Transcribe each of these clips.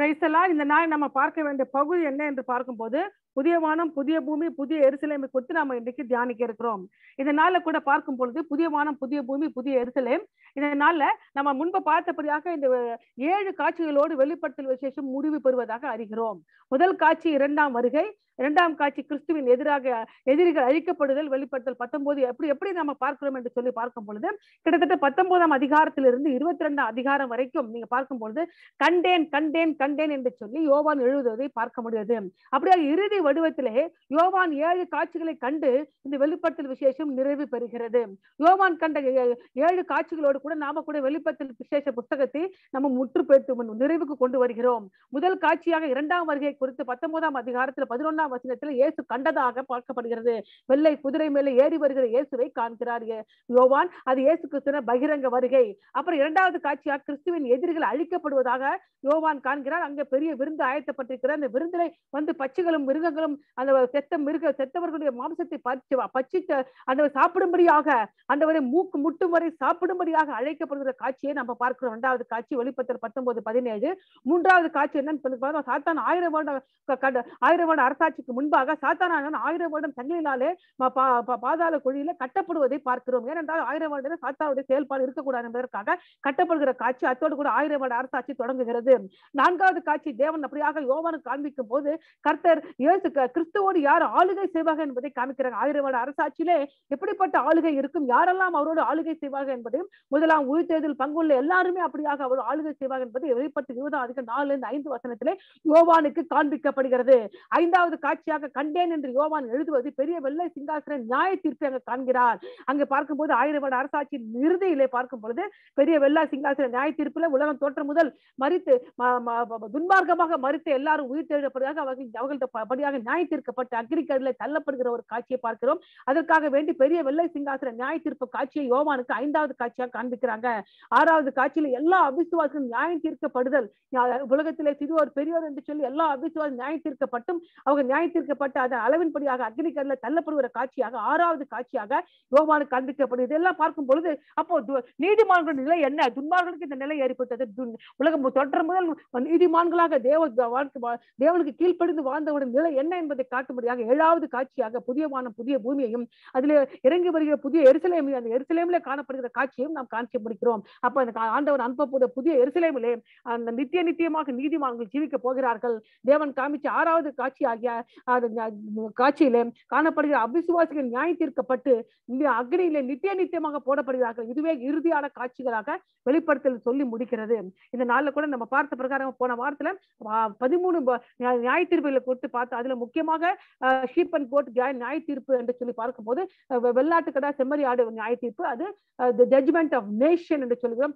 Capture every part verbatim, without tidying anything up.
Price எல்லாம் இந்த நாள் நம்ம பார்க்க வேண்டிய பகுதி என்ன என்று பார்க்கும்போது புதிய வானம் புதிய பூமி புதிய எருசலேமை குறித்து நாம இன்றைக்கு தியானிக்க இருக்கிறோம். இதனால கூட பார்க்கும் பொழுது புதிய வானம் புதிய பூமி புதிய எருசலேம் இதனால நம்ம முன்பு பார்த்தபடியாக இந்த ஏழு காட்சிகளோடு வெளிப்படுத்தல் விசேஷம் முடிவு பெறுவதாக அறிகிறோம். முதல் காட்சி இரண்டாம் வருகை, இரண்டாம் காட்சி கிறிஸ்துவின் எதிராக எதிரிகள் அழிக்கப்படுதல் வெளிப்படுத்தல் பத்தொன்பது எப்படி எப்படி நம்ம பார்க்கிறோம் என்று சொல்லி பார்க்கும் பொழுது கிட்டத்தட்ட பத்தொன்பதாம் அதிகாரத்திலிருந்து இருபத்தி இரண்டாம் அதிகாரம் வரைக்கும் நீங்க பார்க்கும் பொழுது கண்டேன் கண்டேன் கண்டேன் என்று சொல்லி யோவான் எழுதுவதை பார்க்க முடியாது. அப்படியாக இறுதி வடிவத்திலே யோவான் ஏழு காட்சிகளை கண்டு இந்த வெளிப்படுத்தல் விசேஷம் நிறைவு பெறுகிறது. யோவான் கண்ட ஏழு காட்சிகளோடு கூட நாம கூட வெளிப்படுத்தல் விசேஷ புத்தகத்தை நம்ம முற்றுப்பெற்று நிறைவுக்கு கொண்டு வருகிறோம். முதல் காட்சியாக இரண்டாம் வருகை குறித்து பத்தொன்பதாம் அதிகாரத்தில் பதினொன்னாம் வசனத்தில் இயேசு கண்டதாக பார்க்கப்படுகிறது. வெள்ளை குதிரை மேலே ஏறி வருகிற இயேசுவை காண்கிறார் யோவான். அது இயேசு கிறிஸ்துவின் பகிரங்க வருகை. அப்புறம் இரண்டாவது காட்சியாக கிறிஸ்துவின் எதிரிகள் அழிக்கப்படுவதாக யோவான் காண்கிறார். அங்கே பெரிய விருந்து ஆயத்தப்பட்டிருக்கிற அந்த விருந்திலே வந்து பட்சிகளும் மிருகங்களும் அந்த செத்த மிருக செத்தவர்களுடைய மாம்சத்தை பட்சித்த அந்த சாப்பிடும்படியாக அந்தவரை மூக்கு முட்டும் வரை சாப்பிடும்படியாக அழைக்கப்படுகிற காட்சியை நம்ம பார்க்கிறோம். இரண்டாவது காட்சி வெளிப்படுத்தல் பத்தொன்பது பதினேழு. மூன்றாவது காட்சி என்னன்னு சொல்லி சாத்தான் ஆயிரம் வருடம் ஆயிரம் வருட அரசாட்சிக்கு முன்பாக சாத்தானான ஆயிரம் வருடம் தங்களினாலே பாதாள குழியில கட்டப்படுவதை பார்க்கிறோம். ஏனென்றால் ஆயிரம் வருடம் சாத்தானுடைய செயல்பாடு இருக்கக்கூடாது என்பதற்காக கட்டப்படுகிற காட்சி. அத்தோடு கூட ஆயிரம் வருட அரசாட்சி தொடங்குகிறது. நான்காவது காட்சி தேவன் அப்படியாக யோவானுக்கு காண்பிக்கும் போது கர்த்தர் இயேசு கிறிஸ்துவோடு யார் ஆளுகை செய்வார்கள் என்பதை காமிக்கிறாங்க. ஆயிரம் வருட அரசாட்சியிலே எப்படிப்பட்ட ஆளுகை இருக்கும், யாரெல்லாம் அவரோடு ஆளுகை செய்வார்கள் என்பதையும் முதலாம் உயிர்த்தெழுதலில் பங்குள்ள எல்லாருமே அப்படியாக அவர் ஆளுகை செய்வார்கள் என்பதை வெளிப்பட்டு இருபதாம் அதிகாரம் நாலு ஐந்து வசனத்திலே யோவானுக்கு காண்பிக்கப்படுகிறது. ஐந்தாவது காட்சியாக கண்டேன் என்று யோவான் எழுதுவது பெரிய வெள்ளை சிங்காசன நியாய தீர்ப்பை அங்கு காண்கிறார். அங்கு பார்க்கும் போது ஆயிரம் வருட அரசாட்சியின் இறுதியிலே பார்க்கும் பொழுது பெரிய வெள்ளை சிங்காசன நியாய தீர்ப்பில் உலகம் தோற்றம் முதல் மரித்து துன்மார்க்கமாக மறித்த எல்லாரும் உயிர்த்தெழுதப்படுவதாக அவர்கள் அவர்களது நியாய தீர்க்கப்பட்ட அக்ரிகடலை தள்ளப்படுகிற ஒரு காட்சியை பார்க்கிறோம். அதற்காக வேண்டி பெரிய வெள்ளை சிங்காசன நியாய தீர்ப்பு காட்சியை யோவானுக்கு ஐந்தாவது காட்சியாக காண்பிக்கிறாங்க. ஆறாவது காட்சியில எல்லா அபிசுவாசம் நியாயம் தீர்க்கப்படுதல், உலகத்திலே சிறுவர் பெரியவர் என்று சொல்லி எல்லா அபிசுவாசம் நியாயம் தீர்க்கப்பட்டும் அவங்க நியாய தீர்க்கப்பட்ட அதன் அளவின்படியாக அக்னிகடலை தள்ளப்படுகிற காட்சியாக ஆறாவது காட்சியாக யோவானுக்கு காண்பிக்கப்படுது. இதெல்லாம் பார்க்கும் பொழுது அப்போ நீதிமான்களின் நிலை என்ன, துன்மார்களுக்கு இந்த நிலை ஏற்பட்டது, உலகம் தொடர் முதல் நீதிமான்களாக தேவ தேவனுக்கு கீழ்ப்படிந்து வாழ்ந்தவரின் நிலை என்ன என்பதை காட்டும்படியாக ஏழாவது காட்சியாக புதிய வானம் புதிய பூமியையும் அதில் இறங்கி வருகிற புதிய எருசலேமையும் அந்த எருசலேமிலே காணப்படுகிற காட்சியையும் நாம் காட்சி முடிக்கிறோம். அப்ப அந்த ஆண்டவர் அனுப்பக்கூடிய புதிய எருசலேமிலே அந்த நித்திய நித்தியமாக நீதிமான்கள் ஜீவிக்க போகிறார்கள். தேவன் காமிச்ச ஆறாவது காட்சி ஆகிய காட்சியிலே காணப்படுகிற அபிசுவாசிகள் நியாய தீர்க்கப்பட்டு இந்த அக்னியிலே நித்திய நித்தியமாக போடப்படுகிறார்கள். இதுவே இறுதியான காட்சிகளாக வெளிப்படுத்தல் சொல்லி முடிக்கிறது. இந்த நாளில் கூட நம்ம பார்த்த பிரகாரம் போன வாரத்துல பதிமூணு நியாய தீர்ப்புகளை கொடுத்து பார்த்து அதுல முக்கியமாக ஷீப் அண்ட் கோட் நியாய தீர்ப்பு என்று சொல்லி பார்க்கும்போது வெள்ளாட்டுக்கடா செம்மறி ஆடு நியாய தீர்ப்பு, அது தி ஜட்ஜ்மெண்ட் ஆஃப் நேஷன் என்று சொல்லுகிறோம்,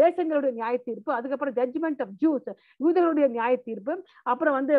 தேசங்களுடைய நியாய தீர்ப்பு. அதுக்கப்புறம் ஜட்ஜ்மெண்ட் ஆஃப் ஜூஸ், யூதர்களுடைய நியாய தீர்ப்பு. அப்புறம் வந்து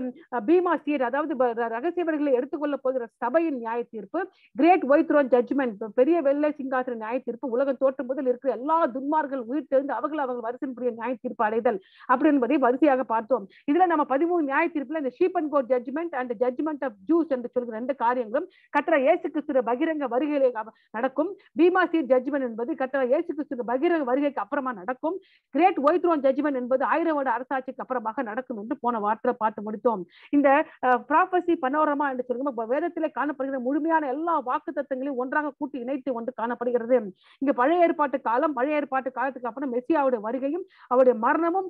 பீமா சீர், அதாவது ரகசியவர்களை எடுத்துக்கொள்ள போகிற சபையின் நியாய தீர்ப்பு. கிரேட் ஒயிட் த்ரோன் ஜட்ஜ்மெண்ட், பெரிய வெள்ளை சிங்காசன நியாய தீர்ப்பு. உலகம் தோற்றும் போதில் இருக்கிற எல்லா துன்மார்கள் உயிர் தெரிந்து அவர்கள் அவர்கள் வரிசையின்புரிய நியாய தீர்ப்பு அடைதல் அப்படி என்பதை வரிசையாக பார்த்தோம். இதுல நம்ம பதிமூணு நியாய தீர்ப்புல இந்த sheep and goat judgement and judgement of Jews என்று சொல்கிற ரெண்டு காரியங்களும் கர்த்தர் இயேசு கிறிஸ்துவின் பகிரங்க வருகையிலே நடக்கும். பீமா சீர் ஜட்ஜ்மெண்ட் என்பது கர்த்தர் இயேசு கிறிஸ்துவின் பகிரங்க வருகைக்கு அப்புறமா நடக்கும். கிரேட் ஒயிட் த்ரோன் ஜட்ஜ்மெண்ட் என்பது ஆயிரம் வருட அரசாட்சிக்கு அப்புறமாக நடக்கும் என்று போன வாரத்துல பார்த்து முடித்தோம். இந்த ப்ராபசி பனோரமா என்று சொல்லுங்க வேதத்திலே காணப்படுகிற முழுமையான எல்லா வாக்கு தத்தங்களையும் ஒன்றாக கூட்டி இணைத்து ஒன்று காணப்படுகிறது. இங்க பழைய ஏற்பாட்டு காலம், பழைய ஏற்பாட்டு காலத்துக்கு அப்புறம் மெசியாவுடைய வருகையும் அவருடைய மரணமும்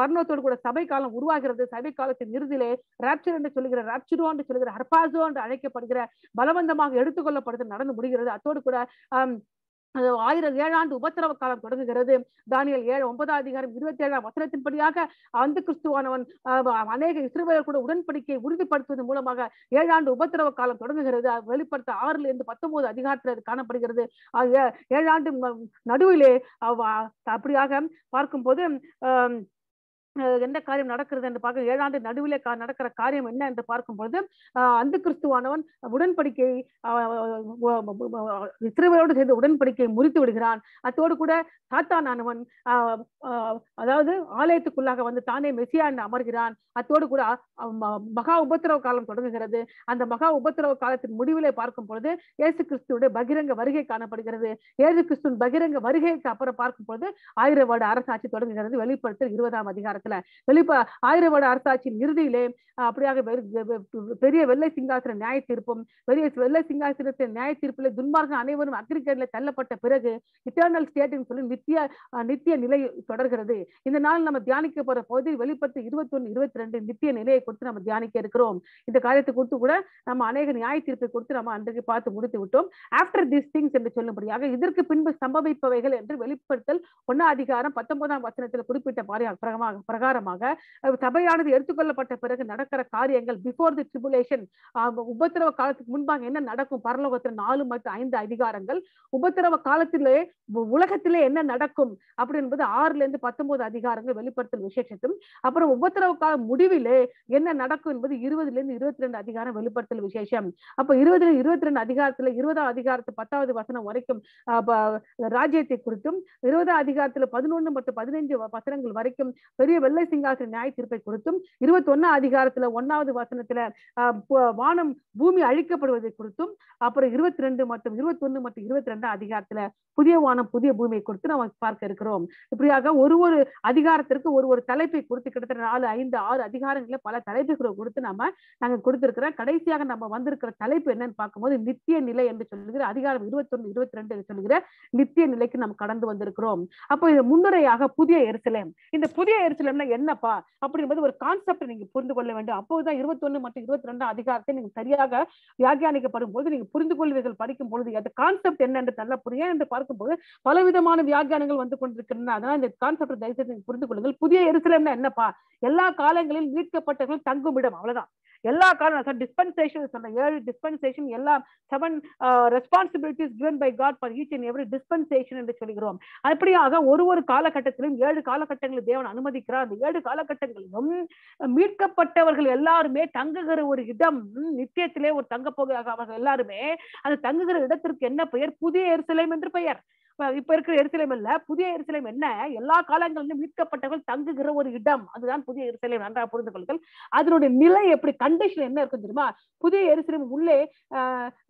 மரணத்தோடு கூட சபை காலம் உருவாகிறது. சபை காலத்தின் இறுதியிலே ராப்சர் என்று சொல்லுகிற ராப்சரோ என்று சொல்லுகிற ஹர்பாசோ என்று அழைக்கப்படுகிற பலவந்தமாக எடுத்துக்கொள்ளப்படுது நடந்து முடிகிறது. அத்தோடு கூட ஆயிரம் ஏழாண்டு உபத்திரவ காலம் தொடங்குகிறது. தானியல் ஏழு ஒன்பதாம் அதிகாரம் இருபத்தி ஏழாம் வசனத்தின்படியாக அந்த கிறிஸ்துவானவன் அநேக இஸ்ரவேலர் கூட உடன்படிக்கையை உறுதிப்படுத்துவதன் மூலமாக ஏழாண்டு உபத்திரவ காலம் தொடங்குகிறது. வெளிப்படுத்த ஆறுல இருந்து பத்தொன்பது அதிகாரத்தில் அது காணப்படுகிறது. ஏழாண்டு நடுவிலே அப்படியாக பார்க்கும்போது அஹ் எந்த காரியம் நடக்கிறது என்று பார்க்க ஏழாண்டு நடுவிலே நடக்கிற காரியம் என்ன என்று பார்க்கும்பொழுது அந்த கிறிஸ்துவானவன் உடன்படிக்கையை திருவிழாவோடு சேர்ந்த உடன்படிக்கையை முறித்து விடுகிறான். அத்தோடு கூட சாத்தானானவன் அதாவது ஆலயத்துக்குள்ளாக வந்து தானே மெசியா என்று அமர்கிறான். அத்தோடு கூட மகா உபத்திரவ காலம் தொடங்குகிறது. அந்த மகா உபத்திரவ காலத்தின் முடிவிலே பார்க்கும் பொழுது இயேசு கிறிஸ்துவோட பகிரங்க வருகை காணப்படுகிறது. இயேசு கிறிஸ்துவின் பகிரங்க வருகைக்கு அப்புறம் பார்க்கும் பொழுது ஆயிரம் வருட அரசாட்சி தொடங்குகிறது. வெளிப்படுத்தல் இருபதாம் அதிகாரம். Patala, Velipa, Ira Arsachi, Yurdile, Priya, very well singers and night tirpum, very well singers and night tirpula, Dunmark, unable to aggregate Talapata Perege, eternal state in Pulim, Nithia, Nithia Nile Sodagrade. In the Nalama Dianica for a Podi, Velipa, Irvatun, Irvatrend, Nithia Nile, Kutanam Dianica Chrome. In the Karatakutura, Amane and I Tirpurama under the path of Mudutum. After these things in the Cholabriaga, either Kipin with Samba Pavel and Velipatel, Puna Adikara, Patamana Vasanata Puripita Paria, Pragaramaga, Tabayana, the Ertukala Patapara, Nadaka Kari angle before the tribulation, Ubatra Kalat Munbang and Nadakum Parla with an Alumata in the Adigarangle, Ubatra Kalatile, Vulakatile and Nadakum, up in the Arl and the Patamo Adigaranga, Velipatel Vishatum, upper Ubatra Mudivile, Yen and Nadakun with the Yuru Lin, Yuru and Adigara Velipatel Visham, upper Yuru and Yuru and Adigar, Yuru Adigar, the Pata, the Vasana Varicum, Rajate Kurtum, Yuru Adigar, Padanum, but the Padanjo, Pasangal Varicum, very well singers and night Kurtum, Yurutona Adigartla, one now the Vasanatela, Vanam, Bumi Adikapur the Kurtum, upper Yuru Trendumatum, Yurutunum, Yuru Trenda Adigartla, Pudia Wana Pudia Bumi Kurtuna was Parker Chrome. Priaga, Uru Adigar Turku, Uru Talapi Kurtikatana in the R Adigar and Lapala Talapi Kurtanama, and Kurtaka, Kadasia number one Talapi and Pakamo, Nithi and Nilay and the Children, Adigar, Yurutun, Yuru Trend and Children, Nithi and Lekanam Kadandu under Chrome. Upper Mundarayaga Pudia Ersalem. In the Pudia Ersalem, Yenapa, upper were concept in Pundavanda, Apo, the Yurutun, Matiranda Adigar, Sariaga, Yaganic Parimbo, Purundu, Parikim, the concept and the Talapuria and the Park. Follow with the man of Yaganangal on the Pundikanana and the concept of the Purdukulangal, Pudia Ersalam and Napa, Yella Kalangal, Nitka Patagal, Tango Bidamala. Yella Karnas, dispensations on the year dispensation, Yella, seven responsibilities given by God for each and every dispensation in the Choligram. I Priaga, Uru Kala Katakim, Yelda Kala Katangal, they on Anamadi Kran, Yelda Kala Katangal, Mitka Pataval, Yella, May, Tangagar over Hidam, Nitya or Tangapoga, Yella, May, and the Tangagar Kenda Payer, Pudia Ersalam and Payer. இப்ப இருக்கிற எருசலேம் இல்ல புதிய எருசலேம் என்ன எல்லா காலங்களிலும் மீட்கப்பட்டவர்கள் தங்குகிற ஒரு இடம் அதுதான் புதிய எருசலேம் நன்றா புரிந்துகொள்ளுங்கள் அதனுடைய நிலை எப்படி கண்டிஷன் என்ன இருக்கு தெரியுமா புதிய எருசலேம் உள்ளே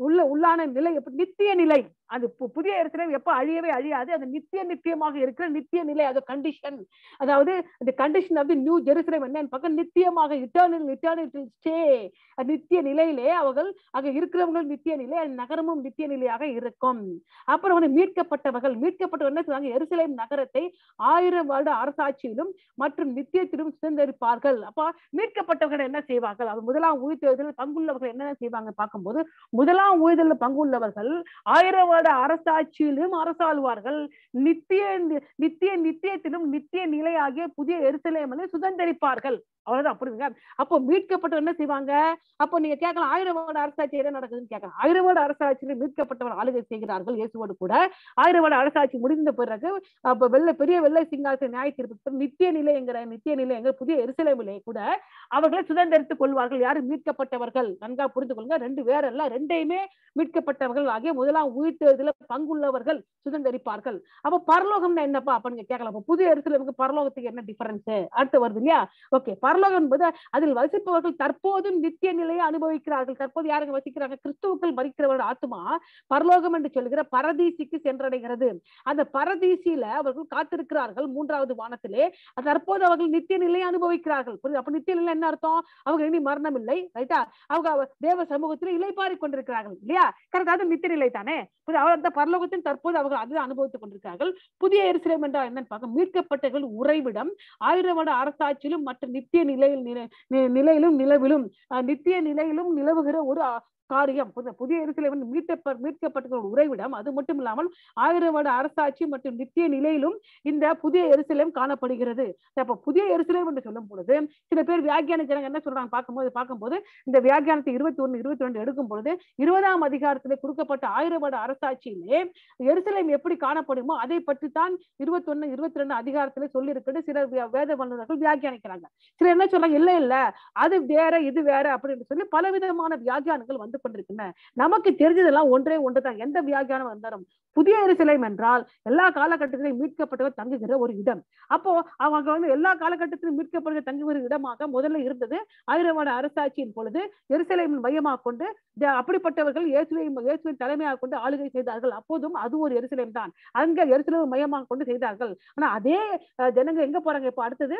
உள்ள உள்ளான நிலை எப்படி நித்திய நிலை அது புதிய எருசலேம் எப்ப அழியவே அழியாது அது நித்திய நித்தியமாக இருக்கிற நித்திய நிலை அது கண்டிஷன் அதாவது the condition of the new Jerusalem என்னன்னு பக்கம் நித்தியமாக eternal eternity stay நித்திய நிலையிலே அவர்கள் அங்க இருக்கிறவங்க நித்திய நிலை நகரமும் நித்திய நிலையாக இருக்கும் அப்புறம் வந்து மீட்கப்பட்ட மீட்கப்பட்டு என்ன சொல்றாங்க எருசலேம் நகரத்தை ஆயிரம் வருட அரசாட்சியிலும் மற்றும் நித்தியத்திலும் சுதந்திரிப்பார்கள் அப்ப மீட்கப்பட்டவர்கள் என்ன செய்வார்கள் அது முதலாம் ஊழியத்தில் பங்குள்ளவர்கள் என்ன செய்வாங்க பாக்கும்போது முதலாம் ஊழியத்தில் பங்குள்ளவர்கள் ஆயிரம் வருட அரசாட்சியிலும் அரசாள்வார்கள் நித்திய நித்திய நித்தியத்திலும் நித்திய நிலையாகிய புதிய எருசலேமை சுதந்திரிப்பார்கள் அவ்வளவுதான் புரியுங்க அப்போ மீட்கப்பட்டவர்கள் என்ன செய்வாங்க அப்போ நீங்க கேட்கலாம் ஆயிரம் வருட அரசாட்சி என்ன நடக்குதுன்னு கேட்கலாம் ஆயிரம் வருட அரசாட்சியில மீட்கப்பட்டவர் ஆளுகை செய்கிறார்கள் இயேசுவோடு கூட ஆயிரம் வருட அரசாட்சி முடிந்த பிறகு அப்ப வெள்ளை பெரிய வெள்ளை சிங்காசன நியாய தீர்ப்பு நித்திய நிலைங்கிற நித்திய நிலைங்கிற புதிய எருசலேமிலே கூட அவர்களை சுதந்திரித்துக் கொள்வார்கள் யாரு மீட்கப்பட்டவர்கள் நன்கா புரிந்து கொள்ளுங்க ரெண்டு வேற இல்ல ரெண்டையுமே மீட்கப்பட்டவர்கள் ஆகிய முதலாம் உயிர்த்தெழுதல பங்குள்ளவர்கள் சுதந்திரிப்பார்கள் அப்போ பரலோகம்னா என்னப்பா அப்ப நீங்க கேட்கலாம் அப்ப புதிய எருசலேமுக்கு பரலோகத்துக்கு என்ன டிஃபரன்ஸ் அடுத்து வருது இல்லையா ஓகே அதில் வசிப்பவர்கள் தற்போதும் நித்திய நிலையை அனுபவிக்கிறார்கள் தற்போது யாருக்கு வசிக்கிறாங்க கிறிஸ்துவுக்குள் மரிக்கிறவர்கள் ஆத்மா பரலோகம் என்று சொல்கிற பரதீசிக்கு சென்றடைகிறது அந்த பரதீசியில அவர்கள் காத்திருக்கிறார்கள் மூன்றாவது வானத்திலே தற்போது அவர்கள் நித்திய நிலையை அனுபவிக்கிறார்கள் அப்ப நித்திய நிலை என்ன அர்த்தம் அவங்க இனி மரணம் இல்லை ரைட்டா அவங்க தேவ சமூகத்தில் இலைப்பாரிக் கொண்டிருக்கிறார்கள் இல்லையா கரெக்ட் அது நித்திய நிலை தானே அந்த பரலோகத்தின் தற்போது அவர்கள் அதை அனுபவித்துக் கொண்டிருக்கிறார்கள் புதிய எருசலேம் என்றால் என்னன்னு பார்க்க மீட்கப்பட்டவர்கள் உறைவிடம் ஆயிரம் வருட அரசாட்சியிலும் மற்ற நித்திய நிலையில் நிலையிலும் நிலவிலும் நித்திய நிலையிலும் நிலவுகிற ஒரு காரியம் புதிய எருசலேம் மீட்கப்பட்ட மீட்கப்பட்டவர்கள் உறைவிடம் அது மட்டும் இல்லாமல் ஆயிரம் வருட அரசாட்சி மற்றும் நித்திய நிலையிலும் இந்த புதிய எருசலேம் காணப்படுகிறது அப்ப புதிய எருசலேம் என்று சொல்லும் பொழுது சில பேர் வியாக்கியானிக்கிறாங்க என்ன சொல்றாங்க பார்க்கும்போது பார்க்கும்போது இந்த வியாக்கியானத்தை இருபத்தி ஒன்னு இருபத்தி ரெண்டு எடுக்கும் பொழுது இருபதாம் அதிகாரத்திலே கொடுக்கப்பட்ட ஆயிரம் வருட அரசாட்சியிலே எருசலேம் எப்படி காணப்படுமோ அதை பற்றி தான் இருபத்தி ஒன்னு இருபத்தி ரெண்டு அதிகாரத்திலே சொல்லி இருக்கிறது சில வேத வல்லுநர்கள் வியாக்கியானிக்கிறாங்க சில என்ன சொல்றாங்க இல்ல இல்ல அது வேற இது வேற அப்படின்னு சொல்லி பலவிதமான வியாக்கியானங்கள் வந்து நமக்கு தெரிஞ்சதெல்லாம் ஒன்றே ஒன்றுதான் எந்த வியாக்கியானம் வந்தாலும் புதிய எருசலேம் என்றால் எல்லா காலகட்டத்திலும் மீட்கப்பட்டவர் தங்குகிற ஒரு இடம் அப்போ அவங்க வந்து எல்லா காலகட்டத்திலும் மீட்கப்படுகிற தங்குகிற இடமாக முதல்ல இருந்தது ஆயிரம் வருட அரசாட்சியின் பொழுது எருசலேமின் மையமாக கொண்டு அப்படிப்பட்டவர்கள் இயேசுவையும் இயேசுவின் தலைமையாக கொண்டு ஆளுகை செய்தார்கள் அப்போதும் அது ஒரு எருசலேம் தான் அங்க எருசலேம் மையமாக கொண்டு செய்தார்கள் ஆனா அதே ஜனங்க எங்க போறாங்க இப்ப அடுத்தது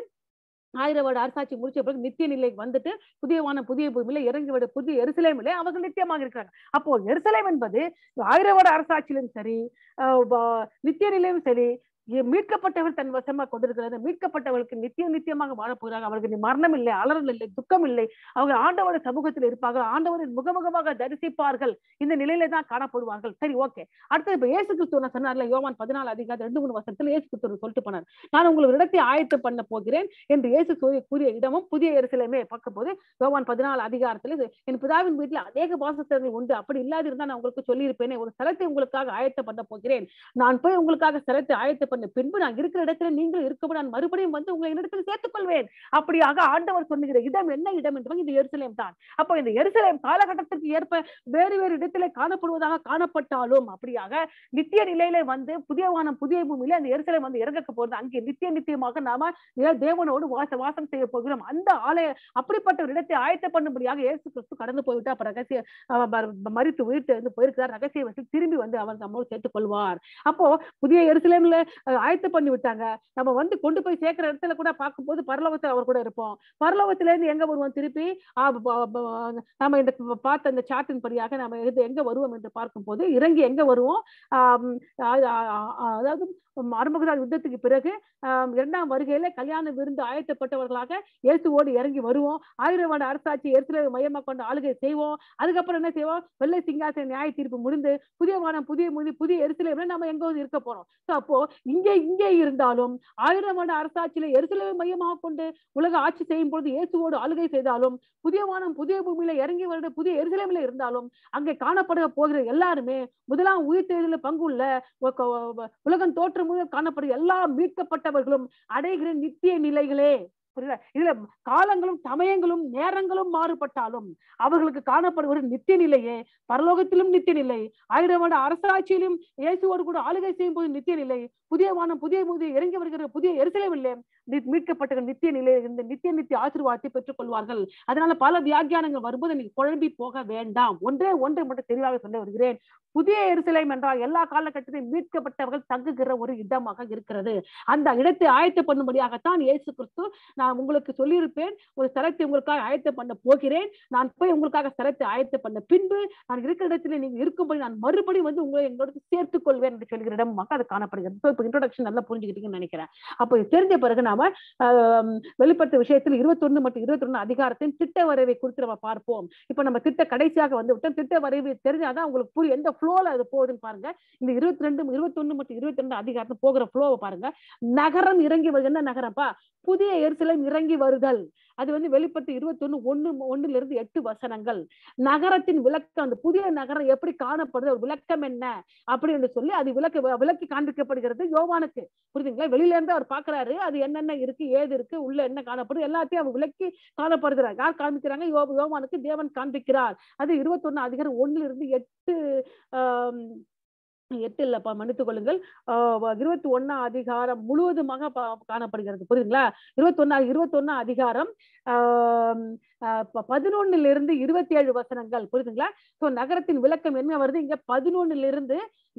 ஆயிரவாடு அரசாட்சி முடிச்ச பிறகு நித்திய நிலைக்கு வந்துட்டு புதியவான புதிய பூமியில இறங்கிவிட புதிய எருசலேமிலே அவர்கள் நித்தியமாக இருக்காங்க. அப்போ எருசலேம் என்பது ஆயிரவாடு அரசாட்சியிலும் சரி நித்திய நிலையும் சரி மீட்கப்பட்டவர் தன் வசமா கொண்டிருக்கிறது. மீட்கப்பட்டவர்களுக்கு நித்தியம் நித்தியமாக வாழப்போகிறார்கள். அவர்களுக்கு மரணம் இல்லை, அலறல் இல்லை, துக்கம் இல்லை. அவர்கள் ஆண்டவர் சமூகத்தில் இருப்பார்கள், ஆண்டவரின் முகமுகமாக தரிசிப்பார்கள். இந்த நிலையில தான் காணப்படுவார்கள். சரி, ஓகே. அடுத்தது இப்ப ஏசு கிறிஸ்துவ சொன்னார்ல, யோவான் பதினாலு அதிகாரம் ரெண்டு மூணு வருஷத்துல ஏசு கிறிஸ்துவ சொல்லிட்டு போனார், நான் உங்களுக்கு இடத்தை ஆயத்து பண்ண போகிறேன் என்று. ஏசு கூறிய இடமும் புதிய எருசலேமே பார்க்கும் போது யோவான் பதினாலு அதிகாரத்துல என் பிதாவின் வீட்டில் அநேக வாசஸ்தலங்கள் உண்டு, அப்படி இல்லாத இருந்தா நான் உங்களுக்கு சொல்லியிருப்பேனே, ஒரு ஸ்தலத்தை உங்களுக்காக ஆயத்த பண்ண போகிறேன், நான் போய் உங்களுக்காக ஸ்தலத்தை ஆயத்த பண்ண பின்பு நான் இருக்கிற இடத்துல நீங்கள் இருக்க நான் மறுபடியும் வந்து உங்களை இடத்துல சேர்த்துக் கொள்வேன். அப்படியாக ஆண்டவர் சொன்னுகிற இடம் என்ன இடம் என்பது இந்த எருசலேம் தான். அப்போ இந்த எருசலேம் காலகட்டத்திற்கு ஏற்ப வேறு வேறு இடத்திலே காணப்படுவதாக காணப்பட்டாலும் அப்படியாக நித்திய நிலையில வந்து புதிய வானம் புதிய பூமியில அந்த எருசலேம் வந்து இறக்க போறது. அங்கே நித்திய நித்தியமாக நாம தேவனோடு வாச வாசம் செய்ய போகிறோம். அந்த ஆலய அப்படிப்பட்ட ஒரு இடத்தை ஆயத்த பண்ணும்படியாக ஏசு கிறிஸ்து கடந்து போய்விட்டு அப்ப ரகசிய மறித்து உயிர்த்து வந்து போயிருக்கிறார். ரகசிய வச்சு திரும்பி வந்து அவர் நம்மளோடு சேர்த்துக் கொள்வார். அப்போ புதிய எருசலேம்ல ஆயத்து பண்ணி விட்டாங்க. நம்ம வந்து கொண்டு போய் சேர்க்கிற இடத்துல கூட பார்க்கும்போது பரலோகத்துல அவர் கூட இருப்போம். பரலோகத்துல இருந்து எங்க வருவோம்? திருப்பி நம்ம இந்த பார்த்த இந்த சாட்டின் படியாக நம்ம எங்க வருவோம் என்று பார்க்கும் போது இறங்கி எங்க வருவோம்? அதாவது மர்மகதா யுத்தத்துக்கு பிறகு அஹ் இரண்டாம் வருகையில கல்யாண விருந்து ஆயத்தப்பட்டவர்களாக இயேசுவோடு இறங்கி வருவோம். ஆயிரம் ஆண்டு அரசாட்சி இயேசுவை மையமா கொண்டு ஆளுகை செய்வோம். அதுக்கப்புறம் என்ன செய்வோம்? வெள்ளை சிங்காசன நியாய தீர்ப்பு முடிந்து புதிய வானம் புதிய மொழி புதிய எருசலேம்ல நம்ம எங்க இருக்க போறோம். அப்போ இங்கே இங்கே இருந்தாலும் ஆயிரம் ஆண்டு அரசாட்சியில எருசலேமை மையமாக கொண்டு உலக ஆட்சி செய்யும் பொழுது இயேசுவோடு ஆளுகை செய்தாலும் புதிய வானம் புதிய பூமியில இறங்கி வருட புதிய எருசலேமில இருந்தாலும் அங்கே காணப்பட போகிற எல்லாருமே முதலாம் உயிர் தேர்தல பங்குள்ள உலகம் தோற்ற காணப்படும் எல்லா மீட்கப்பட்டவர்களும் அடைகிற நித்திய நிலைகளே. இதுல காலங்களும் சமயங்களும் நேரங்களும் மாறுபட்டாலும் அவர்களுக்கு காணப்படுகிற நித்திய நிலையே பரலோகத்திலும் நித்திய நிலை, ஆயிரம் ஆண்டு அரசாட்சியிலும் இயேசுவோடு கூட ஆளுகை செய்யும் போது நித்திய நிலை, புதிய வானம் புதிய புதிய இறங்கி வருகிற புதிய எருசலேமிலே மீட்கப்பட்ட நித்திய நிலை இந்த நித்திய நித்திய ஆசீர்வாதத்தை பெற்றுக் கொள்வார்கள். அதனால பல வியாக்கியானங்கள் வரும்போது நீங்க குழம்பி போக வேண்டாம். ஒன்றே ஒன்றை மட்டும் தெளிவாக சொல்ல வருகிறேன். புதிய எருசலேம் என்றால் எல்லா காலகட்டத்திலும் மீட்கப்பட்டவர்கள் தங்குகிற ஒரு இடமாக இருக்கிறது. அந்த இடத்தை ஆயத்த பண்ணும்படியாகத்தான் இயேசு கிறிஸ்து நான் உங்களுக்கு சொல்லியிருப்பேன், ஒரு ஸ்தலத்தை உங்களுக்காக ஆயத்த பண்ண போகிறேன், நான் போய் உங்களுக்காக ஸ்தலத்தை ஆயத்த பண்ண பின்பு நான் இருக்கிற இடத்துல நீங்க இருக்கும்படி நான் மறுபடியும் வந்து உங்களை எங்களோட சேர்த்துக் கொள்வேன் என்று சொல்கிற இடமாக அது காணப்படுகிறது. இன்ட்ரோடக்ஷன் நல்லா புரிஞ்சுக்கிட்டீங்கன்னு நினைக்கிறேன். அப்போ தெரிஞ்ச பிறகு நாம வெளிப்படுத்த விஷயத்தில் இருபத்தி ஒண்ணு மற்றும் இருபத்தி ஒண்ணு அதிகாரத்தின் திட்ட வரைவை குறித்து நம்ம பார்ப்போம். இப்ப நம்ம திட்ட கடைசியாக வந்து விட்டோம். திட்ட வரைவு தெரிஞ்சாதான் உங்களுக்கு புரியும் எந்த ஃப்ளோல அது போகுதுன்னு பாருங்க. இந்த இருபத்தி ரெண்டு இருபத்தி ஒண்ணு மற்றும் இருபத்தி ரெண்டு அதிகாரத்தில் போகிற ஃப்ளோவை பாருங்க. நகரம் இறங்கி வருது. என்ன நகரப்பா? புதிய எருசலேம் இறங்கி வருதல். அது வந்து வெளிப்பட்டு இருபத்தி ஒண்ணு ஒண்ணு ஒண்ணுல இருந்து எட்டு வசனங்கள். நகரத்தின் விளக்கம், அந்த புதிய நகரம் எப்படி காணப்படுது, ஒரு விளக்கம் என்ன அப்படின்னு சொல்லி அது விளக்க விளக்கி காண்பிக்கப்படுகிறது யோவானுக்கு. புரியுதுங்களா? வெளியில இருந்து அவர் பாக்குறாரு, அது என்னென்ன இருக்கு, ஏது இருக்கு, உள்ள என்ன காணப்படுது, எல்லாத்தையும் அவர் விளக்கி காணப்படுகிறார். யார் காண்பிக்கிறாங்க? யோவானுக்கு தேவன் காண்பிக்கிறார். அது இருபத்தி ஒண்ணு அதிகாரம் ஒண்ணுல இருந்து எட்டு ஆஹ் எட்டு இல்லப்பா மன்னித்துக் கொள்ளுங்கள் இருபத்தி ஒன்னா அதிகாரம் முழுவதுமாக காணப்படுகிறது. புரியுதுங்களா? இருபத்தி ஒன்னா இருபத்தி ஒன்னா அதிகாரம் பதினொன்னுல இருந்து இருபத்தி ஏழு வசனங்கள். புரியுதுங்களா? சோ நகரத்தின் விளக்கம் என்ன வருது இங்க? பதினொன்னுல இருந்து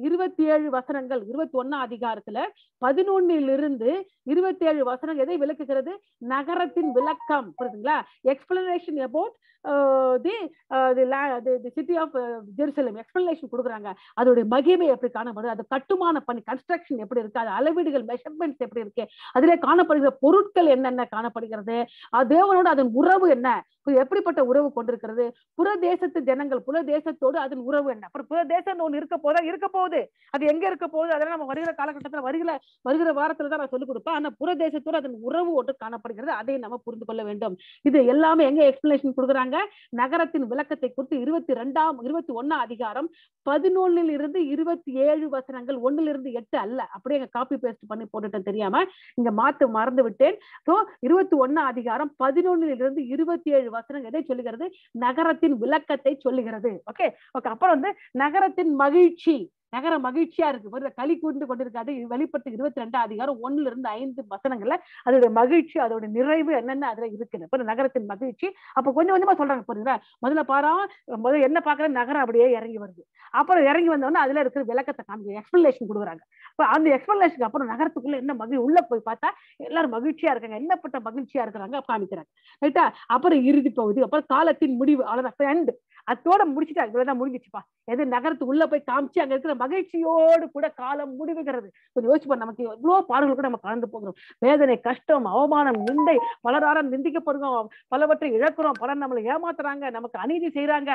இருபத்தி ஏழு வசனங்கள். இருபத்தி ஒன்னா அதிகாரத்துல பதினொன்னிலிருந்து இருபத்தி ஏழு வசனம் எதை விளக்குகிறது? நகரத்தின் விளக்கம். புரியுதுங்களா? Explanation about the the city of Jerusalem explanation கொடுக்குறாங்க. அதோடைய மகிமை எப்படி காணப்படுது, அது கட்டுமான பணி கன்ஸ்ட்ரக்ஷன் எப்படி இருக்கு, அது அளவீடுகள் மெஷர்மெண்ட்ஸ் எப்படி இருக்கு, அதிலே காணப்படுகிற பொருட்கள் என்னென்ன காணப்படுகிறது, தேவனோட அதன் உறவு என்ன, எப்படிப்பட்ட உறவு கொண்டிருக்கிறது, புற தேசத்து ஜனங்கள் புற தேசத்தோடு அதன் உறவு என்ன. அப்புறம் புற தேசம் ஒன்று இருக்க போதா இருக்க போகுது, அது எங்க இருக்க போகுது, அதெல்லாம் நம்ம வருகிற காலகட்டத்தில் வருகிற வருகிற வாரத்துல தான் நான் சொல்லிக் கொடுப்பேன். ஆனா புற தேசத்தோடு அதன் உறவு ஒன்று காணப்படுகிறது. அதை நம்ம புரிந்து கொள்ள வேண்டும். இது எல்லாமே எங்க எக்ஸ்பிளனேஷன் கொடுக்குறாங்க? நகரத்தின் விளக்கத்தை குறித்து இருபத்தி ரெண்டாம் இருபத்தி ஒன்னா அதிகாரம் பதினொன்னுல இருந்து இருபத்தி ஏழு வசனங்கள். ஒன்னுல இருந்து எட்டு அல்ல, அப்படியே எங்க காப்பி பேஸ்ட் பண்ணி போட்டுட்டேன் தெரியாம, இங்க மாத்து மறந்து விட்டேன். ஸோ இருபத்தி ஒன்னா அதிகாரம் பதினொன்னுல இருந்து இருபத்தி ஏழு வசனம் எதை சொல்லுகிறது? நகரத்தின் விளக்கத்தை சொல்லுகிறது. Okay okay. அப்புறம் வந்து நகரத்தின் மகிழ்ச்சி. நகர மகிழ்ச்சியா இருக்கு. ஒரு களி கூர்ந்து கொண்டிருக்காது. வெளிப்பட்டு இருபத்தி ரெண்டாம் அதிகாரம் ஒண்ணுல இருந்து ஐந்து வசனங்கள்ல அதோட மகிழ்ச்சி, அதோட நிறைவு என்னென்ன அதுல இருக்குது. இப்ப நகரத்தின் மகிழ்ச்சி அப்ப கொஞ்சம் கொஞ்சமா சொல்றாங்க. புரியுதா? முதல்ல பாரா முதல்ல என்ன பாக்குற நகரம் அப்படியே இறங்கி வருது. அப்புறம் இறங்கி வந்தோன்னா அதுல இருக்கிற விளக்கத்தை காமிக்க எக்ஸ்பிளேஷன் கொடுக்குறாங்க. இப்ப அந்த எக்ஸ்பிளேஷனுக்கு அப்புறம் நகரத்துக்குள்ள என்ன மகிழ்ச்சி உள்ள போய் பார்த்தா எல்லாரும் மகிழ்ச்சியா இருக்காங்க, என்னப்பட்ட மகிழ்ச்சியா இருக்கிறாங்க காமிக்கிறாங்க. ரைட்டா? அப்புறம் இறுதி பகுதி, அப்புறம் காலத்தின் முடிவு, அவ்வளவுதான். எண்ட் அதோட முடிச்சுட்டு அங்கதான் முடிஞ்சிச்சுப்பா. எது நகரத்து உள்ள போய் காமிச்சு அங்க இருக்கிற மகிழ்ச்சியோடு கூட காலம் முடிவுகிறது. கொஞ்சம் யோசிப்பா, நமக்கு எவ்வளோ பாடுகள் கூட நம்ம கலந்து போகிறோம். வேதனை, கஷ்டம், அவமானம், நிந்தை, பலராரம் நிந்திக்கப்படுகிறோம், பலவற்றை இழக்கிறோம், பலர் நம்மளை ஏமாத்துறாங்க, நமக்கு அநீதி செய்யறாங்க.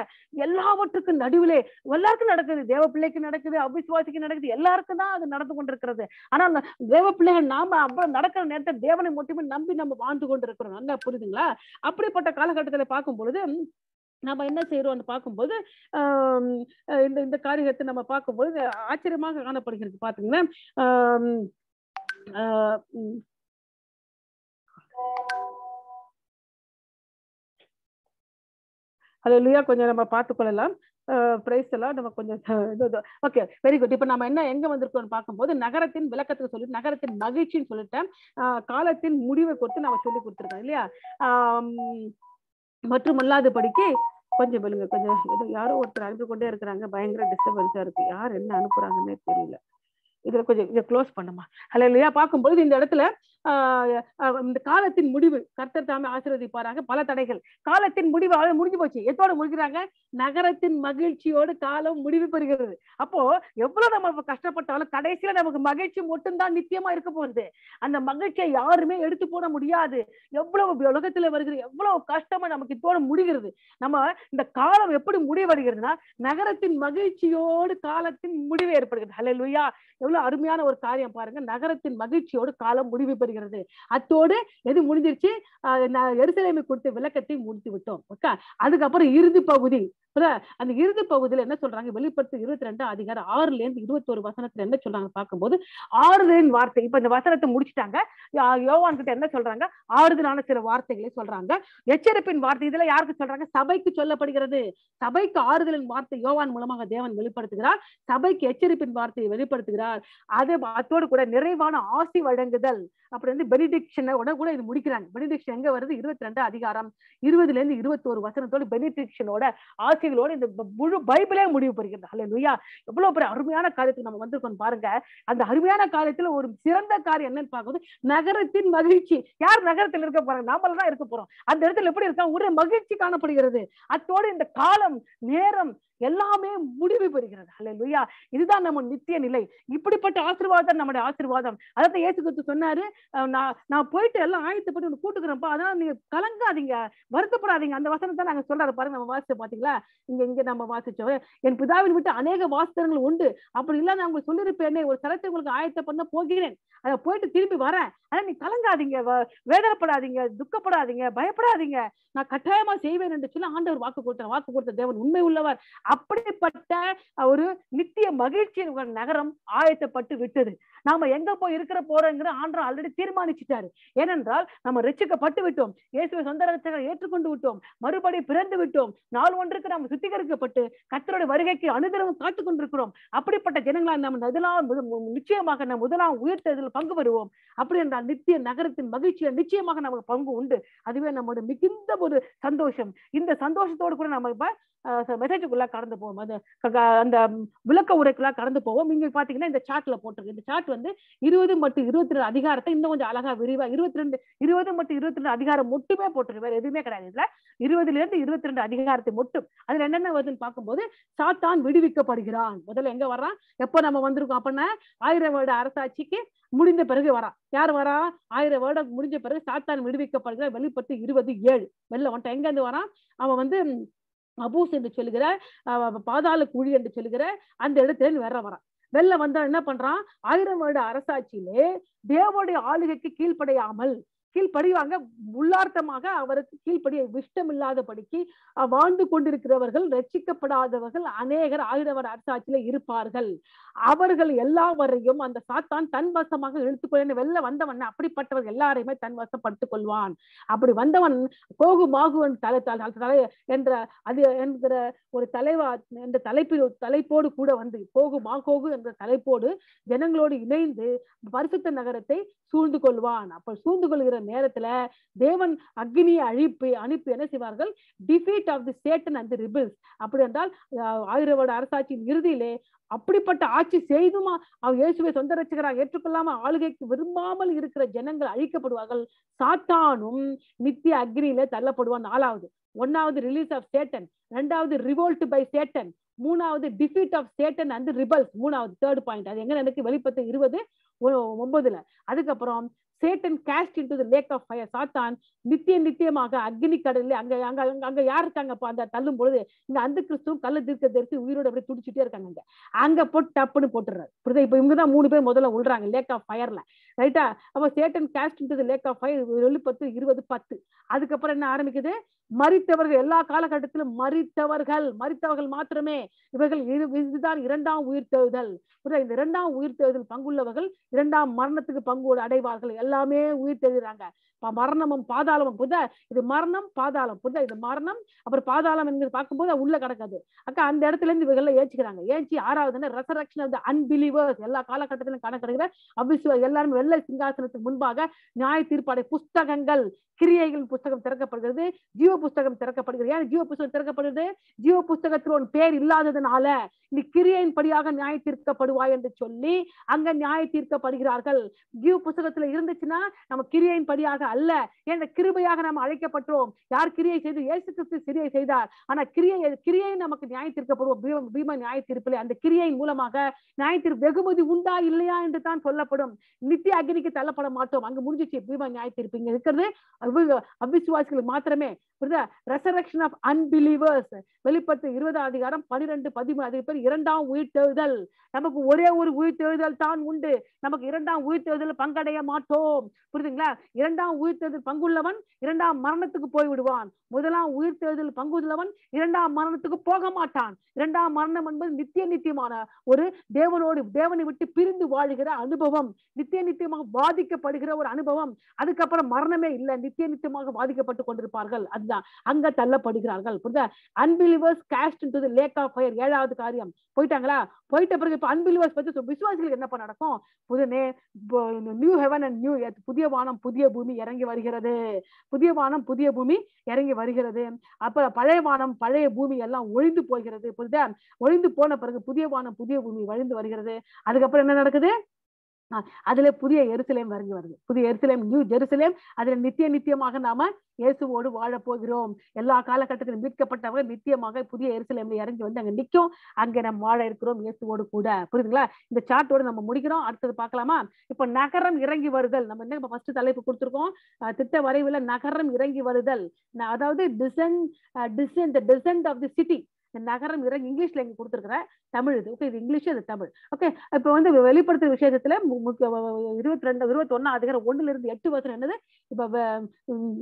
எல்லாவற்றுக்கும் நடுவிலே எல்லாருக்கும் நடக்குது. தேவ பிள்ளைக்கு நடக்குது, அபிசுவாசிக்கு நடக்குது, எல்லாருக்கும் தான் அது நடந்து கொண்டிருக்கிறது. ஆனா தேவ பிள்ளைகள் நாம அப்புறம் நடக்கிற நேரத்தை தேவனை மட்டுமே நம்பி நம்ம வாழ்ந்து கொண்டிருக்கிறோம். நல்லா புரியுதுங்களா? அப்படிப்பட்ட காலகட்டத்தில் பார்க்கும் பொழுது நம்ம என்ன செய்யறோம்னு பார்க்கும்போது ஆஹ் இந்த இந்த காரியத்தை நம்ம பார்க்கும்போது ஆச்சரியமாக காணப்படுகிறது. பாத்தீங்கன்னா ஆஹ் ஹல்லேலூயா. கொஞ்சம் நம்ம பார்த்துக்கொள்ளலாம். பிரைஸ் எல்லாம் நம்ம கொஞ்சம் ஓகே, வெரி குட். இப்போ நம்ம என்ன எங்க வந்திருக்கோம்னு பார்க்கும்போது நகரத்தின் விளக்கத்துக்கு சொல்லி, நகரத்தின் மகிழ்ச்சின்னு சொல்லிட்டேன், காலத்தின் முடிவை கொடுத்து நம்ம சொல்லி கொடுத்துருக்கோம் இல்லையா? மற்றும் அல்லாது படிக்க கொஞ்சம் பெலுங்க, கொஞ்சம் ஏதோ யாரோ ஒருத்தர் அனுப்பி கொண்டே இருக்கிறாங்க. பயங்கர டிஸ்டர்பன்ஸா இருக்கு. யார் என்ன அனுப்புறாங்கன்னே தெரியல. இதுல கொஞ்சம் இதை க்ளோஸ் பண்ணுமா? ஹல்லேலூயா. பார்க்கும்போது இந்த இடத்துல ஆஹ் இந்த காலத்தின் முடிவு கர்த்தர் தாமே ஆசீர்வதிப்பாராங்க. பல தடைகள், காலத்தின் முடிவு அவ்வளவு முடிஞ்சு போச்சு. எத்தோட முடிக்கிறாங்க? நகரத்தின் மகிழ்ச்சியோடு காலம் முடிவு பெறுகிறது. அப்போ எவ்வளவு நம்ம கஷ்டப்பட்டாலும் கடைசியில நமக்கு மகிழ்ச்சி மட்டும்தான் நித்தியமா இருக்க போகுது. அந்த மகிழ்ச்சியை யாருமே எடுத்து போட முடியாது. எவ்வளவு உலகத்துல வருகிற எவ்வளவு கஷ்டமா நமக்கு இதோட முடிகிறது. நம்ம இந்த காலம் எப்படி முடிவடைகிறதுனா நகரத்தின் மகிழ்ச்சியோடு காலத்தின் முடிவு ஏற்படுகிறது. ஹல்லேலூயா. எவ்வளவு அருமையான ஒரு காரியம் பாருங்க. நகரத்தின் மகிழ்ச்சியோடு காலம் முடிவு பெறுகிறது. அத்தோடு எது முடிஞ்சிருச்சு? எருசலேமை கொடுத்த விளக்கத்தை முடித்து விட்டோம். ஓகே. அதுக்கப்புறம் இறுதி பகுதி. அந்த இறுதி பகுதியில என்ன சொல்றாங்க? வெளிப்படுத்து இருபத்தி ரெண்டாம் அதிகாரம் ஆறுல இருந்து இருபத்தி ஒரு வசனத்துல என்ன சொல்றாங்க பார்க்கும்போது ஆறுதலின் வார்த்தை. இப்ப இந்த வசனத்தை முடிச்சுட்டாங்க. யோவான் கிட்ட என்ன சொல்றாங்க? ஆறுதலான சில வார்த்தைகளை சொல்றாங்க. எச்சரிப்பின் வார்த்தை இதுல யாருக்கு சொல்றாங்க? சபைக்கு சொல்லப்படுகிறது. சபைக்கு ஆறுதலின் வார்த்தை யோவான் மூலமாக தேவன் வெளிப்படுத்துகிறார். சபைக்கு எச்சரிப்பின் வார்த்தையை வெளிப்படுத்துகிறார். அது அதோடு கூட நிறைவான ஆசி வழங்குதல். அப்புறம் வந்து பெனிடிக்ஷன் கூட இது முடிக்கிறாங்க. பெனிடிக்ஷன் எங்க வருது? இருபத்தி ரெண்டாம் அதிகாரம் இருபதுல இருந்து இருபத்தி ஒரு வசனத்தோடு பெனிடிக்ஷனோட ஆசி இந்த முழு பைபிளே முடிவு பெறுகிறது. ஹல்லேலூயா. எவ்வளவு பெரிய அருமையான காரியத்துக்கு நம்ம வந்திருக்கோம் பாருங்க. அந்த அருமையான காரியத்துல ஒரு சிறந்த காரியம் என்னன்னு பார்க்கும்போது நகரத்தின் மகிழ்ச்சி. யார் நகரத்தில் இருக்க போறாங்க? நாமளதான் இருக்க போறோம். அந்த இடத்துல எப்படி இருக்கா? ஒரு மகிழ்ச்சி காணப்படுகிறது. அத்தோடு இந்த காலம், நேரம் எல்லாமே முடிவு பெறுகிறது. ஹல்லேலூயா. இதுதான் நம்ம நித்திய நிலை. இப்படிப்பட்ட ஆசீர்வாதம் நம்முடைய ஆசீர்வாதம். அதாவது இயேசு கிறிஸ்து சொன்னாரு, நான் நான் போயிட்டு எல்லாம் ஆயத்து போட்டு ஒன்று கூட்டுக்கிறேன்ப்பா, அதனால நீங்க கலங்காதீங்க, வருத்தப்படாதீங்க. அந்த வசனத்தை நாங்க சொல்றாரு பாருங்க. நம்ம வாசிச்சு பாத்தீங்களா? இங்க இங்க நம்ம வாசிச்சோம், என் பிதாவின் விட்டு அநேக வாசகங்கள் உண்டு, அப்படி இல்ல நான் உங்களுக்கு சொல்லியிருப்பேன், ஒரு சரத்தை உங்களுக்கு ஆயத்தை பண்ண போகிறேன், அதை போயிட்டு திரும்பி வரேன், ஆனா நீ கலங்காதீங்க, வேதனைப்படாதீங்க, துக்கப்படாதீங்க, பயப்படாதீங்க, நான் கட்டாயமா செய்வேன் என்று சொல்லி ஆண்டவர் வாக்கு கொடுத்தார். வாக்கு கொடுத்த தேவன் உண்மை உள்ளவர். அப்படிப்பட்ட ஒரு நித்திய மகிழ்ச்சியின் நகரம் ஆயத்தப்பட்டு விட்டது. நாம எங்க போய் இருக்கிற போறோங்கிற ஆண்டவர் ஆல்ரெடி தீர்மானிச்சுட்டாரு. ஏனென்றால் நம்ம ரட்சிக்கப்பட்டு விட்டோம், இயேசுவை சொந்த ரட்சகராக ஏற்றுக்கொண்டு விட்டோம், மறுபடி பிறந்து விட்டோம், நாள் ஒன்றுக்கு நாம் சுத்திகரிக்கப்பட்டு கர்த்தருடைய வருகைக்கு அனுதினமும் காத்து கொண்டிருக்கிறோம். அப்படிப்பட்ட ஜனங்களால் நம்ம முதலாம் நிச்சயமாக நம்ம முதலாம் உயிர்த்ததில் பங்கு பெறுவோம். அப்படி என்றால் நித்திய நகரத்தின் மகிழ்ச்சியை நிச்சயமாக நமக்கு பங்கு உண்டு. அதுவே நம்மளுடைய மிகுந்த ஒரு சந்தோஷம். இந்த சந்தோஷத்தோடு கூட நம்ம இப்ப மெசேஜுக்குள்ளா கடந்து போவோம், அது அந்த விளக்க உரைக்குள்ளா கடந்து போவோம். இங்க பாத்தீங்கன்னா இந்த சார்ட்ல போட்டிருக்கு. இந்த சார்ட் வந்து இருபது மற்றும் இருபத்தி ரெண்டு அதிகாரத்தை இன்னும் கொஞ்சம் அழகா விரிவா இருபத்தி ரெண்டு இருபது மற்றும் இருபத்தி ரெண்டு அதிகாரம் மட்டுமே போட்டிருக்கு. வேற எதுவுமே கிடையாது. இல்ல இருபதுல இருந்து இருபத்தி ரெண்டு அதிகாரத்தை மட்டும். அதுல என்னென்ன வருதுன்னு பார்க்கும்போது சாத்தான் விடுவிக்கப்படுகிறான். முதல்ல எங்க வர்றான்? எப்போ நம்ம வந்திருக்கோம் அப்படின்னா ஆயிரம் வருட அரசாட்சிக்கு முடிந்த பிறகு வரா. யார் வரா? ஆயிரம் வருடம் முடிஞ்ச பிறகு சாத்தான் விடுவிக்கப்படுகிறான். வெளிப்பட்டு இருபது ஏழு வெளில வந்துட்டான். எங்க இருந்து வரான்? அவன் வந்து அபூஸ் என்று சொல்லுகிற பாதாள குழி என்று சொல்லுகிற அந்த இடத்துல நீ வேற வரான். வெளில வந்தா என்ன பண்றான்? ஆயிரம் வருட அரசாட்சியிலே தேவனுடைய ஆளுகைக்கு கீழ்ப்படையாமல் கீழ்படிவாங்க. உள்ளார்த்தமாக அவருக்கு கீழ்படிய விஷ்டம் இல்லாதபடிக்கு வாழ்ந்து கொண்டிருக்கிறவர்கள், ரட்சிக்கப்படாதவர்கள் அநேகர் ஆயிரவர் அரசாட்சியில இருப்பார்கள். அவர்கள் எல்லாவரையும் அந்த சாத்தான் தன்வசமாக இழுத்துக்கொள்ள வெளில வந்தவன் அப்படிப்பட்டவர்கள் எல்லாரையுமே தன்வசப்படுத்திக் கொள்வான். அப்படி வந்தவன் கோகு மாகுவன் தலை தலை என்ற அது என்கிற ஒரு தலைவா என்ற தலைப்பில் தலைப்போடு கூட வந்து கோகு மாகோகு என்ற தலைப்போடு ஜனங்களோடு இணைந்து பரிசுத்த நகரத்தை சூழ்ந்து கொள்வான். அப்ப சூழ்ந்து கொள்கிற நேரத்துல தேவன் அக்னியை அழிப்பு அனுப்பி என்ன செய்வார்கள்? Defeat of the Satan and the rebels. அப்படி என்றால் ஆயிரம் வருட அரசாட்சியின் இறுதியிலே அப்படிப்பட்ட ஆட்சி செய்துமா அவன் இயேசுவை சொந்த ரட்சகராக ஏற்றுக்கொள்ளாம ஆளுகைக்கு விரும்பாமல் இருக்கிற ஜனங்கள் அழிக்கப்படுவார்கள். சாத்தானும் நித்திய அக்னியில தள்ளப்படுவான். நாலாவது ஒன்னாவது ரிலீஸ் ஆஃப் சேட்டன், ரெண்டாவது ரிவோல்ட் பை சேட்டன், மூணாவது defeat of Satan and rebels. மூணாவது தேர்ட் பாயிண்ட் அது எங்க எனக்கு வெளிப்பத்து இருபது ஒன்பதுல. அதுக்கப்புறம் Satan cast into the lake of fire. சாத்தான் நித்திய நித்தியமாக அக்னி கடலில் அங்க அங்க அங்க யார் இருக்காங்கப்பா? அந்த தள்ளும் பொழுது இந்த அந்த கிறிஸ்துவும் கள்ள தீர்க்க தரிசி உயிரோடு அப்படி துடிச்சுட்டே இருக்காங்க. அங்க போட்டு டப்புன்னு போட்டுறாரு. புரியுதா? இப்ப இவங்கதான் மூணு பேர் முதல்ல உள்றாங்க லேக் ஆஃப் ஃபயர்ல. ரைட்டா? அப்ப Satan cast into the lake of fire வெளிப்பத்து இருபது பத்து. அதுக்கப்புறம் என்ன ஆரம்பிக்குது? மரித்தவர்கள் எல்லா காலகட்டத்திலும் மரித்தவர்கள் மரித்தவர்கள் மாத்திரமே இவர்கள் இதுதான் இரண்டாம் உயிர் தேடுதல். இந்த இரண்டாம் உயிர் தேடுதல் பங்குள்ளவர்கள் இரண்டாம் மரணத்துக்கு பங்கு அடைவார்கள். எல்லாமே உயிர் தேடுறாங்க. மரணமும் பாதாளமும் புரிதா? இது மரணம் பாதாளம் புரிதா? இது மரணம் அப்புறம் பாதாளம் என்கிற பார்க்கும்போது உள்ள கிடக்காது அக்கா. அந்த இடத்துல இருந்து இவர்கள் ஏச்சுக்கிறாங்க. ஏச்சி ஆறாவதுன்னா ரெசரக்ஷன் ஆஃப் தி அன்பிலீவர்ஸ். எல்லா காலகட்டத்திலும் காணப்படுகிற அபிசுவ எல்லாரும் வெள்ளை சிங்காசனத்துக்கு முன்பாக நியாய தீர்ப்பாடை புஸ்தகங்கள் கிரியைகள் புஸ்தகம் திறக்கப்படுகிறது. ஜீவ புஸ்தகம் திறக்கப்படுகிறது. ஏன் ஜீவ புஸ்தகம் திறக்கப்படுகிறது? ஜீவ புஸ்தகத்தில் உன் பேர் இல்லாததுனால நீ கிரியையின் படியாக நியாய தீர்க்கப்படுவாய் என்று சொல்லி அங்க நியாய தீர்க்கப்படுகிறார்கள். ஜீவ புஸ்தகத்துல இருந்துச்சுன்னா நம்ம கிரியையின் படியாக அல்ல, என்ற கிருபையாக நாம் அழைக்கப்பட்டோம். யார் கிரியை செய்து? இயேசு கிறிஸ்து கிரியை செய்தார். ஆனா கிரியை கிரியை நமக்கு நியாய தீர்க்கப்படுவோம். பீம நியாய தீர்ப்பில் அந்த கிரியையின் மூலமாக நியாய தீர்ப்பு வெகுமதி உண்டா இல்லையா என்று தான் சொல்லப்படும். நித்திய அக்னிக்கு தள்ளப்பட மாட்டோம். அங்க முடிஞ்சிச்சு பீமா நியாய தீர்ப்பு. இங்க இருக்கிறது அவிசுவாசிகளுக்கு மாத்திரமே. புரியுதா? Resurrection of unbelievers. வெளிப்பட்டு இருபதாவது அதிகாரம் பனிரெண்டு பதிமூணு. அது பேர் இரண்டாம் உயிர் தேடுதல். நமக்கு ஒரே ஒரு உயிர் தேடுதல் தான் உண்டு. நமக்கு இரண்டாம் உயிர் தேடுதல் பங்கடைய மாட்டோம். புரியுதுங்களா? இரண்டாம் உயிர் தேடுதல் பங்குள்ளவன் இரண்டாம் மரணத்துக்கு போய் விடுவான். முதலாம் உயிர் தேடுதல் பங்குள்ளவன் இரண்டாம் மரணத்துக்கு போக மாட்டான். இரண்டாம் மரணம் என்பது நித்திய நித்தியமான ஒரு தேவனோடு தேவனை விட்டு பிரிந்து வாழுகிற அனுபவம், நித்திய நித்தியமாக பாதிக்கப்படுகிற ஒரு அனுபவம். அதுக்கப்புறம் மரணமே இல்லை, நித்திய நித்தியமாக பாதிக்கப்பட்டு கொண்டிருப்பார்கள். அதுதான் அங்க தள்ளப்படுகிறார்கள். புரியுதா? Unbelievers cast into the lake of fire. ஏழாவது காரியம் போயிட்டாங்களா? போயிட்ட பிறகு இப்ப அன்பிலீவர்ஸ் பத்தி விசுவாசிகள் என்ன நடக்கும்? புதுனே new heaven and new earth. புதிய வானம் புதிய பூமி இறங்கி வருகிறது. புதிய வானம் புதிய பூமி இறங்கி வருகிறது. அப்புறம் பழைய வானம் பழைய பூமி எல்லாம் ஒழிந்து போகிறது. புரியுதா? ஒழிந்து போன பிறகு புதிய வானம் புதிய பூமி வழிந்து வருகிறது. அதுக்கப்புறம் என்ன நடக்குது? அதுல புதிய எருசலேம் இறங்கி வருது. புதிய எருசலேம் நியூ ஜெருசலேம். அதுல நித்திய நித்தியமாக நாம இயேசுவோடு வாழ போகிறோம். எல்லா காலகட்டத்திலும் மீட்கப்பட்டவங்க நித்தியமாக புதிய எருசலேம்ல இறங்கி வந்து அங்க நிற்கும். அங்க நம்ம வாழ இருக்கிறோம் இயேசுவோடு கூட. புரியுதுங்களா? இந்த சார்ட்டோட நம்ம முடிக்கிறோம். அடுத்தது பார்க்கலாமா? இப்ப நகரம் இறங்கி வருதல். நம்ம என்ன இப்ப ஃபர்ஸ்ட் தலைப்பு கொடுத்துருக்கோம். திட்ட வரைவுல நகரம் இறங்கி வருதல். அதாவது descent descent the descent of the city. இந்த நகரம் இறங்கி இங்கிலீஷ்ல எங்க கொடுத்துருக்குறேன். தமிழ் இது. ஓகே, இது இங்கிலீஷ், அது தமிழ். ஓகே, இப்ப வந்து வெளிப்படுத்துற விஷயத்துல இருபத்தி ரெண்டு இருபத்தி ஒன்னா அதிகாரம் ஒண்ணுல இருந்து எட்டு வருஷம் என்னது? இப்ப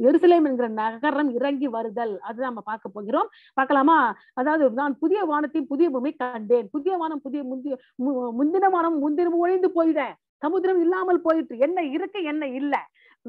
எருசலேம் என்கிற நகரம் இறங்கி வருதல். அது நம்ம பார்க்க போகிறோம். பார்க்கலாமா? அதாவது நான் புதிய வானத்தையும் புதிய பூமி கண்டேன். புதிய வானம் புதிய முந்திய முந்தின வானம் முந்தினம் ஒழிந்து போயிட, சமுதிரம் இல்லாமல் போயிட்டு, என்ன இருக்கு என்ன இல்ல.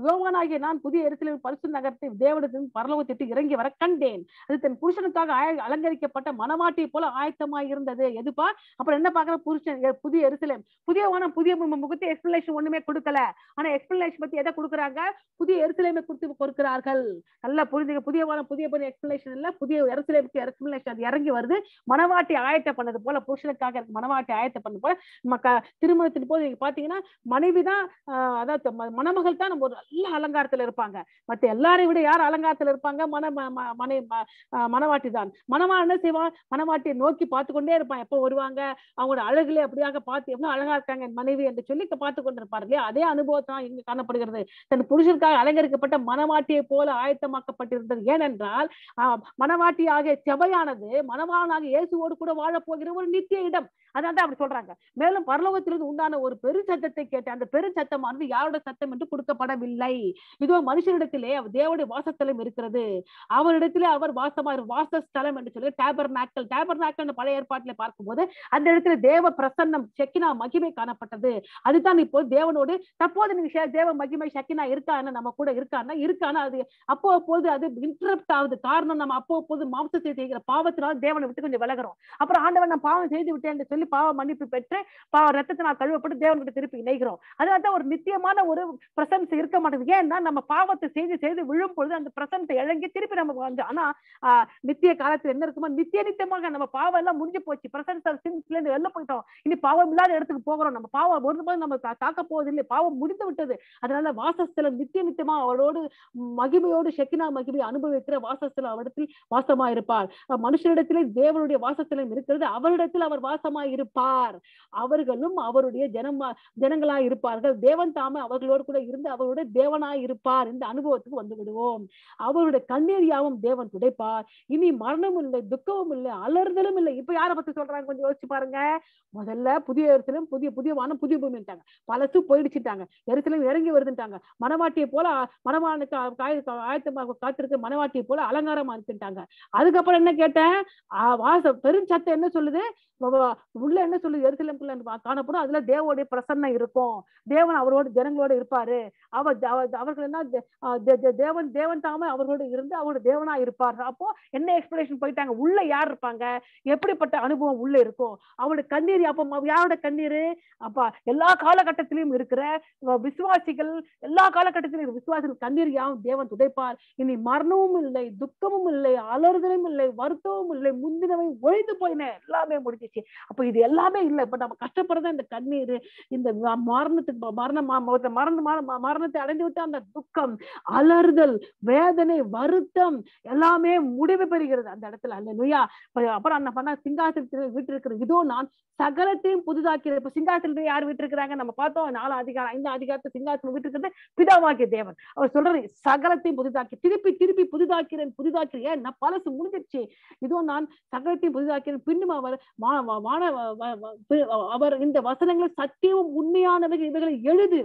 யோவானாகிய நான் புதிய எருசலேமின் பரிசுத்த நகரத்தை தேவனிடத்திலிருந்து பரலோகத்திற்கு இறங்கி வர கண்டேன். அது தன் புருஷனுக்காக அலங்கரிக்கப்பட்ட மணவாட்டியை போல ஆயத்தமாய் இருந்தது. எதுப்பா? அப்புறம் என்ன பாக்குற? புருஷன் புதிய எருசலேம் புதிய வானம் புதிய முகத்தை எக்ஸ்பிளனேஷன் ஒண்ணுமே கொடுக்கல. ஆனா எக்ஸ்பிளனேஷன் பத்தி எதை கொடுக்குறாங்க? புதிய எருசலேமை குறித்து கொடுக்கிறார்கள். நல்லா புரிஞ்சுக்க. புதிய வானம் புதிய புதிய எக்ஸ்பிளனேஷன் இல்ல, புதிய எருசலேமுக்கு எக்ஸ்பிளனேஷன். அது இறங்கி வருது. மணவாட்டி ஆயத்த பண்ணது போல, புருஷனுக்காக மணவாட்டி ஆயத்த பண்ணது போல. திருமணத்தின் போது நீங்க பாத்தீங்கன்னா மனைவிதான், அதாவது மணமகள் தான் நம்ம ஒரு எல்லா அலங்காரத்துல இருப்பாங்க. மற்ற எல்லாரையும் விட யார் அலங்காரத்துல இருப்பாங்க? மன மனை மணவாட்டி தான். மணவாளன் என்ன செய்வான்? மணவாட்டியை நோக்கி பார்த்து கொண்டே இருப்பான். எப்போ வருவாங்க, அவங்களோட அழகுல அப்படியாக பார்த்து எவ்வளவு அழகா இருக்காங்க என் மனைவி என்று சொல்லி பார்த்து கொண்டிருப்பார் இல்லையா? அதே அனுபவத்தான் இங்கு காணப்படுகிறது. தன் புருஷனுக்காக அலங்கரிக்கப்பட்ட மணவாட்டியை போல ஆயத்தமாக்கப்பட்டிருந்தது. ஏனென்றால் மணவாட்டியாக செவையானது மணவாளனாக இயேசுவோடு கூட வாழப்போகிற ஒரு நித்திய இடம். அதான் அப்படி சொல்றாங்க. மேலும் பரலோகத்திலிருந்து உண்டான ஒரு பெரு சத்தத்தை கேட்ட, அந்த பெரு சத்தமானது யாரோட சத்தம் என்று கொடுக்கப்படவில்லை. இல்லை. இதுவா மனுஷனிடத்திலே அவர் தேவனுடைய வாசஸ்தலம் இருக்கிறது. அவரிடத்திலே அவர் வாசமாய் வாசஸ்தலம் என்று சொல்லி டேபர்நாக்கல் டேபர்நாக்கல் பழைய ஏற்பாட்டிலே பார்க்கும்போது அந்த இடத்துல தேவ பிரசன்னம் செக்கினா மகிமை காணப்பட்டது. அதுதான் இப்போ தேவனோடு தற்போது நிமிஷ தேவ மகிமை செக்கினா இருக்கான்னு நம்ம கூட இருக்கான்னா இருக்கானா அது அப்போ போது அது இன்டரப்ட் ஆகுது. காரணம் நம்ம அப்போ போது மாம்சத்தை செய்கிற பாவத்தினால் தேவனை விட்டு கொஞ்சம் விலகிறோம். அப்புறம் ஆண்டவன் நான் பாவம் செய்து விட்டேன் என்று சொல்லி பாவ மன்னிப்பு பெற்று பாவ ரத்தத்தை நான் கழுவப்பட்டு தேவன்கிட்ட திருப்பி இணைகிறோம். அதனால தான் ஒரு நித்தியமான ஒரு பிரசன்ஸ் இருக்க மாட்டேங்குது. ஏன்னா நம்ம பாவத்தை செய்து செய்து விழும் பொழுது அந்த பிரசன்ஸை இழங்கி திருப்பி நமக்கு வந்து ஆனா நித்திய காலத்துல என்ன இருக்குமோ நித்திய நித்தியமாக நம்ம பாவம் எல்லாம் முடிஞ்சு போச்சு. பிரசன்ஸ் சின்ஸ்ல இருந்து வெளில போயிட்டோம். இனி பாவம் இல்லாத இடத்துக்கு போகிறோம். நம்ம பாவம் ஒருபோது நம்ம தாக்க போவது இல்லை. பாவம் முடிந்து விட்டது. அதனால வாசஸ்தலம் நித்திய நித்தியமா அவரோடு மகிமையோடு செக்கினா மகிமை அனுபவிக்கிற வாசஸ்தலம் அவரிடத்தில் வாசமாயிருப்பார். மனுஷனிடத்திலே தேவனுடைய வாசஸ்தலம் இருக்கிறது. அவரிடத்தில் அவர் வாசமாயிருப்பார். அவர்களும் அவருடைய ஜனமா ஜனங்களாய் இருப்பார்கள். தேவன் தாமே அவர்களோடு கூட இருந்து அவருடைய தேவனாய் இருப்பார். இந்த அனுபவத்துக்கு வந்து விடுவோம். அவருடைய கண்ணீர் யாவும் தேவன் துடைப்பார். இனி மரணமும் இல்லை, துக்கமும் இல்லை, அலறுதலும் இல்லை. இப்ப யாரை பத்தி சொல்றாங்க கொஞ்சம் யோசிச்சு பாருங்க. முதல்ல புதிய எருசலேம் புதிய புதிய வானம் புதிய பூமிட்டாங்க. பழசு போயிடுச்சுட்டாங்க. எருசலேம் இறங்கி வருதுட்டாங்க. மனவாட்டியை போல மனவானுக்கு ஆயத்தமாக காத்திருக்க மனவாட்டியை போல அலங்காரமா இருக்குட்டாங்க. அதுக்கப்புறம் என்ன கேட்டேன் வாச பெரும் சத்தம் என்ன சொல்லுது உள்ள என்ன சொல்லுது எருசலேம் காணப்படும். அதுல தேவோடைய பிரசன்னம் இருக்கும். தேவன் அவரோட ஜனங்களோட இருப்பாரு. அவர் அவர்கள் என்ன தேவன் தேவன் தாமே அவர்களோட இருந்து அவரோட தேவனா இருப்பார். அப்போ என்ன எக்ஸ்பிளேஷன் போயிட்டாங்க. உள்ள யார் இருப்பாங்க, எப்படிப்பட்ட அனுபவம் உள்ள இருக்கும், அவருடைய கண்ணீர். அப்ப யாரோட கண்ணீர்? அப்பா எல்லா காலகட்டத்திலையும் இருக்கிற விசுவாசிகள் எல்லா காலகட்டத்திலும் விசுவாசிகள் கண்ணீர் யாவும் தேவன் துடைப்பார். இனி மரணமும் இல்லை, துக்கமும் இல்லை, அலறுதலும் இல்லை, வருத்தமும் இல்லை, முந்தினவை ஒழிந்து போயின, எல்லாமே முடிஞ்சிச்சு. அப்ப இது எல்லாமே இல்லை. இப்ப நம்ம கஷ்டப்படுறதா இந்த கண்ணீர், இந்த மரணத்துக்கு மரண மரண மரணத்தை அடைந்து விட்டு அந்த துக்கம், அலறுதல், வேதனை, வருத்தம் எல்லாமே முடிவு பெறுகிறது அந்த இடத்துல. அல்லேலூயா. அப்புறம் என்ன பண்ண சிங்காசனத்தில் வீட்டு இருக்கிற இதோ நான் சகலத்தையும் புதிதாக்கிறது. இப்ப சிங்காசனத்துல யார் வீட்டு இருக்கிறாங்க நம்ம பார்த்தோம். நாலு அதிகாரம் ஐந்து அதிகாரத்தை சிங்காசனம் வீட்டு இருக்கிறது பிதாவாக்கிய தேவன். அவர் சொல்றாரு சகலத்தையும் புதிதாக்கி திருப்பி திருப்பி புதிதாக்கிறேன் புதிதாக்கிறேன். ஏன் நான் பழசு முடிஞ்சிருச்சு. இதோ நான் சகலத்தையும் புதிதாக்கிறேன். பின்னும் அவர் அவர் இந்த வசனங்களை சத்தியமும் உண்மையானவர்கள் இவைகளை எழுது.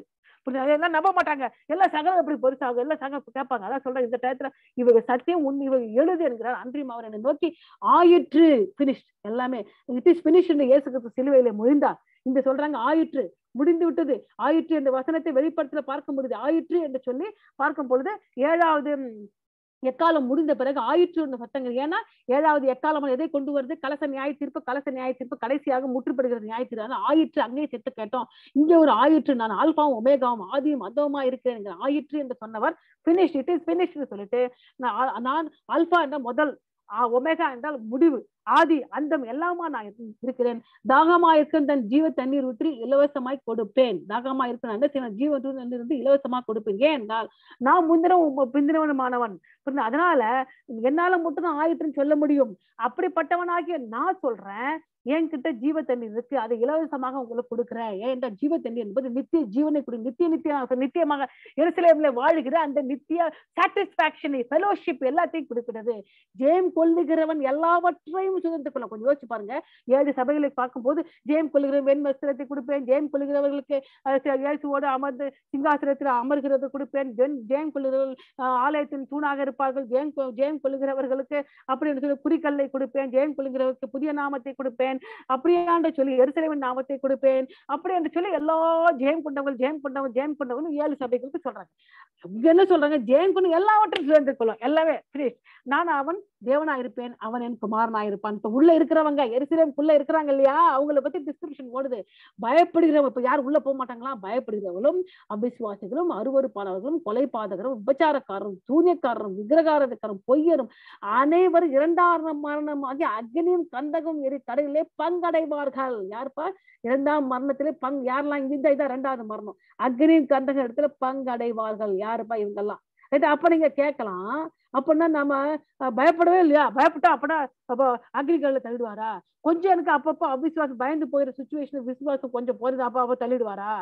எல்லாம் நம்ப மாட்டாங்க. எல்லா சகலம் எப்படி பெருசாகும், எல்லா சகலம் கேட்பாங்க. அதான் சொல்றேன் இந்த டயத்துல இவங்க சத்தியம் உண்மை இவங்க எழுது என்கிறார். அன்றியும் அவர் என்னை நோக்கி ஆயிற்று, பினிஷ், எல்லாமே இட் இஸ் பினிஷ் என்று இயேசு கிறிஸ்து சிலுவையில முடிந்தார். இந்த சொல்றாங்க ஆயிற்று, முடிந்து விட்டது, ஆயிற்று என்ற வசனத்தை வெளிப்படுத்த பார்க்க முடியுது. ஆயிற்று என்று சொல்லி பார்க்கும் பொழுது ஏழாவது எக்காலம் முடிந்த பிறகு ஆயிற்று என்ற சத்தங்கள். ஏன்னா ஏழாவது எக்காலம் எதை கொண்டு வருது? கலச நியாய தீர்ப்பு. கலச நியாய தீர்ப்பு கடைசியாக முற்றுப்படுகிறது நியாய தீர்ப்பு. ஆயிற்று அங்கேயே செத்து கேட்டோம். இங்கே ஒரு ஆயிற்று, நான் ஆல்பாவும் ஒமேகாவும் ஆதியும் அந்தவமா இருக்கிறேன். ஆயிற்று என்று சொன்னவர் பினிஷ், இட் இஸ் பினிஷ் சொல்லிட்டு நான் ஆல்பா என்ற முதல், ஒமேகா என்றால் முடிவு, ஆதி அந்தம் எல்லாமா நான் இருக்கிறேன். தாகமா இருக்கும் தன் ஜீவ தண்ணீர் ஊற்றி இலவசமாய் கொடுப்பேன். தாகமா இருக்கணும் ஜீவ தண்ணீர் இலவசமா கொடுப்பேன். ஏனென்றால் நான் முந்தினவன் பிந்தினவனுமானவன். அதனால என்னால மட்டும் தான் ஆயிற்றுன்னு சொல்ல முடியும். அப்படிப்பட்டவனாகிய நான் சொல்றேன், என்கிட்ட ஜீவ தண்ணீர் இருக்கு, அதை இலவசமாக உங்களுக்கு கொடுக்குறேன். ஏன்டா ஜீவ தண்ணீர் என்பது நித்திய ஜீவனை கொடு, நித்திய நித்திய நித்தியமாக எருசலேமில் வாழுகிற அந்த நித்திய சாட்டிஸ்பாக்சன் ஃபெலோஷிப் எல்லாத்தையும் கொடுக்கிறது. ஜெயம் கொள்ளுகிறவன் எல்லாவற்றையும் சுதந்திர கொள்ள. கொஞ்சம் யோசிச்சு பாருங்க. ஏழு சபைகளை பார்க்கும்போது ஜெயம் கொள்ளுகிறவன் வெண் வஸ்திரத்தை கொடுப்பேன், ஜெயம் கொள்ளுகிறவர்களுக்கு இயேசுவோடு அமர்ந்து சிங்காசனத்தில் அமர்கிறத கொடுப்பேன், ஜெயம் கொள்ளுகிறவர்கள் ஆலயத்தின் தூணாக இருப்பார்கள், ஜெயம் ஜெயம் கொள்ளுகிறவர்களுக்கு அப்படின்னு சொல்லி குறிக்கல்லை கொடுப்பேன், ஜெயம் கொள்ளுகிறவர்களுக்கு புதிய நாமத்தை கொடுப்பேன், அப்படியாண்டு சொல்லி எருசலேமின் நாமத்தை கொடுப்பேன், அப்படி என்று சொல்லி எல்லா ஜெயம் கொண்டவர்கள் ஜெயம் கொண்டவங்க ஜெயம் கொண்டவங்க ஏழு சபைகளுக்கு சொல்றாங்க. என்ன சொல்றாங்க? ஜெயம் கொண்டு எல்லாவற்றையும் சேர்ந்து கொள்ளும், எல்லாமே பிரிஷ். நான் அவன் தேவனா இருப்பேன், அவன் என் குமாரனா இருப்பான். இப்ப உள்ள இருக்கிறவங்க எருசலேமுக்குள்ள இருக்கிறாங்க இல்லையா, அவங்கள பத்தி டிஸ்கிரிப்ஷன் ஓடுது. பயப்படுகிறவங்க இப்ப யார் உள்ள போக மாட்டாங்களா? பயப்படுகிறவர்களும் அபிசுவாசிகளும் அருவறுப்பானவர்களும் கொலைபாதகரும் விபச்சாரக்காரரும் சூன்யக்காரரும் விக்கிரகாரரும் பொய்யரும் அனைவரும் இரண்டாம் மரணமாகி அக்னியும் கந்தகம் எரி கடையிலே பங்கடைவார்கள். யாருப்பா? இரண்டாம் மரணத்திலே பங் யாரெல்லாம் இந்த இதான் இரண்டாவது மரணம் அக்னியும் கந்தகம் இடத்துல பங்கடைவார்கள். யாருப்பா இவங்கெல்லாம்? ரைட். அப்ப நீங்க கேட்கலாம், அப்படின்னா நம்ம பயப்படவே இல்லையா? பயப்பட்டா அப்படின்னா அப்போ அக்னிகள்ல தள்ளிடுவாரா? கொஞ்சம் எனக்கு அப்பப்போ அவிசுவாசம் பயந்து போயிற சுச்சுவேஷன் விசுவாசம் கொஞ்சம் போறது, அப்போ அப்போ தள்ளிடுவாரா?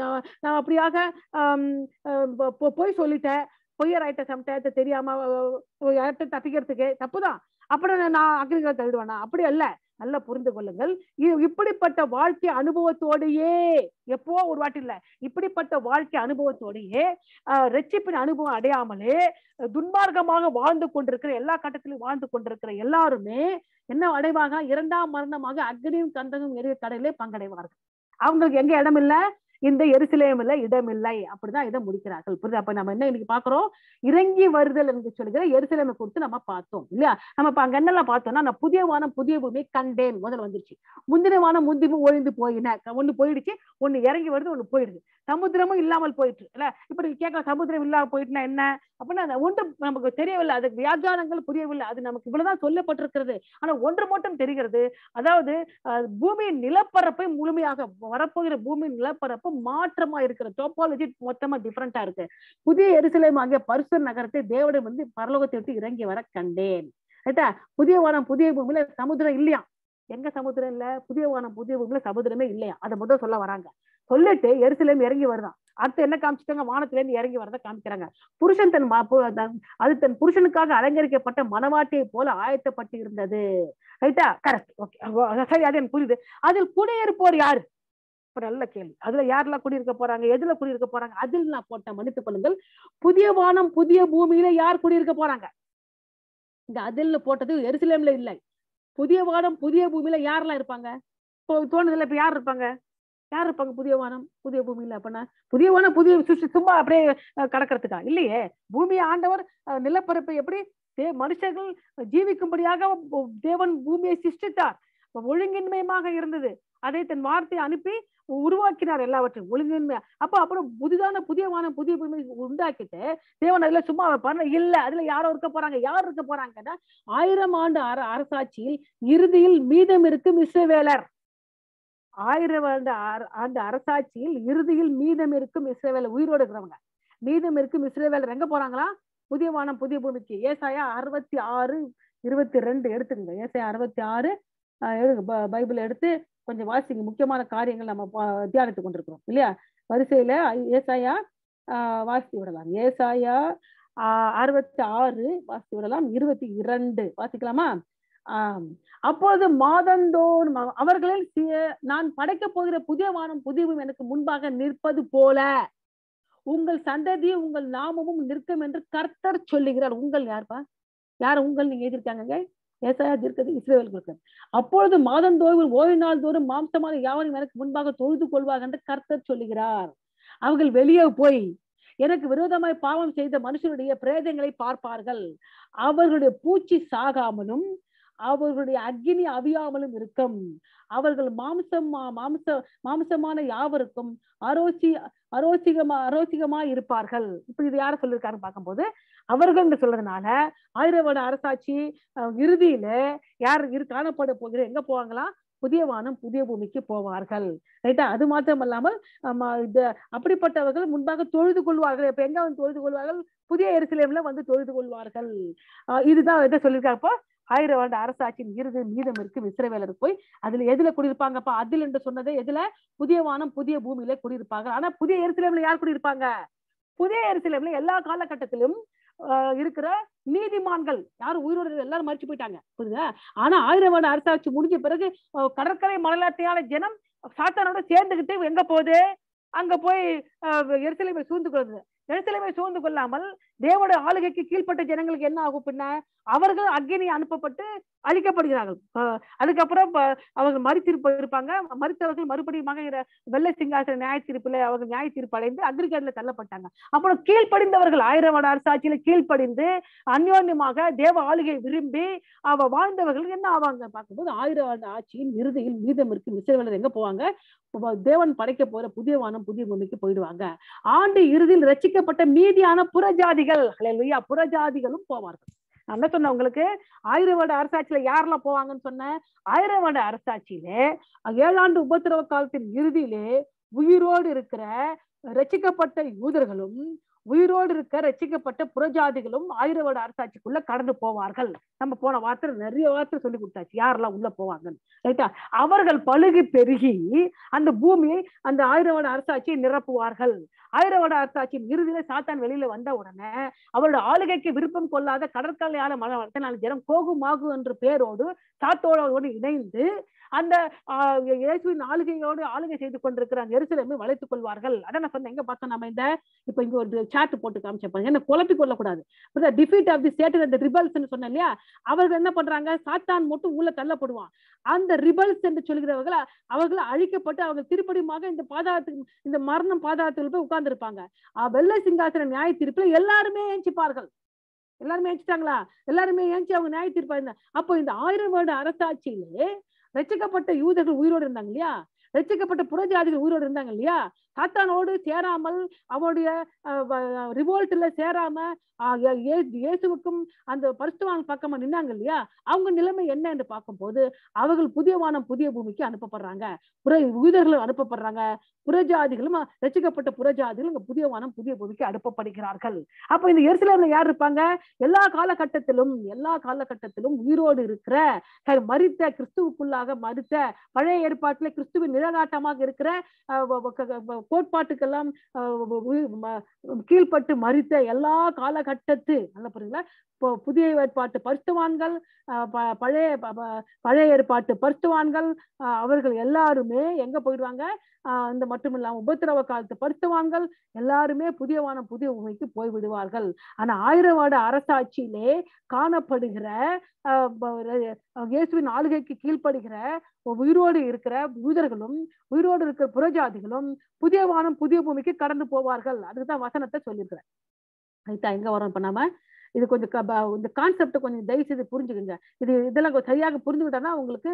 நான் அப்படியாக போய் சொல்லிட்டேன், பொய்யராயிட்ட சம்டைத்தை தெரியாம யார்கிட்ட தப்பிக்கிறதுக்கு தப்புதான், அப்புறம் நான் அக்னிகளை தள்ளிடுவேனா? அப்படி அல்ல. நல்லா புரிந்து கொள்ளுங்கள். இப்படிப்பட்ட வாழ்க்கை அனுபவத்தோடையே, எப்போ ஒரு வாட்டி இல்ல, இப்படிப்பட்ட வாழ்க்கை அனுபவத்தோடையே அஹ் ரட்சிப்பின் அனுபவம் அடையாமலே துன்மார்க்கமாக வாழ்ந்து கொண்டிருக்கிற, எல்லா கட்டத்திலும் வாழ்ந்து கொண்டிருக்கிற எல்லாருமே என்ன அடைவாங்க? இரண்டாம் மரணமாக அக்னியும் கந்தகம் எரிய கடலிலே பங்கடைவார்கள். அவங்களுக்கு எங்க இடம் இல்லை, இந்த எருசலேம் இல்லை, இடம் இல்லை. அப்படிதான் இதை முடிக்கிறார்கள். புரியுது? அப்ப நம்ம என்ன இன்னைக்கு பாக்குறோம்? இறங்கி வருதல் என்று சொல்லுகிற எருசலேமை கொடுத்து நம்ம பார்த்தோம் இல்லையா? நம்ம இப்ப அங்க என்னெல்லாம் பார்த்தோம்னா, நான் புதிய வானம் புதிய பூமி கண்டேன். முதல்ல வந்துருச்சு. முந்தின வானம் முந்தியமும் ஒழிந்து போயின. ஒண்ணு போயிடுச்சு, ஒண்ணு இறங்கி வருது, ஒண்ணு போயிடுது. சமுத்திரமும் இல்லாமல் போயிட்டு இல்ல. இப்ப கேட்க சமுத்திரம் இல்லாம போயிட்டுனா என்ன? அப்படின்னா ஒன்று நமக்கு தெரியவில்லை, அதுக்கு வியாக்கியானங்கள் புரியவில்லை, அது நமக்கு இவ்வளவுதான் சொல்லப்பட்டிருக்கிறது. ஆனா ஒன்று மட்டும் தெரிகிறது, அதாவது பூமியின் நிலப்பரப்பை முழுமையாக வரப்போகிற பூமியின் நிலப்பரப்பு மாற்றமா இருக்கிற டோபாலஜி மொத்தமா டிஃபரெண்டா இருக்கு. புதிய எருசலேம் ஆகிய பரிசுத்த நகரத்தை தேவனை வந்து பரலோகத்தை விட்டு இறங்கி வர கண்டேன். ரைட்டா? புதிய வானம் புதிய பூமியில சமுதிரம் இல்லையா? எங்க சமுதிரம் இல்ல? புதிய வானம் புதிய பூமியில சமுதிரமே இல்லையா? அதை முதல் சொல்ல வராங்க. சொல்லிட்டு எருசலேம் இறங்கி வருதான். அடுத்து என்ன காமிச்சிட்டாங்க? வானத்துல இருந்து இறங்கி வரதை காமிக்கிறாங்க. புருஷன் தன் அது தன் புருஷனுக்காக அலங்கரிக்கப்பட்ட மணவாட்டியை போல ஆயத்தப்பட்டு இருந்தது. ரைட்டா? கரெக்ட். ஓகே, சரி, அது எனக்கு புரியுது. அதில் குடியிருப்போர் யாரு? இப்ப நல்ல கேள்வி. அதுல யாரெல்லாம் குடியிருக்க போறாங்க, எதுல குடியிருக்க போறாங்க? அதில் நான் போட்ட மன்னித்துக் கொள்ளுங்கள். புதிய வானம் புதிய பூமியில யார் குடியிருக்க போறாங்க? இந்த அதில் போட்டது எருசலேம்ல இல்லை. புதிய வானம் புதிய பூமியில யாரெல்லாம் இருப்பாங்க? இப்போ தோணுதுல, இப்ப யார் இருப்பாங்க? யார் இருப்பாங்க புதிய வானம் புதிய பூமியில? அப்படின்னா புதிய வானம் புதிய சும்மா அப்படியே கடக்கிறதுக்கா? இல்லையே. பூமியை ஆண்டவர் நிலப்பரப்பை எப்படி மனுஷர்கள் ஜீவிக்கும்படியாக தேவன் பூமியை சிருஷ்டித்தார். ஒழுங்கின்மையமாக இருந்தது, அதை தன் வார்த்தையை அனுப்பி உருவாக்கினார் எல்லாவற்றையும் ஒழுங்கின்மையா. அப்ப அப்புறம் புதிதான புதிய வானம் புதிய பூமி உண்டாக்கிட்டு தேவன் அதுல சும்மா பண்ண இல்ல. அதுல யாரோ இருக்க போறாங்க. யார் இருக்க போறாங்கன்னா, ஆயிரம் ஆண்டு அரசாட்சியில் இறுதியில் மீதம் இருக்கும் இஸ்ரவேலர். ஆயிரம் ஆண்டு ஆண்டு அரசாட்சியில் இறுதியில் மீதம் இருக்கும் இஸ்ரவேலர், உயிரோடு இருக்கிறவங்க மீதம் இருக்கும் இஸ்ரவேலர் எங்க போறாங்களா? புதிய வானம் புதிய பூமிக்கு. ஏசாயா அறுபத்தி ஆறு இருபத்தி ரெண்டு எடுத்துக்கங்க. ஏசாயா அறுபத்தி ஆறு பைபிள் எடுத்து கொஞ்சம் வாசிங்க. முக்கியமான காரியங்கள் நம்ம தியானித்துக் கொண்டிருக்கிறோம் இல்லையா? வரிசையில ஏசாயா ஆஹ் வாசித்து விடலாம். ஏசாயா ஆஹ் அறுபத்தி ஆறு வாசித்து விடலாம். இருபத்தி இரண்டு வாசிக்கலாமா? ஆஹ் அப்போது மாதந்தோறும் அவர்களில் நான் படைக்க போகிற புதிய வானம் புதியவும் எனக்கு முன்பாக நிற்பது போல உங்கள் சந்ததியும் உங்கள் நாமமும் நிற்கும் என்று கர்த்தர் சொல்லுகிறார். உங்கள் யார்பா? யார் உங்கள்? நீங்க எழுதியிருக்காங்க ஏசாயா தீர்க்கதரிசி இஸ்ரவேலுக்கு இருக்கிறது. அப்பொழுது மாதந்தோறும் ஓய்வு நாள் தோறும் மாம்சமான யாவரும் எனக்கு முன்பாக தொழுது கொள்வார்கள் என்று கர்த்தர் சொல்லுகிறார். அவர்கள் வெளியே போய் எனக்கு விரோதமாய் பாவம் செய்த மனுஷனுடைய பிரேதங்களை பார்ப்பார்கள். அவர்களுடைய பூச்சி சாகாமலும் அவர்களுடைய அக்னி அவியாமலும் இருக்கும். அவர்கள் மாம்சமா மாம்ச மாம்சமான யாவருக்கும் அரோசி அரோசிகமா அரோசிகமா இருப்பார்கள். இப்ப இது யார சொல்லியிருக்காருன்னு பார்க்கும்போது அவர்கள் சொல்றதுனால ஆயிரவான அரசாட்சி இறுதியில யார் இரு காணப்பட போகிற எங்க போவாங்களா? புதிய வானம் புதிய பூமிக்கு போவார்கள். ரைட்டா? அது மாத்திரம் இல்லாமல் அப்படிப்பட்டவர்கள் முன்பாக தொழுது கொள்வார்கள். இப்ப எங்க வந்து தொழுது கொள்வார்கள்? புதிய எருசலேம்ல வந்து தொழுது கொள்வார்கள். இதுதான் இதை சொல்லியிருக்காருப்பா. ஆயிரம் ஆண்டு அரசாட்சியின் இறுதி மீதம் இருக்கும் இஸ்ரவேலர் போய் அதுல எதுல குடியிருப்பாங்கப்பா? அதில் என்று சொன்னதே எதுல? புதிய வானம் புதிய பூமியில குடியிருப்பாங்க. ஆனா புதிய எருசலேம்ல யார் குடியிருப்பாங்க? புதிய எருசலேம்ல எல்லா காலகட்டத்திலும் இருக்கிற நீதிமான்கள் யார்? உயிரோடு எல்லாரும் மறிச்சு போயிட்டாங்க. புரியுதா? ஆனா ஆயிரம் ஆண்டு அரசாட்சி முடிஞ்ச பிறகு கடற்கரை மலையாட்டையான ஜனம் சாத்தானோட சேர்ந்துகிட்டு எங்க போகுது? அங்க போய் எருசலேமை சூழ்ந்து கொள்ளுது. எருசலேமை சூழ்ந்து கொள்ளாமல் தேவோட ஆளுகைக்கு கீழ்பட்ட ஜனங்களுக்கு என்ன ஆகும்? பின்ன அவர்கள் அக்னி அனுப்பப்பட்டு அழிக்கப்படுகிறார்கள். அதுக்கப்புறம் அவர்கள் மறுத்தீர்ப்பு இருப்பாங்க. மறுத்தவர்கள் மறுபடியும் வெள்ளை சிங்காசன நியாய தீர்ப்புல அவர்கள் நியாய தீர்ப்பு அடைந்து அக்ரிகேட்ல தள்ளப்பட்டாங்க. அப்புறம் கீழ்ப்படிந்தவர்கள் ஆயிரம் ஆண்டு அரசாட்சியில கீழ்ப்படிந்து அந்யோன்யமாக தேவ ஆளுகை விரும்பி அவ வாழ்ந்தவர்கள் என்ன ஆவாங்க பார்க்கும்போது, ஆயிரம் ஆண்டு ஆட்சியின் இறுதியில் மீதம் இருக்கும் இஸ்ரவேலர் எங்க போவாங்க? தேவன் படைக்க போற புதிய வானம் புதிய பூமிக்கு போயிடுவாங்க. ஆண்டு இறுதியில் ரட்சிக்கப்பட்ட மீதியான புறஜாதிகள் புறஜாதிகளும் போவார்கள். என்ன சொன்ன உங்களுக்கு? ஆயிரம் வருட அரசாட்சியில யாரெல்லாம் போவாங்கன்னு சொன்ன? ஆயிரம் வருட அரசாட்சியிலே ஏழாண்டு உபத்திரவ காலத்தின் இறுதியிலே உயிரோடு இருக்கிற ரட்சிக்கப்பட்ட யூதர்களும் உயிரோடு இருக்க ரட்சிக்கப்பட்ட புறஜாதிகளும் ஆயிரம் வருட அரசாட்சிக்குள்ள கடந்து போவார்கள். நம்ம போன வார்த்தை நிறைய வார்த்தை சொல்லி கொடுத்தாச்சு யாரெல்லாம் உள்ள போவாங்கன்னு. ரைட்டா? அவர்கள் பழுகி பெருகி அந்த பூமியை அந்த ஆயிரம் வருட அரசாட்சியை நிரப்புவார்கள். ஆயிரவோட அர்த்தாட்சியின் இறுதியில சாத்தான் வெளியில வந்த உடனே அவரோட ஆளுகைக்கு விருப்பம் கொள்ளாத கடற்கரையான மனவர்த்த நாலு ஜனம் கோகு மாகு என்ற பேரோடு சாத்தோடோடு இணைந்து அந்த இயேசுவின் ஆளுகையோடு ஆளுகை செய்து கொண்டிருக்கிற அந்த எருசலேமை வளைத்துக் கொள்வார்கள். அதான் நான் சொன்னேன், எங்க பார்த்தோம் நம்ம இந்த இப்ப இங்க ஒரு சாட் போட்டு காமிச்சேன், என்ன குழப்பிக் கொள்ளக்கூடாது. Defeat of the Satan and the rebels சொன்னேன் இல்லையா, அவர்கள் என்ன பண்றாங்க, சாத்தான் மட்டும் உள்ள தள்ளப்படுவான், அந்த ரிபல்ஸ் என்று சொல்கிறவர்கள் அவர்கள் அழிக்கப்பட்டு அவர்கள் திருப்படியுமாக இந்த பாதாளத்துக்கு இந்த மரணம் பாதாளத்தில் போய் உட்கார்ந்து இருப்பாங்க. வெள்ளை சிங்காசன நியாய தீர்ப்பில் எல்லாருமே ஏஞ்சிப்பார்கள். எல்லாருமே ஏஞ்சிட்டாங்களா? எல்லாருமே ஏஞ்சி அவங்க நியாய தீர்ப்பாங்க. அப்போ இந்த ஆயிரம் வருட அரசாட்சியிலே ரட்சிக்கப்பட்ட யூதர்கள் உயிரோடு இருந்தாங்க இல்லையா, ரட்சிக்கப்பட்ட புறஜாதிகள் உயிரோடு இருந்தாங்க இல்லையா, சாத்தானோடு சேராமல் அவனுடைய ரிவோல்ட்ல சேராம இயேசுவுக்கும் அந்த பரிசுத்தவான் பக்கமா நின்னாங்க இல்லையா, அவங்க நிலைமை என்ன என்று பார்க்கும் போது அவர்கள் புதிய வானம் புதிய பூமிக்கு அனுப்பப்படுறாங்க. புற யூதர்களும் அனுப்பப்படுறாங்க, புறஜாதிகளும் ரட்சிக்கப்பட்ட புறஜாதிகளும் புதிய வானம் புதிய பூமிக்கு அனுப்பப்படுகிறார்கள். அப்ப இந்த எருசலேம்ல யார் இருப்பாங்க? எல்லா காலகட்டத்திலும் எல்லா காலகட்டத்திலும் உயிரோடு இருக்கிற மரித்த கிறிஸ்துவுக்குள்ளாக மரித்த பழைய ஏற்பாட்டில் கிறிஸ்துவின் நிழலாட்டமாக இருக்கிற கோட்பாட்டுக்கெல்லாம் கீழ்பட்டு மரித்த எல்லா காலகட்டத்து நல்லா புரியுங்களா, புதிய ஏற்பாட்டு பரிசுத்தவான்கள் பழைய பழைய ஏற்பாட்டு பரிசுத்தவான்கள் அவர்கள் எல்லாருமே எங்க போயிடுவாங்க? இந்த மட்டும் இல்லாம உபத்திரவ காலத்து பரிசுத்தவான்கள் எல்லாருமே புதிய வானம் புதிய பூமிக்கு போய்விடுவார்கள். ஆனா ஆயிரம் வருட அரசாட்சியிலே காணப்படுகிற இயேசுவின் ஆளுகைக்கு கீழ்ப்படுகிற உயிரோடு இருக்கிற யூதர்களும் உயிரோடு இருக்கிற புறஜாதிகளும் புதிய வானம் புதிய பூமிக்கு கடந்து போவார்கள். அதுக்குதான் வசனத்தை சொல்லியிருக்கிறேன். அதுதான் எங்க வரோம் இப்ப நாம இது கொஞ்சம் இந்த கான்செப்டை கொஞ்சம் தயவு செய்து புரிஞ்சுக்குங்க. இது இதெல்லாம் சரியாக புரிஞ்சுக்கிட்டோம்னா உங்களுக்கு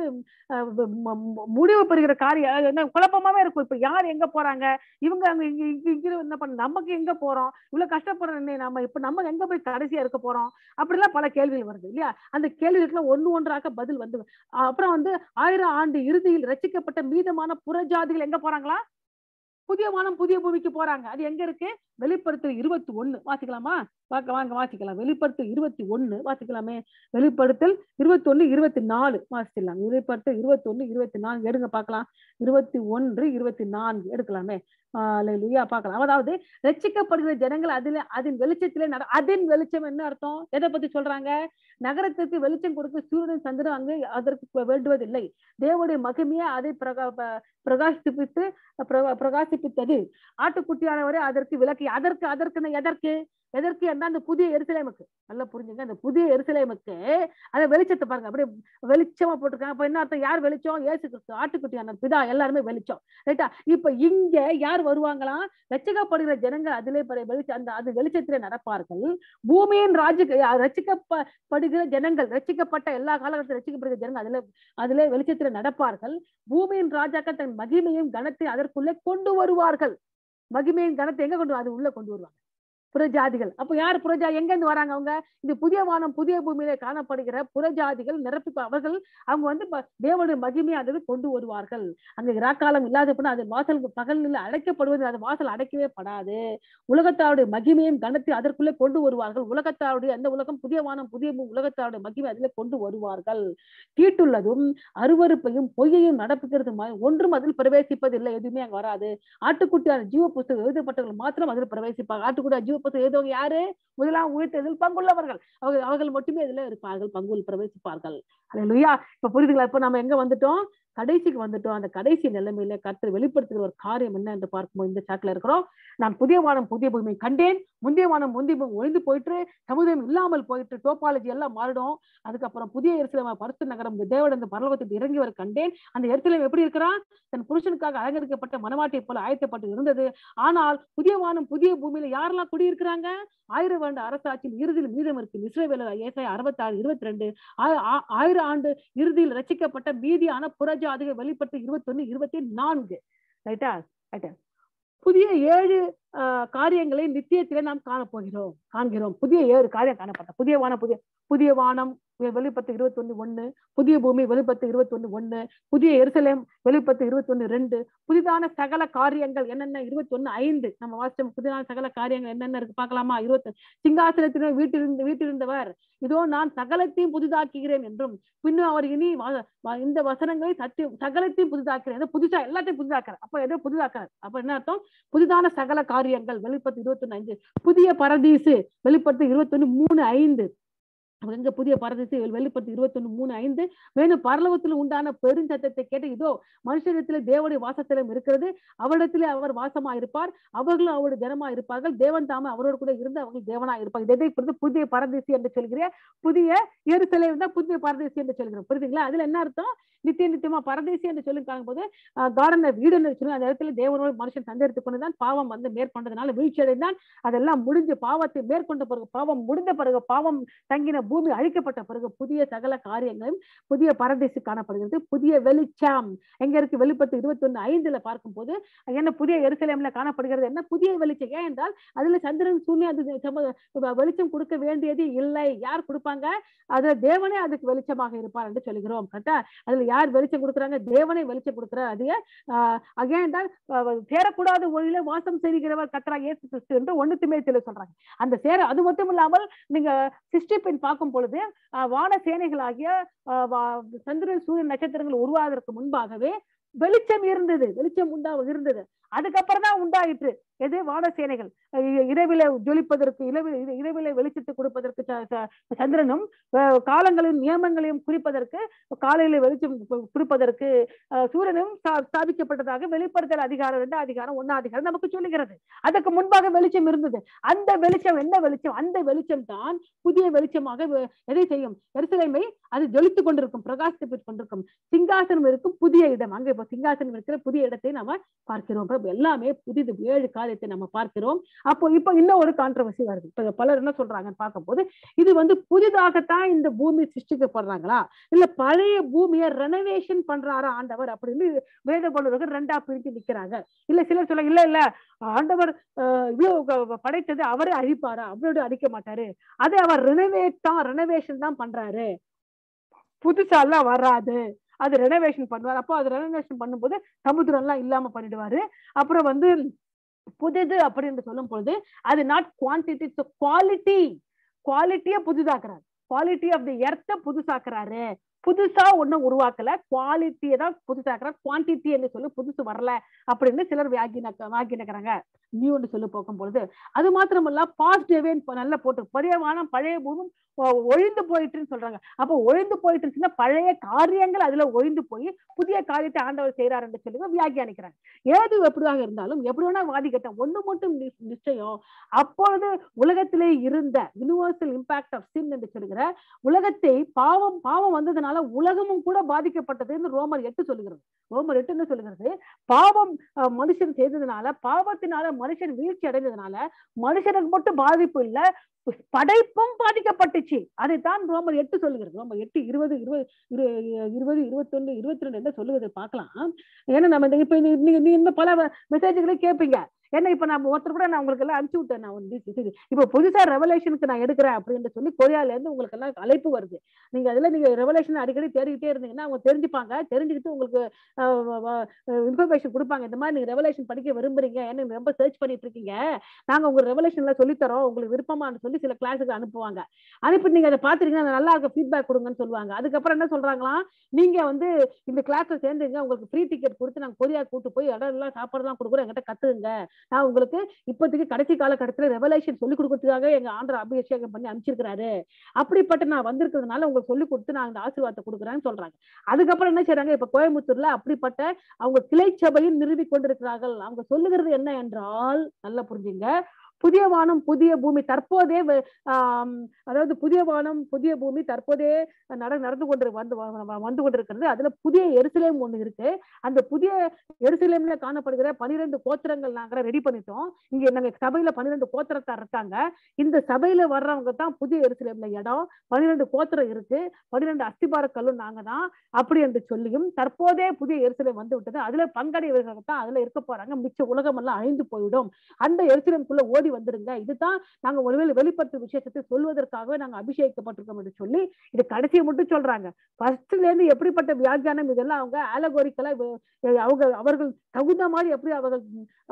முடிவு பெறுகிற காரியம் என்ன குழப்பமாவே இருக்கும். இப்ப யார் எங்க போறாங்க, இவங்க அங்க இங்க என்ன பண்ண, நமக்கு எங்க போறோம், இவ்வளவு கஷ்டப்படுறோம், நம்ம இப்ப நம்ம எங்க போய் கடைசியா இருக்க போறோம், அப்படிலாம் பல கேள்விகள் வருது இல்லையா. அந்த கேள்விகளுக்குலாம் ஒன்று ஒன்றாக பதில் வந்து அப்புறம் வந்து ஆயிரம் ஆண்டு இறுதியில் ரட்சிக்கப்பட்ட மீதமான புறஜாதிகள் எங்க போறாங்களா? புதிய வானம் புதிய பூமிக்கு போறாங்க. அது எங்க இருக்கு? வெளிப்படுத்து இருபத்தி ஒண்ணு வாசிக்கலாமா? பார்க்க வாங்க வாசிக்கலாம். வெளிப்படுத்து இருபத்தி ஒண்ணு வாசிக்கலாமே. வெளிப்படுத்தல் இருபத்தி ஒண்ணு இருபத்தி நாலு வாசிக்கலாம். வெளிப்படுத்த இருபத்தி ஒண்ணு இருபத்தி நான்கு எடுங்க பார்க்கலாம். இருபத்தி ஒன்று இருபத்தி நான்கு எடுக்கலாமே. ஆஹ் பார்க்கலாம். அதாவது ரட்சிக்கப்படுகிற ஜனங்கள் அதுல அதன் வெளிச்சத்திலே நட, அதன் வெளிச்சம் என்ன அர்த்தம், எதை பத்தி சொல்றாங்க? நகரத்திற்கு வெளிச்சம் கொடுக்க சூரியன் சந்திரன் அங்கு அதற்கு வேண்டுவதில்லை, தேவனுடைய மகிமையை அதை பிரகா பிரகாசிப்பித்து பிரகாசிப்பித்தது, ஆட்டுக்குட்டியானவரை அதற்கு விளக்கு. அதற்கு அதற்கு எதற்கு எதற்கு என்ன? அந்த புதிய எருசலேமுக்கு. நல்லா புரிஞ்சுங்க, அந்த புதிய எருசலேமுக்கு அதை வெளிச்சத்தை பாருங்க, அப்படியே வெளிச்சமா போட்டிருக்காங்க. அப்ப என்ன அர்த்தம்? யார் வெளிச்சம்? இயேசு கிறிஸ்து, ஆட்டுக்குட்டியான பிதா, எல்லாருமே வெளிச்சம். ரைட்டா? இப்ப இங்க யார் வருவாங்களாம்? ரட்சிக்கப்படுகிற ஜனங்கள் அதிலே வெளிச்சம் அந்த அது வெளிச்சத்திலே நடப்பார்கள். பூமியின் ராஜ்ய ரட்சிக்கப்படுகிற ஜனங்கள், ரட்சிக்கப்பட்ட எல்லா காலகட்டத்தில் ரட்சிக்கப்படுகிற ஜனங்கள் அதிலே அதிலே வெளிச்சத்திலே நடப்பார்கள். பூமியின் ராஜாக்கள் தன் மகிமையும் கனத்தை அதற்குள்ளே கொண்டு வருவார்கள். மகிமையின் கனத்தை எங்க கொண்டு அது உள்ள கொண்டு வருவாங்க புறஜாதிகள். அப்ப யார் புறஜா எங்க இருந்து வராங்க? அவங்க இந்த புதிய வானம் புதிய பூமியில காணப்படுகிற புறஜாதிகள் நிரப்பி அவர்கள் அவங்க வந்து தேவனுடைய மகிமையை அதை கொண்டு வருவார்கள். அங்க இராக்காலம் இல்லாத போனா அது வாசல் பகல் நிலை அடைக்கப்படுவது, அது வாசல் அடைக்கவே படாது. உலகத்தாருடைய மகிமையும் கனத்தை அதற்குள்ளே கொண்டு வருவார்கள். உலகத்தாருடைய அந்த உலகம் புதிய வானம் புதிய உலகத்தாருடைய மகிமை அதிலே கொண்டு வருவார்கள். தீட்டுள்ளதும் அருவறுப்பையும் பொய்யையும் நடப்புகிறதுமா ஒன்றும் அதில் பிரவேசிப்பதில்லை. எதுவுமே அங்க வராது. ஆட்டுக்குட்டியான ஜீவ புஸ்தகம் எழுதப்பட்டவர்கள் மாத்திரம் அதில் பிரவேசிப்பாங்க. ஆட்டுக்குட்டியான ஜீவ எழுதுவங்க யாரு? முதலாம் உயிர்த்ததில் பங்குள்ளவர்கள், அவங்க அவர்கள் மட்டுமே இதுல இருப்பார்கள், பங்கு பிரவேசிப்பார்கள். அல்லேலூயா. இப்ப புரியுதுங்களா? இப்ப நம்ம எங்க வந்துட்டோம்? கடைசிக்கு வந்துட்டோம். அந்த கடைசி நிலைமையில கர்த்தர் வெளிப்படுத்துகிற ஒரு காரியம் என்ன என்று பார்க்கும்போது இந்த சாட்ல இருக்கிறோம். நான் புதிய வானம் புதிய பூமி கண்டேன், முந்தைய வானம் முந்தைய பூமி ஒழிந்து போயிட்டு, சமுதாயம் இல்லாமல் போயிட்டு, டோபாலஜி எல்லாம் மாறிடும். அதுக்கப்புறம் புதிய எருசலேம் பரிசுத்த நகரம் தேவன் அந்த பரலோகத்துக்கு இறங்கி வர கண்டேன். அந்த எருசலேம் எப்படி இருக்கிறான்? தன் புருஷனுக்காக அலங்கரிக்கப்பட்ட மனவாட்டை போல ஆயத்தப்பட்டு இருந்தது. ஆனால் புதிய வானம் புதிய பூமியில யாரெல்லாம் குடியிருக்கிறாங்க? ஆயிரம் ஆண்டு அரசாட்சியின் இறுதியில் மீதம் இருக்கு இஸ்ரவேல் ஏசாயா அறுபத்தி ஆறு இருபத்தி ரெண்டு ஆயிரம் ஆண்டு இறுதியில் ரட்சிக்கப்பட்ட மீதியான புறஜாதிக வெளிப்பட்டு இருபத்தி ஒண்ணு இருபத்தி நான்கு. ரைட்டா? ரைட்டா. புதிய ஏழு காரியங்களை நித்தியத்திலே நாம் காணப்போகிறோம் காண்கிறோம். புதிய ஏழு காரியம் காணப்பட்ட புதிய வானம் புதிய புதிய வானம் வெளிப்பத்து இருபத்தி ஒண்ணு ஒண்ணு, புதிய பூமி வெளிப்பத்து இருபத்தி ஒண்ணு ஒண்ணு, புதிய எருசலேம் வெளிப்பத்து இருபத்தி ஒண்ணு ரெண்டு, புதிதான சகல காரியங்கள் என்னென்ன இருபத்தி ஒண்ணு ஐந்து நம்ம வாசிச்சோம். புதிதான சகல காரியங்கள் என்னென்ன இருக்கு பாக்கலாமா? இருபத்தி சிங்காசனத்திலே வீட்டிலிருந்து வீட்டிலிருந்தவர் இதோ நான் சகலத்தையும் புதிதாக்குகிறேன் என்றும் பின்னும் அவர் இனி இந்த வசனங்களை சத்தியம் சகலத்தையும் புதிதாக்குறேன், புதுசா எல்லாத்தையும் புதிதாக்குறார். அப்ப ஏதோ புதிதாக்குறார். அப்ப என்ன அர்த்தம்? புதிதான சகல காரியங்கள் வெளிப்பத்து இருபத்தி ஒன்று ஐந்து. புதிய பரதீசு வெளிப்பத்து இருபத்தி ஒன்று மூன்று ஐந்து. எங்க புதிய பரதேசு வெளிப்படுத்தி இருபத்தி ஒன்று மூன்று ஐந்து. மேலும் பரலோகத்தில் உண்டான பெருஞ்சத்தத்தை கேட்டு, இதோ மனுஷரிடத்திலே தேவனுடைய வாசஸ்தலம் இருக்கிறது, அவரிடத்திலே அவர் வாசமாயிருப்பார், அவர்களும் அவருடைய ஜனமா இருப்பார்கள், தேவன் தாமே அவரோடு கூட இருந்து அவர்கள் தேவனா இருப்பார்கள். இதை பொறுத்து புதிய பரதேசி என்று சொல்கிறேன். புதிய எருசலேம் இருந்தா புதிய பரதேசி என்று சொல்கிறோம். புரியுதுங்களா? அதுல என்ன அர்த்தம்? நித்திய நித்தியமா பரதேசி என்று சொல்லி காணும் போது கார்டன் ஆஃப் ஈடன் சொல்லுங்க, அந்த இடத்துல தேவனோடு மனுஷன் சந்தேகத்துக் கொண்டுதான் பாவம் வந்து மேற்கொண்டதுனால வீழ்ச்சியடைந்தான். அதெல்லாம் முடிஞ்சு பாவத்தை மேற்கொண்ட பிறகு, பாவம் முடிந்த பிறகு, பாவம் தங்கின பூமி அழிக்கப்பட்ட பிறகு புதிய சகல காரியங்களும் புதிய பரதேசி காணப்படுகிறது. புதிய வெளிச்சம் எங்க இருக்கு? வெளிப்பட்டு இருபத்தி ஒண்ணு ஐந்துல பார்க்கும் போது என்ன புதிய எருசலேம்ல காணப்படுகிறது? என்ன புதிய வெளிச்சம்? ஏன் என்றால் அதுல சந்திரன் சூரியன் அது வெளிச்சம் கொடுக்க வேண்டியது இல்லை. யார் கொடுப்பாங்க? அதுல தேவனே அதுக்கு வெளிச்சமாக இருப்பார் என்று சொல்கிறோம். கரெக்டா? அதுல யார் வெளிச்சம் கொடுக்குறாங்க? தேவனை வெளிச்சம் கொடுக்குறார். அது ஏன் என்றால் சேரக்கூடாத ஒளியில வாசம் செய்கிறவர் கர்த்தராக இயேசு கிறிஸ்து என்று ஒண்ணு திமோத்தேயுல சொல்றாங்க. அந்த சேர அது மட்டும் இல்லாமல் நீங்க சிருஷ்டிப்பின் பார்க்கும் பொழுது வான சேனைகளாகிய சந்திரன் சூரியன் நட்சத்திரங்கள் உருவாவதற்கு முன்பாகவே வெளிச்சம் இருந்தது. வெளிச்சம் உண்டா இருந்தது. அதுக்கப்புறம் தான் உண்டாயிற்று எது? வான சேனைகள். இரவில ஜொலிப்பதற்கு, இரவில் இரவில வெளிச்சத்தை கொடுப்பதற்கு சந்திரனும், காலங்களையும் நியமங்களையும் குறிப்பதற்கு காலையில வெளிச்சம் குறிப்பதற்கு சூரியனும் ஸ்தாபிக்கப்பட்டதாக வெளிப்படுத்தல் அதிகாரம் ரெண்டு அதிகாரம் ஒன்னா அதிகாரம் நமக்கு சொல்லுகிறது. அதுக்கு முன்பாக வெளிச்சம் இருந்தது. அந்த வெளிச்சம் என்ன வெளிச்சம்? அந்த வெளிச்சம் தான் புதிய வெளிச்சமாக எதை செய்யும்? எருசலேமை அது ஜொலித்துக் கொண்டிருக்கும், பிரகாசித்துக் கொண்டிருக்கும். சிங்காசனம் இருக்கும் புதிய இடம். அங்க இப்ப சிங்காசனம் இருக்கிற புதிய இடத்தை நாம பார்க்கிறோம். எல்லாமே புதிது. ஏழு காரியத்தை நம்ம பார்க்கிறோம். அப்போ இப்ப இன்னும் ஒரு கான்ட்ரவர்சி வருது. இப்ப பலர் என்ன சொல்றாங்கன்னு பார்க்கும் போது, இது வந்து புதிதாகத்தான் இந்த பூமி சிருஷ்டிக்கப்படுறாங்களா, இல்ல பழைய பூமியை ரெனோவேஷன் பண்றாரா ஆண்டவர் அப்படின்னு வேத பலர்கள் ரெண்டா பிரிஞ்சு நிக்கிறாங்க. இல்ல சிலர் சொல்ல இல்ல இல்ல ஆண்டவர் இவ்வளவு படைத்தது அவரே அழிப்பாரா? அவரோட அழிக்க மாட்டாரு, அதை அவர் ரெனோவேட் தான் ரெனோவேஷன் தான் பண்றாரு, புதுசாலாம் வராது, அது ரெனோவேஷன் பண்ணுவார். அப்போ அது ரெனோவேஷன் பண்ணும்போது சமுத்திரம் எல்லாம் இல்லாம பண்ணிடுவாரு. அப்புறம் வந்து புதிது அப்படின்னு சொல்லும் பொழுது அது நாட் குவான்டிட்டி, குவாலிட்டி. குவாலிட்டியை புதிதாக்குறாரு. Quality of the எர்த்தை புதுசாக்குறாரு. புதுசா ஒன்னும் உருவாக்கல, குவாலிட்டியை தான் புதுசாக்குறாரு. குவான்டிட்டி என்று சொல்லி புதுசு வரல அப்படின்னு சிலர் வியாக்கின வாக்கினுக்கிறாங்க. நியூன்னு சொல்லி போகும் பொழுது அது மாத்திரமல்ல, பாசிட்டிவேன் நல்லா போட்டு பரியவானம் பழைய பூமி ஒழிந்து போயிட்டுன்னு சொல்றாங்க. அப்போ ஒழிந்து போயிட்டுருச்சுன்னா பழைய காரியங்கள் அதுல ஒழிந்து போய் புதிய காரியத்தை ஆண்டவர் செய்யறாரு என்று சொல்லுங்க வியாக்கியானிக்கிறாங்க. ஏது எப்படியாக இருந்தாலும் எப்படி வேணா வாதிக்கட்ட, ஒண்ணு மட்டும் நிச்சயம், அப்பொழுது உலகத்திலே இருந்த யூனிவர்சல் இம்பாக்ட் ஆஃப் சின் என்று சொல்லுகிற உலகத்தை பாவம் பாவம் வந்ததுனால உலகமும் கூட பாதிக்கப்பட்டதுன்னு ரோமர் எட்டு சொல்லுகிறது. ரோமர் எட்டு என்ன சொல்லுகிறது? பாவம் மனுஷன் செய்ததுனால, பாவத்தினால மனுஷன் வீழ்ச்சி அடைந்ததுனால மனுஷனுக்கு மட்டும் பாதிப்பு இல்ல, படைப்பும் பாதிக்கப்பட்டுச்சு. அதைத்தான் ரோமர் எட்டு சொல்லுகிறது. ரோமர் எட்டு இருபது இருபது இருபது இருபத்தி ஒண்ணு இருபத்தி ரெண்டு என்ன சொல்லுவது பார்க்கலாம். ஏன்னா நம்ம இந்த இப்ப நீங்க இன்னும் பல மெசேஜ்களை கேட்பீங்க. ஏன்னா இப்ப நான் ஒருத்தர் கூட நான் உங்களுக்கு எல்லாம் அனுப்பிச்சு விட்டேன். நான் வந்து இப்ப புதுசா ரெவலேஷனுக்கு நான் எடுக்கிறேன் அப்படின்னு சொல்லி கொரியால இருந்து உங்களுக்கு எல்லாம் அழைப்பு வருது. நீங்க அதுல நீங்க ரெவலேஷன் அடிக்கடி தேடிக்கிட்டே இருந்தீங்கன்னா அவங்க தெரிஞ்சுப்பாங்க. தெரிஞ்சுக்கிட்டு உங்களுக்கு இன்ஃபர்மேஷன் கொடுப்பாங்க. இந்த மாதிரி நீங்க ரெவலேஷன் படிக்க விரும்புறீங்க, ஏன்னா ரொம்ப சர்ச் பண்ணிட்டு இருக்கீங்க, நாங்க உங்களுக்கு ரெவலேஷன்ல சொல்லித்தரோம், உங்களுக்கு விருப்பமானு சொல்லி சில கிளாஸுக்கு அனுப்புவாங்க. அனுப்பிட்டு நீங்க அதை பாத்துருக்கீங்கன்னா நல்லா இருக்க ஃபீட்பேக் கொடுங்கன்னு சொல்லுவாங்க. அதுக்கப்புறம் என்ன சொல்றாங்களாம், நீங்க வந்து இந்த கிளாஸ்ல சேர்ந்துங்க, உங்களுக்கு ஃப்ரீ டிக்கெட் கொடுத்து நாங்க கொரியா கூட்டு போய் இடம் எல்லாம் சாப்பாடுலாம் கொடுக்குறோம், எங்கிட்ட கத்துங்க, நான் உங்களுக்கு இப்போதைக்கு கடைசி காலகட்டத்தில் ரெவலேஷன் சொல்லிக் கொடுக்கறதுக்காக எங்க ஆண்டவர் அபிஷேகம் பண்ணி அனுப்பிச்சிருக்கிறாரு, அப்படிப்பட்ட நான் வந்திருக்கிறதுனால உங்களுக்கு சொல்லிக் கொடுத்து நான் அந்த ஆசீர்வாதத்தை கொடுக்குறேன்னு சொல்றாங்க. அதுக்கப்புறம் என்ன செய்யறாங்க, இப்ப கோயம்புத்தூர்ல அப்படிப்பட்ட அவங்க கிளை சபையும் நிறுவி கொண்டிருக்கிறார்கள். அவங்க சொல்லுகிறது என்ன என்றால், நல்லா புரிஞ்சுங்க, புதிய வானம் புதிய பூமி தற்போதே ஆஹ் அதாவது புதிய வானம் புதிய பூமி தற்போதே நட நடந்து கொண்டு வந்து வந்து கொண்டிருக்கிறது. அதுல புதிய எருசலேம் ஒண்ணு இருக்கு. அந்த புதிய எருசலேம்ல காணப்படுகிற பனிரெண்டு கோத்திரங்கள் நாங்க ரெடி பண்ணிட்டோம். இங்க நாங்க சபையில பன்னிரெண்டு கோத்திரத்தார் இருக்காங்க. இந்த சபையில வர்றவங்க தான் புதிய எருசலேம்ல இடம். பன்னிரெண்டு கோத்திரம் இருக்கு, பன்னிரெண்டு அஸ்திபாரக்கல்லும் நாங்க தான் அப்படி என்று சொல்லியும் தற்போதே புதிய எருசலேம் வந்து விட்டது. அதுல பங்கடையவர்கள் தான் அதுல இருக்க போறாங்க. மிச்ச உலகம் எல்லாம் அழிந்து போயிடும். அந்த எருசலேம்குள்ள ஓடி ஓடி வந்திருங்க, இதுதான் நாங்க ஒருவேளை வெளிப்படுத்தும் விசேஷத்தை சொல்வதற்காகவே நாங்க அபிஷேகிக்கப்பட்டிருக்கோம் என்று சொல்லி இது கடைசியை மட்டும் சொல்றாங்க. ஃபர்ஸ்ட்ல இருந்து எப்படிப்பட்ட வியாக்கியானம் இதெல்லாம் அவங்க ஆலகோரிக்கலா அவங்க அவர்கள் தகுந்த மாதிரி எப்படி அவர்கள்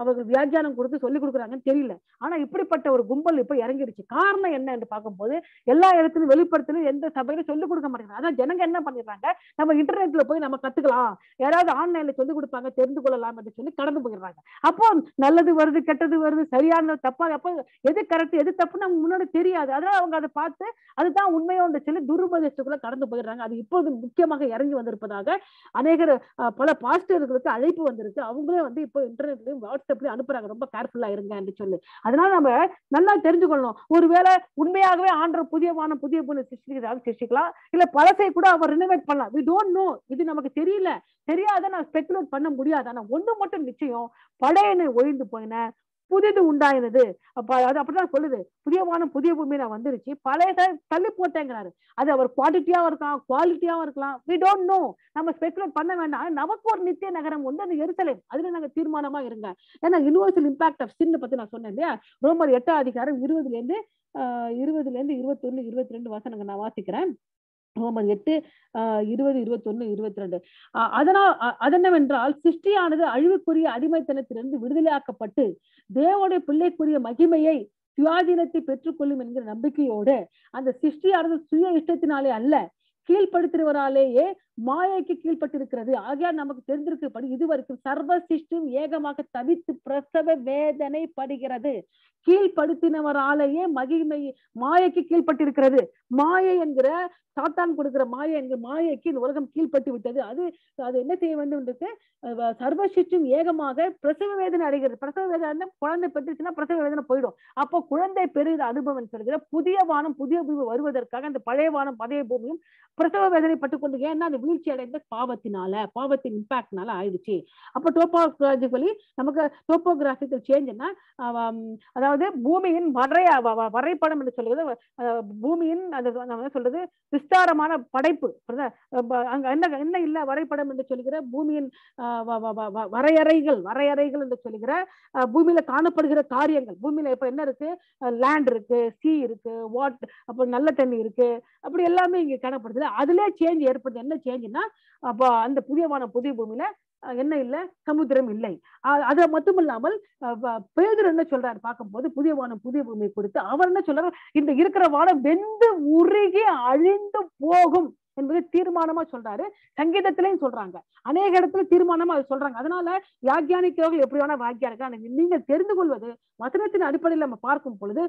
அவர்கள் வியாக்கியானம் கொடுத்து சொல்லிக் கொடுக்குறாங்கன்னு தெரியல. ஆனா இப்படிப்பட்ட ஒரு கும்பல் இப்ப இறங்கிடுச்சு. காரணம் என்ன என்று பார்க்கும்போது எல்லா இடத்துலையும் வெளிப்படுத்தலும் எந்த சபையிலும் சொல்லிக் கொடுக்க மாட்டேங்கிறாங்க. அதான் ஜனங்க என்ன பண்ணிடுறாங்க, நம்ம இன்டர்நெட்ல போய் நம்ம கத்துக்கலாம், யாராவது ஆன்லைன்ல சொல்லிக் கொடுப்பாங்க, தெரிந்து கொள்ளலாம் என்று சொல்லி கடந்து போயிடுறாங்க. அப்போ நல்லது வருது, கெட்டது வருது, சரியான தப்பா, அப்போ எது கரெக்ட் எது தப்புன்னு அவங்க முன்னாடி தெரியாது. அதனால அவங்க அதை பார்த்து அதுதான் உண்மையோன்ற சொல்லி துருபதேசத்துக்குள்ள கடந்து போயிடுறாங்க. அது இப்போது முக்கியமாக இறங்கி வந்திருப்பதாக அநேகர் பல பாஸ்டர்களுக்கு அழைப்பு வந்திருக்கு. அவங்களே வந்து இப்போ இன்டர்நெட்லயும் வாட்ஸ்அப்லயும் அனுப்புறாங்க, ரொம்ப கேர்ஃபுல்லா இருங்க என்று சொல்லி. அதனால நம்ம நல்லா தெரிஞ்சுக்கொள்ளணும். ஒருவேளை உண்மையாகவே ஆண்டவர் புதிய வானம் புதிய பூமி சிருஷ்டிக்கிறதாக சிருஷ்டிக்கலாம், இல்ல பழசை கூட அவர் ரினோவேட் பண்ணலாம். வி டோன்ட் நோ, இது நமக்கு தெரியல, தெரியாத நான் ஸ்பெகுலேட் பண்ண முடியாது. ஆனா ஒண்ணு மட்டும் நிச்சயம், பழையனை ஒழிந்து போயின புதிது உண்டாயினது. அப்ப அது அப்படிதான் சொல்லுது, புதிய வானம் புதிய பூமி நான் வந்துருச்சு, பழைய தள்ளி போட்டேங்கிறாரு. அது அவர் குவான்டிட்டியாவும் இருக்கலாம், குவாலிட்டியாவும் இருக்கலாம். வி டோன்ட் நோ, நம்ம ஸ்பெகுலேட் பண்ண வேண்டாம். நமக்கு ஒரு நித்திய நகரம் வந்து அந்த எருசலேம், அதுல நாங்க தீர்மானமா இருங்க. ஏன்னா யூனிவர்சல் இம்பாக்ட் ஆஃப் சின் பத்தி நான் சொன்னேன் இல்லையா, ரோமர் எட்டாம் அதிகாரம் இருபதுல இருந்து ஆஹ் இருபதுல இருந்து இருபத்தி ஒண்ணு இருபத்தி ரெண்டு வசனங்கள் நான் வாசிக்கிறேன். ரோமர் எட்டு ஆஹ் இருபது இருபத்தி ஒண்ணு இருபத்தி ரெண்டு. அதனால் அதென்னவென்றால் சிருஷ்டியானது அழிவுக்குரிய அடிமைத்தனத்திலிருந்து விடுதலையாக்கப்பட்டு தேவனுடைய பிள்ளைக்குரிய மகிமையை சுயாதீனத்தை பெற்றுக்கொள்ளும் என்கிற நம்பிக்கையோடு அந்த சிருஷ்டியானது சுய இஷ்டத்தினாலே அல்ல கீழ்படுத்துறவராலேயே மாயைக்கு கீழ்பட்டிருக்கிறது. ஆகியா நமக்கு தெரிந்திருக்கப்படி இதுவரைக்கும் சர்வ சிஷ்டியும் ஏகமாக தவித்து பிரசவ வேதனை படுகிறது. கீழ்படுத்தினவராலேயே மகிமை மாயைக்கு கீழ்பட்டிருக்கிறது. மாயை என்கிற சாத்தான் கொடுக்கிற மாயை என்கிற மாயைக்கு இந்த உலகம் கீழ்பட்டு விட்டது. அது அது என்ன செய்ய வேண்டும் என்றது, சர்வ சிஷ்டியும் ஏகமாக பிரசவ வேதனை அடைகிறது. பிரசவ வேதனை குழந்தை பெற்றுச்சுன்னா பிரசவ வேதனை போயிடும். அப்போ குழந்தை பெறுகிற அனுபவம் சொல்கிற புதிய வானம் புதிய பூமி வருவதற்காக அந்த பழைய வானம் பழைய பூமியும் பிரசவ வேதனை பட்டுக்கொண்டு ஏன்னா அது வீழ்ச்சி அடைந்த பாவத்தினால பாவத்தின் இம்பாக்ட்னால ஆயிடுச்சு. அப்ப டோபோகிராபிக்கலி நமக்கு டோபோகிராபிக்கல் சேஞ்ச்னா அதாவது பூமியின் வரைய வரைபடம் என்று சொல்றது, பூமியின் அது சொல்றது விஸ்தாரமான படைப்பு. என்ன என்ன இல்ல வரைபடம் என்று சொல்லுகிற பூமியின் வரையறைகள் வரையறைகள் என்று சொல்லுகிற பூமியில காணப்படுகிற காரியங்கள். பூமியில இப்ப என்ன இருக்கு, லேண்ட் இருக்கு, சீ இருக்கு, வாட் அப்ப நல்ல தண்ணி இருக்கு, அப்படி எல்லாமே இங்க காணப்படுது. அதுல சேஞ்ச் ஏற்படுது. என்ன சேஞ்சுன்னா அப்ப அந்த புதிய வானம் புதிய பூமியில என்ன இல்ல, சமுத்திரம் இல்லை. அது மட்டும் இல்லாமல் பேதுரு என்ன சொல்றாரு பார்க்கும்போது புதிய வானம் புதிய பூமியை குறித்து அவர் என்ன சொல்றாரு, இந்த இருக்கிற வானம் வெந்து உருகி அழிந்து போகும் என்பது தீர்மானமா சொல்றாரு. சங்கீதத்திலையும் சொல்றாங்க, அநேக இடத்துல தீர்மானமா அது சொல்றாங்க. அதனால வியாக்கியானிக்கிறவர்கள் எப்படி வேணா வியாக்கியானிக்க, நீங்கள் தெரிந்து கொள்வது வசனத்தின் அடிப்படையில் நம்ம பார்க்கும் பொழுது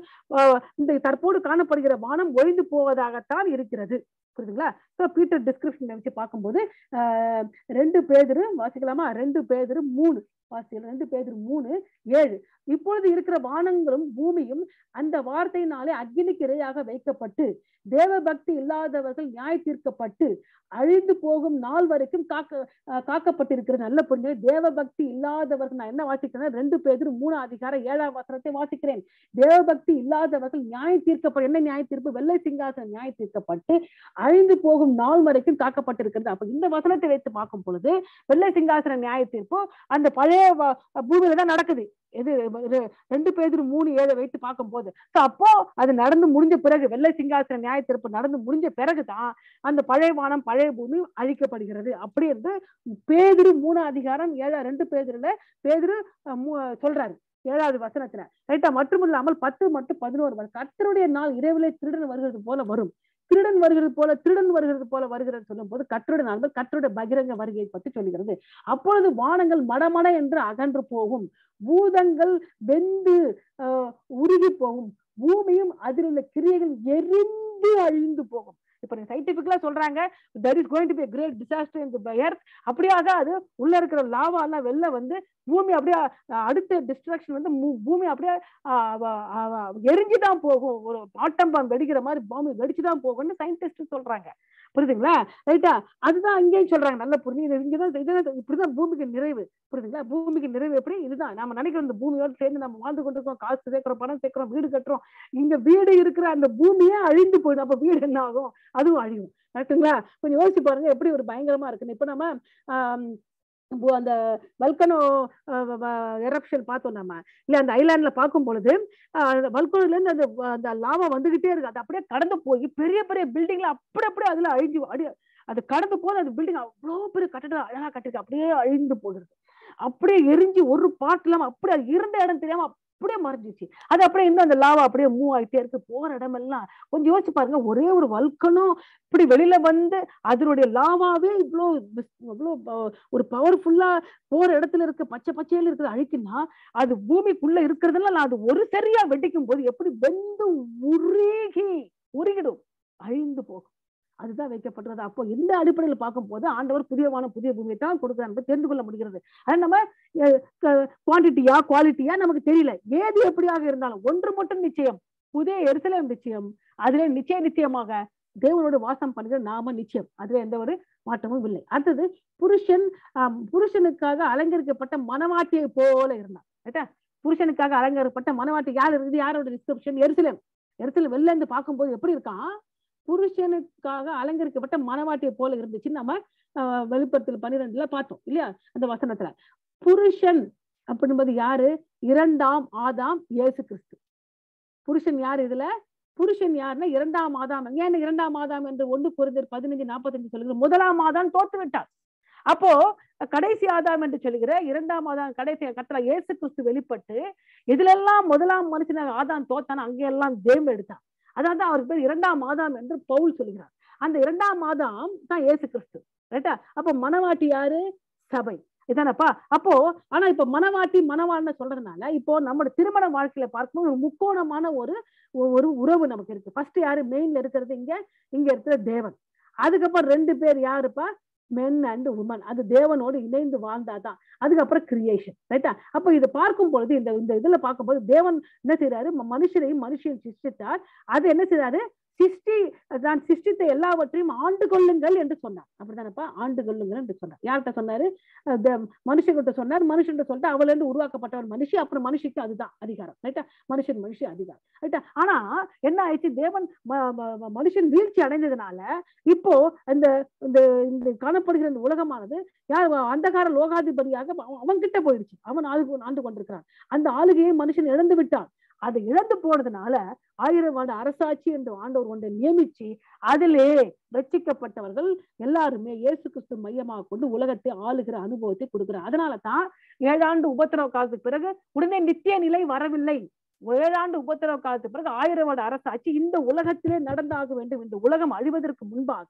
இந்த தற்போது காணப்படுகிற வானம் ஒழிந்து போவதாகத்தான் இருக்கிறது. புரியுதுங்களா? சோ பீட்டர் டிஸ்கிரிப்ஷன் வச்சு பார்க்கும்போது அஹ் ரெண்டு பேதுரு வாசிக்கலாமா, ரெண்டு பேதுரு மூணு வாசிக்கலாம், ரெண்டு பேதுரு மூணு ஏழு. இப்பொழுது இருக்கிற வானங்களும் பூமியும் அந்த வார்த்தையினாலே அக்னிக்கு இரையாக வைக்கப்பட்டு தேவபக்தி இல்லாதவர்கள் நியாய தீர்க்கப்பட்டு அழிந்து போகும் நாள் வரைக்கும் காக்க காக்கப்பட்டிருக்கிற நல்ல புரிஞ்சு தேவபக்தி இல்லாதவர்கள். நான் என்ன வாசிக்கிறேன், ரெண்டு பேதுரு மூணு அதிகார ஏழாம் வசனத்தை வாசிக்கிறேன். தேவபக்தி இல்லாதவர்கள் நியாய தீர்க்கப்பட்டு, என்ன நியாய தீர்ப்பு, வெள்ளை சிங்காசன நியாய தீர்க்கப்பட்டு அழிந்து போகும் நாள் வரைக்கும் காக்கப்பட்டிருக்கிறது. அப்ப இந்த வசனத்தை வைத்து பார்க்கும் பொழுது வெள்ளை சிங்காசன நியாய தீர்ப்பு அந்த பழைய பூமியில தான் நடக்குது. எது, ரெண்டு பேர் மூணு ஏழை வைத்து பார்க்கும் போது அப்போ அது நடந்து முடிஞ்ச பிறகு வெள்ளை சிங்காசன நியாய தீர்ப்பு நடந்து முடிஞ்ச பிறகுதான் அந்த பழைய வானம் பழைய பூமி அழிக்கப்படுகிறது. அப்படி என்று பேதுரு மூணு அதிகாரம் ஏழா ரெண்டு பேதுருல பேதுரு சொல்றாரு ஏழாவது வசனத்துல. ரைட்டா? மட்டும் இல்லாமல் பத்து மட்டும் பதினோரு, கர்த்தருடைய நாள் இரவிலே திருடன் வருகிறது போல வரும், திருடன் வருகிறது போல திருடன் வருகிறது போல வருகிறது சொல்லும் போது கர்த்தருடைய நாள் கர்த்தருடைய பகிரங்க வருகையை பற்றி சொல்லுகிறது. அப்பொழுது வானங்கள் மடமட என்று அகன்று போகும், பூதங்கள் வெந்து அஹ் உருகி போகும், பூமியும் அதில் உள்ள கிரியைகள் எரிந்து அழிந்து போகும். இப்ப சயின்டிபிக்கலா சொல்றாங்க there is going to be a great disaster in the earth. அப்படியாக அது உள்ள இருக்கிற லாவா எல்லாம் வெளில வந்து பூமி அப்படியே அடுத்த டிஸ்ட்ரக்ஷன் வந்து பூமி அப்படியே எரிஞ்சுதான் போகும், ஒரு ஆட்டம் பாம் வெடிக்கிற மாதிரி பூமி வெடிச்சுதான் போகும்னு சயின்டிஸ்ட் சொல்றாங்க. புரியுதுங்களா? ரைட்டா? அதுதான் இங்கேயும் சொல்றாங்க. நல்ல புரிஞ்சு இங்கதான் இதுதான் இப்படிதான் பூமிக்கு நிறைவு. புரியுதுங்களா? பூமிக்கு நிறைவு எப்படி இதுதான் நம்ம நினைக்கிற இந்த பூமியோடு சேர்ந்து நம்ம வாழ்ந்து கொண்டிருக்கோம், காசு சேர்க்கிறோம், பணம் சேர்க்கிறோம், வீடு கட்டுறோம். இங்க வீடு இருக்கிற அந்த பூமியே அழிந்து போயிடும். அப்ப வீடு என்ன ஆகும், அதுவும் அழியும். கரெக்டுங்களா? கொஞ்சம் யோசிச்சு பாருங்க எப்படி ஒரு பயங்கரமா இருக்குன்னு. இப்ப நம்ம ஆஹ் அந்த வல்கனோ எரப்ஷன் பார்த்தோம் நம்ம இல்ல அந்த ஐலாண்ட்ல பார்க்கும் பொழுது வல்கனோல இருந்து அந்த அந்த லாவா வந்துகிட்டே இருக்கு. அது அப்படியே கடந்து போய் பெரிய பெரிய பில்டிங்ல அப்படி அப்படியே அதுல அழிஞ்சு அடி அது கடந்து போது அது பில்டிங் அவ்வளோ பெரிய கட்டடம் அழகா கட்டிருக்கு அப்படியே அழிந்து போடுது. அப்படியே எரிஞ்சு ஒரு பார்ட் இல்லாம அப்படியே இருந்த இடம் தெரியாம அப்படியே மறைஞ்சிச்சு. அது அப்படியே இன்னும் அந்த லாவா அப்படியே மூவ் ஆகிட்டே இருக்கு. போற இடமெல்லாம் கொஞ்சம் யோசிச்சு பாருங்க, ஒரே ஒரு வல்கனும் இப்படி வெளியில வந்து அதனுடைய லாவாவே இவ்வளோ இவ்வளோ ஒரு பவர்ஃபுல்லா போற இடத்துல இருக்கு, பச்சை பச்சையில இருக்குது அழிக்குன்னா அது பூமிக்குள்ள இருக்கிறதுனால அது ஒரு சரியா வெடிக்கும் போது எப்படி வெந்து உருகி உருகிடும் அழிந்து போகும். அதுதான் வைக்கப்படுறது. அப்போ இந்த அடிப்படையில் பார்க்கும் போது ஆண்டவர் புதியவான புதிய பூமியை தான் கொடுக்குறார் என்பதை தெரிந்து கொள்ள முடிகிறது. ஆனால் நம்ம குவான்டிட்டியா குவாலிட்டியா நமக்கு தெரியல. ஏது எப்படியாக இருந்தாலும் ஒன்று மட்டும் நிச்சயம், புதிய எருசலேம் நிச்சயம், அதுல நிச்சய நிச்சயமாக தேவனோடு வாசம் பண்ணுகிற நாம நிச்சயம், அதுல எந்த ஒரு மாற்றமும் இல்லை. அடுத்தது புருஷன் புருஷனுக்காக அலங்கரிக்கப்பட்ட மனவாட்டியை போல இருந்தார். ரைட்டா, புருஷனுக்காக அலங்கரிக்கப்பட்ட மனவாட்டி யார் இருக்குது? யாரோட டிஸ்கிரிப்ஷன்? எருசலேம். எருசலேம் வெளில இருந்து பார்க்கும்போது எப்படி இருக்கான்? புருஷனுக்காக அலங்கரிக்கப்பட்ட மனவாட்டியை போல இருந்துச்சுன்னு நம்ம வெளிப்படுத்தல் பன்னிரெண்டுல பார்த்தோம் இல்லையா? அந்த வசனத்துல புருஷன் அப்படின்பது யாரு? இரண்டாம் ஆதாம் இயேசு கிறிஸ்து. புருஷன் யாரு? இதுல புருஷன் யாருன்னா இரண்டாம் ஆதாம். ஏன் இரண்டாம் ஆதாம் என்று ஒன்று கொரிந்தியர் பதினஞ்சு நாற்பத்தி அஞ்சு சொல்லுகிற முதலாம் ஆதாம் தோத்து விட்டார். அப்போ கடைசி ஆதாம் என்று சொல்லுகிற இரண்டாம் ஆதாம் கடைசி கட்டளை இயேசு கிறிஸ்து வெளிப்பட்டு இதுல எல்லாம் முதலாம் மனுஷன ஆதாம் தோத்தான அங்கெல்லாம் ஜெயம் எடுத்தான். அதான் தான் அவருக்கு பேர் இரண்டாம் ஆதாம் என்று பவுல் சொல்லுகிறார். அந்த இரண்டாம் ஆதாம் தான் இயேசு கிறிஸ்து. ரைட்டா, அப்போ மனவாட்டி யாரு? சபை. இதானப்பா. அப்போ ஆனா இப்ப மனவாட்டி மனவாள்னு சொல்றதுனால இப்போ நம்ம திருமண வாழ்க்கையில பார்க்கும்போது ஒரு முக்கோணமான ஒரு ஒரு உறவு நமக்கு இருக்கு. ஃபர்ஸ்ட் யாரு மெயின்ல இருக்கிறது? இங்க இங்க இருக்கிற தேவன். அதுக்கப்புறம் ரெண்டு பேர் யாருப்பா? Men and woman. அது தேவனோடு இணைந்து வாழ்ந்தாதான். அதுக்கப்புறம் கிரியேஷன். ரைட்டா, அப்போ இதை பார்க்கும் பொழுது இந்த இந்த இதுல பார்க்கும்போது தேவன் என்ன செய்யறாரு? மனுஷரையும் மனுஷியும் சிருஷ்டித்தார். அது என்ன செய்யறாரு? சிருஷ்டி தான் சிருஷ்டித்த எல்லாவற்றையும் ஆண்டு கொள்ளுங்கள் என்று சொன்னார். அப்படித்தானப்பா, ஆண்டு கொள்ளுங்கள் என்று சொன்னார். யார்கிட்ட சொன்னாரு? மனுஷன்கிட்ட சொன்னார். மனுஷன்கிட்ட சொல்லிட்டு அவள் இருந்து உருவாக்கப்பட்ட ஒரு மனுஷி. அப்புறம் மனுஷிக்கு அதுதான் அதிகாரம். ரைட்டா, மனுஷன் மனுஷி அதிகாரம். ரைட்டா, ஆனா என்ன ஆயிடுச்சு? தேவன் மனுஷன் வீழ்ச்சி அடைந்ததுனால இப்போ இந்த இந்த காணப்படுகிற இந்த உலகமானது யார் அந்தகார லோகாதிபதியாக அவன் கிட்ட போயிடுச்சு. அவன் ஆளு ஆண்டு கொண்டிருக்கிறான். அந்த ஆளுகையை மனுஷன் இழந்து விட்டான். அது இழந்து போனதுனால ஆயிரம் ஆண்டு அரசாட்சி என்று ஆண்டவர் ஒன்றை நியமிச்சு அதிலே ரட்சிக்கப்பட்டவர்கள் எல்லாருமே இயேசு கிறிஸ்து மையமாக கொண்டு உலகத்தை ஆளுகிற அனுபவத்தை கொடுக்கிறார். அதனால தான் ஏழாண்டு உபத்திரவ காலத்துக்கு பிறகு உடனே நித்திய நிலை வரவில்லை. ஏழாண்டு உபத்திரவ காலத்துக்கு பிறகு ஆயிரம் ஆண்டு அரசாட்சி இந்த உலகத்திலே நடந்தாக வேண்டும். இந்த உலகம் அழிவதற்கு முன்பாக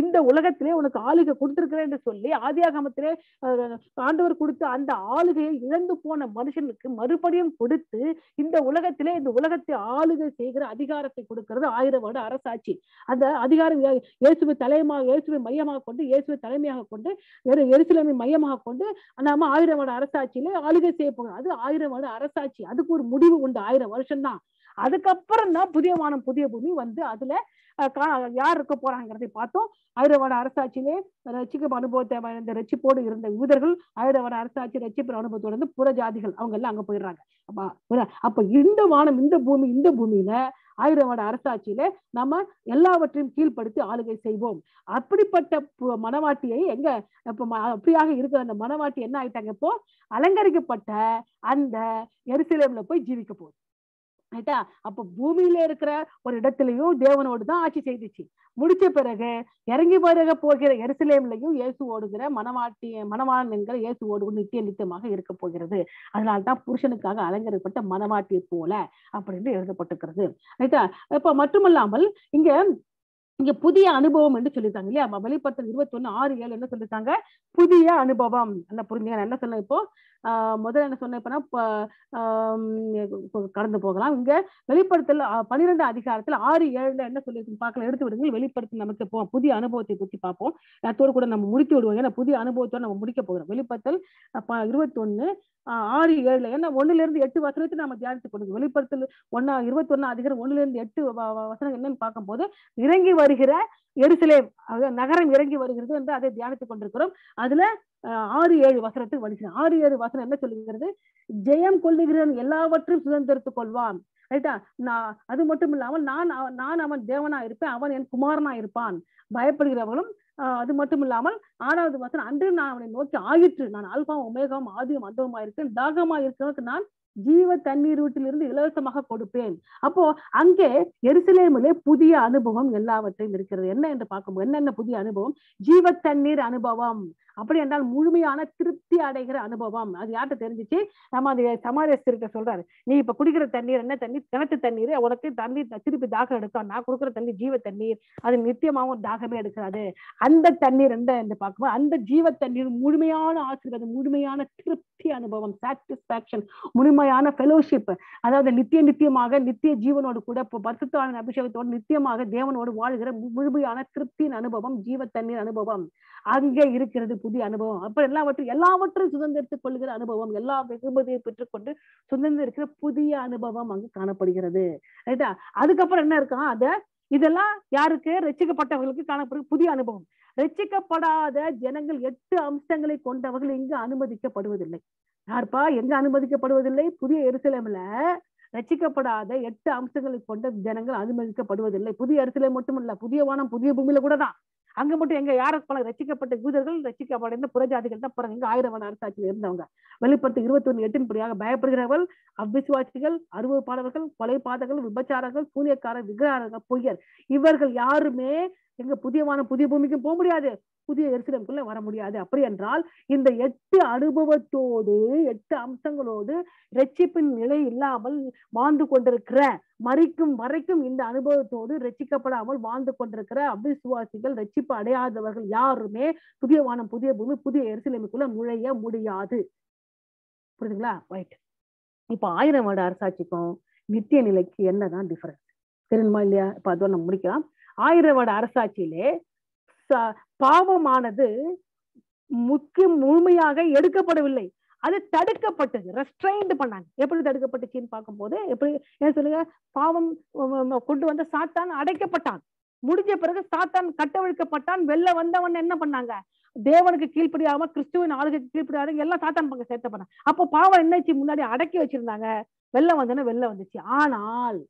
இந்த உலகத்திலே உனக்கு ஆளுகை கொடுத்திருக்கிறேன் என்று சொல்லி ஆதியாகமத்திலே ஆண்டவர் கொடுத்த அந்த ஆளுகையை இழந்து போன மனுஷனுக்கு மறுபடியும் கொடுத்து இந்த உலகத்திலே இந்த உலகத்தை ஆளுகை செய்கிற அதிகாரத்தை கொடுக்கிறது ஆயிரம் ஆண்டு அரசாட்சி. அந்த அதிகாரம் இயேசுவை தலைமையாக இயேசுவை மையமாக கொண்டு இயேசுவை தலைமையாக கொண்டு எருசலேமை மையமாக கொண்டு நாம ஆயிரம் ஆண்டு அரசாட்சியிலே ஆளுகை செய்ய போகிறோம். அது ஆயிரம் ஆண்டு அரசாட்சி. அதுக்கு ஒரு முடிவு உண்டு. ஆயிரம் வருஷம் தான். அதுக்கப்புறம் தான் புதிய வானம் புதிய பூமி வந்து அதுல யார் இருக்க போறாங்கிறதை பார்த்தோம். ஆயிரம் வருட அரசாட்சியிலே ரட்சிக்க அனுபவத்தை இந்த ரட்சிப்போடு இருந்த யூதர்கள் ஆயிரம் வருட அரசாட்சி ரட்சிப்பு அனுபவத்தோடு இருந்து புற ஜாதிகள் அவங்க எல்லாம் அங்க போயிடுறாங்க. அப்ப இந்த வானம் இந்த பூமி இந்த பூமியில ஆயிரம் வருட அரசாட்சியில நம்ம எல்லாவற்றையும் கீழ்படுத்தி ஆளுகை செய்வோம். அப்படிப்பட்ட மனவாட்டியை எங்க இப்ப அப்படியாக இருக்கிற அந்த மனவாட்டி என்ன ஆயிட்டாங்க? இப்போ அலங்கரிக்கப்பட்ட அந்த எருசலேம்ல போய் ஜீவிக்க போகுது. ரைட்டா, அப்ப பூமியில இருக்கிற ஒரு இடத்துலயும் தேவனோடு தான் ஆட்சி செய்துச்சு. முடிச்ச பிறகு இறங்கி பிறகு போகிற எருசலேம்லையும் இயேசு ஓடுகிற மனவாட்டி மனவாளன் என்கிற இயேசு ஓடு நித்திய நித்தியமாக இருக்க போகிறது. அதனால்தான் புருஷனுக்காக அலங்கரிக்கப்பட்ட மனவாட்டி போல அப்படின்னு எழுதப்பட்டிருக்கிறது. ரைட்டா, இப்ப மட்டுமல்லாமல் இங்க இங்க புதிய அனுபவம் என்று சொல்லியிருக்காங்க இல்லையா? வெளிப்படுத்தல் இருபத்தி ஒண்ணு ஆறு ஏழு என்ன சொல்லியிருக்காங்க? புதிய அனுபவம். நல்லா புரிஞ்சுங்க. என்ன சொன்னேன் இப்போ? ஆஹ் முதல்ல என்ன சொன்னேன் இப்பனா கடந்து போகலாம். இங்க வெளிப்படுத்தல் பன்னிரெண்டு அதிகாரத்துல ஆறு ஏழுல என்ன சொல்லியிருக்கு பார்க்கலாம். எடுத்து விடுங்கள். வெளிப்படுத்தல் நமக்கு போ புதிய அனுபவத்தை பற்றி பார்ப்போம். அதோடு கூட நம்ம முடித்து விடுவோம். ஏன்னா புதிய அனுபவத்தோடு நம்ம முடிக்க போகிறோம். வெளிப்படுத்தல் இருபத்தி ஒண்ணு ஆறு ஏழுல ஏன்னா ஒண்ணுல இருந்து எட்டு வசனத்தை நம்ம தியானித்து கொடுங்க. வெளிப்படுத்தல் ஒன்னா இருபத்தி ஒன்னா அதிகாரம் ஒண்ணுல இருந்து எட்டு வசனம் என்னன்னு பார்க்கும் போது இறங்கி வருகிற எருசலேம் நகரம் இறங்கி வருகிறது என்று அதை தியானித்துக் கொண்டிருக்கிறோம். அதுல ஆறு ஏழு வசனத்துக்கு வலிக்கிறேன். ஆறு ஏழு வசனம் என்ன சொல்லுகிறது? ஜெயம் கொள்ளுகிறவன் எல்லாவற்றையும் சுதந்திரத்துக் கொள்வான். ரைட்டா, நான் அது மட்டும் இல்லாமல் நான் நான் அவன் தேவனா இருப்பேன், அவன் என் குமாரனா இருப்பான். பயப்படுகிறவர்களும் அது மட்டும் இல்லாமல் ஆறாவது வசனம், அன்று நான் அவனை நோக்கி ஆயிற்று, நான் ஆல்பா ஒமேகாவும் ஆதியும் அந்தமாயிருக்கேன், தாகமா இருக்கிறவனுக்கு நான் ஜீவ தண்ணீர் வீட்டிலிருந்து இலவசமாக கொடுப்பேன். அப்போ அங்கே எருசலேமிலே புதிய அனுபவம் எல்லாவற்றையும் இருக்கிறது. என்ன என்று பார்க்கும்போது என்னென்ன புதிய அனுபவம்? ஜீவ தண்ணீர் அனுபவம். அப்படி என்றால் முழுமையான திருப்தி அடைகிற அனுபவம். அது யார்கிட்ட தெரிஞ்சிச்சு? நம்ம அது சமாரியஸ்திரிட்ட சொல்றாரு, நீ இப்ப குடிக்கிற தண்ணீர் என்ன தண்ணீர்? கிணத்து தண்ணீர். உனக்கு தண்ணீர் திருப்பி தாகம் எடுக்கும். நான் கொடுக்குற தண்ணீர் ஜீவ தண்ணீர், அது நித்தியமாகவும் தாகமே எடுக்கிறாது. அந்த தண்ணீர் என்ன என்று பார்க்கும்போது அந்த ஜீவ தண்ணீர் முழுமையான ஆசீர்வாதம், முழுமையான திருப்தி அனுபவம், சாட்டிஸ்பாக்சன், முழுமையான ஃபெலோஷிப். அதாவது நித்திய நித்தியமாக நித்திய ஜீவனோடு கூட பரிசுத்தவான் அபிஷேகத்தோடு நித்தியமாக தேவனோடு வாழ்கிற முழுமையான திருப்தியின் அனுபவம் ஜீவ தண்ணீர் அனுபவம் அங்கே இருக்கிறது. புதிய அனுபவம். அப்ப எல்லாவற்றையும் எல்லாவற்றையும் சுதந்திரத்துக் கொள்கிற அனுபவம், எல்லா வெகுமதியை பெற்றுக்கொண்டு சுதந்திரிக்கிற புதிய அனுபவம் அங்கு காணப்படுகிறது. ரைட்டா? அதுக்கப்புறம் என்ன இருக்கான்? அத இதெல்லாம் யாருக்கு? ரட்சிக்கப்பட்டவர்களுக்கு காணப்படுகிற புதிய அனுபவம். ரட்சிக்கப்படாத ஜனங்கள் எட்டு அம்சங்களை கொண்டவர்கள் இங்கு அனுமதிக்கப்படுவதில்லை. யார்ப்பா எங்க அனுமதிக்கப்படுவதில்லை? புதிய எருசலேம்ல ரட்சிக்கப்படாத எட்டு அம்சங்களை கொண்ட ஜனங்கள் அனுமதிக்கப்படுவதில்லை. புதிய எருசலேம் மட்டும் இல்ல, புதிய வானம் புதிய பூமியில கூட தான். அங்க மட்டும் எங்க யாருக்கு? ரசிக்கப்பட்ட யூதர்கள், ரசிக்கப்பட்ட புறஜாதிகள் தான் பிறகு இங்க ஆயிரம் வருட அரசாட்சியில் இருந்தவங்க. வெளிப்படுத்த இருபத்தி ஒண்ணு எட்டின் படியாக பயப்படுகிறவர்கள், அவ்விசுவாசிகள், அருவருப்பாளர்கள், கொலைபாதகர்கள், விபச்சாரர்கள், சூனியக்காரர், விக்கிரகர்கள், பொய்யர், இவர்கள் யாருமே எங்க புதியவான புதிய பூமிக்கு போக முடியாது, புதிய எருசலேமுக்குள்ள வர முடியாது. அப்படி என்றால் இந்த எட்டு அனுபவத்தோடு எட்டு அம்சங்களோடு ரட்சிப்பின் நிலை இல்லாமல் வாழ்ந்து கொண்டிருக்கிற, மறிக்கும் வரைக்கும் இந்த அனுபவத்தோடு ரட்சிக்கப்படாமல் வாழ்ந்து கொண்டிருக்கிற அவிசுவாசிகள், ரட்சிப்பு அடையாதவர்கள் யாருமே புதிய வானம் புதிய பூமி புதிய எருசலேமுக்குள்ள நுழைய முடியாது. புரியுதுங்களா? ரைட். இப்ப ஆயிரம் வருட அரசாட்சிக்கும் நித்திய நிலைக்கு என்னதான் டிஃபரன்ஸ் தெரியுமா இல்லையா? இப்ப அதோட நம்ம முடிக்கலாம். ஆயிரம் வருட அரசாட்சியிலே பாவமானது முக்கியம் முழுமையாக எடுக்கப்படவில்லை, அது தடுக்கப்பட்டது. ரெஸ்ட்ரைண்ட் பண்ணாங்க. எப்படி தடுக்கப்பட்டுச்சுன்னு பார்க்கும்போது எப்படி என்ன சொல்லுங்க? பாவம் கொண்டு வந்த சாத்தான் அடைக்கப்பட்டான். முடிஞ்ச பிறகு சாத்தான் கட்டவிழ்க்கப்பட்டான். வெளில வந்தவன் என்ன பண்ணாங்க? தேவனுக்கு கீழ்ப்படியாம கிறிஸ்துவின் ஆளுகைக்கு கீழ்ப்படியாம எல்லாம் சாத்தான் பங்க சேர்த்த பண்ணான். அப்போ பாவம் என்னாச்சு? முன்னாடி அடக்கி வச்சிருந்தாங்க, வெளில வந்தோன்னு வெளில வந்துச்சு. ஆனால்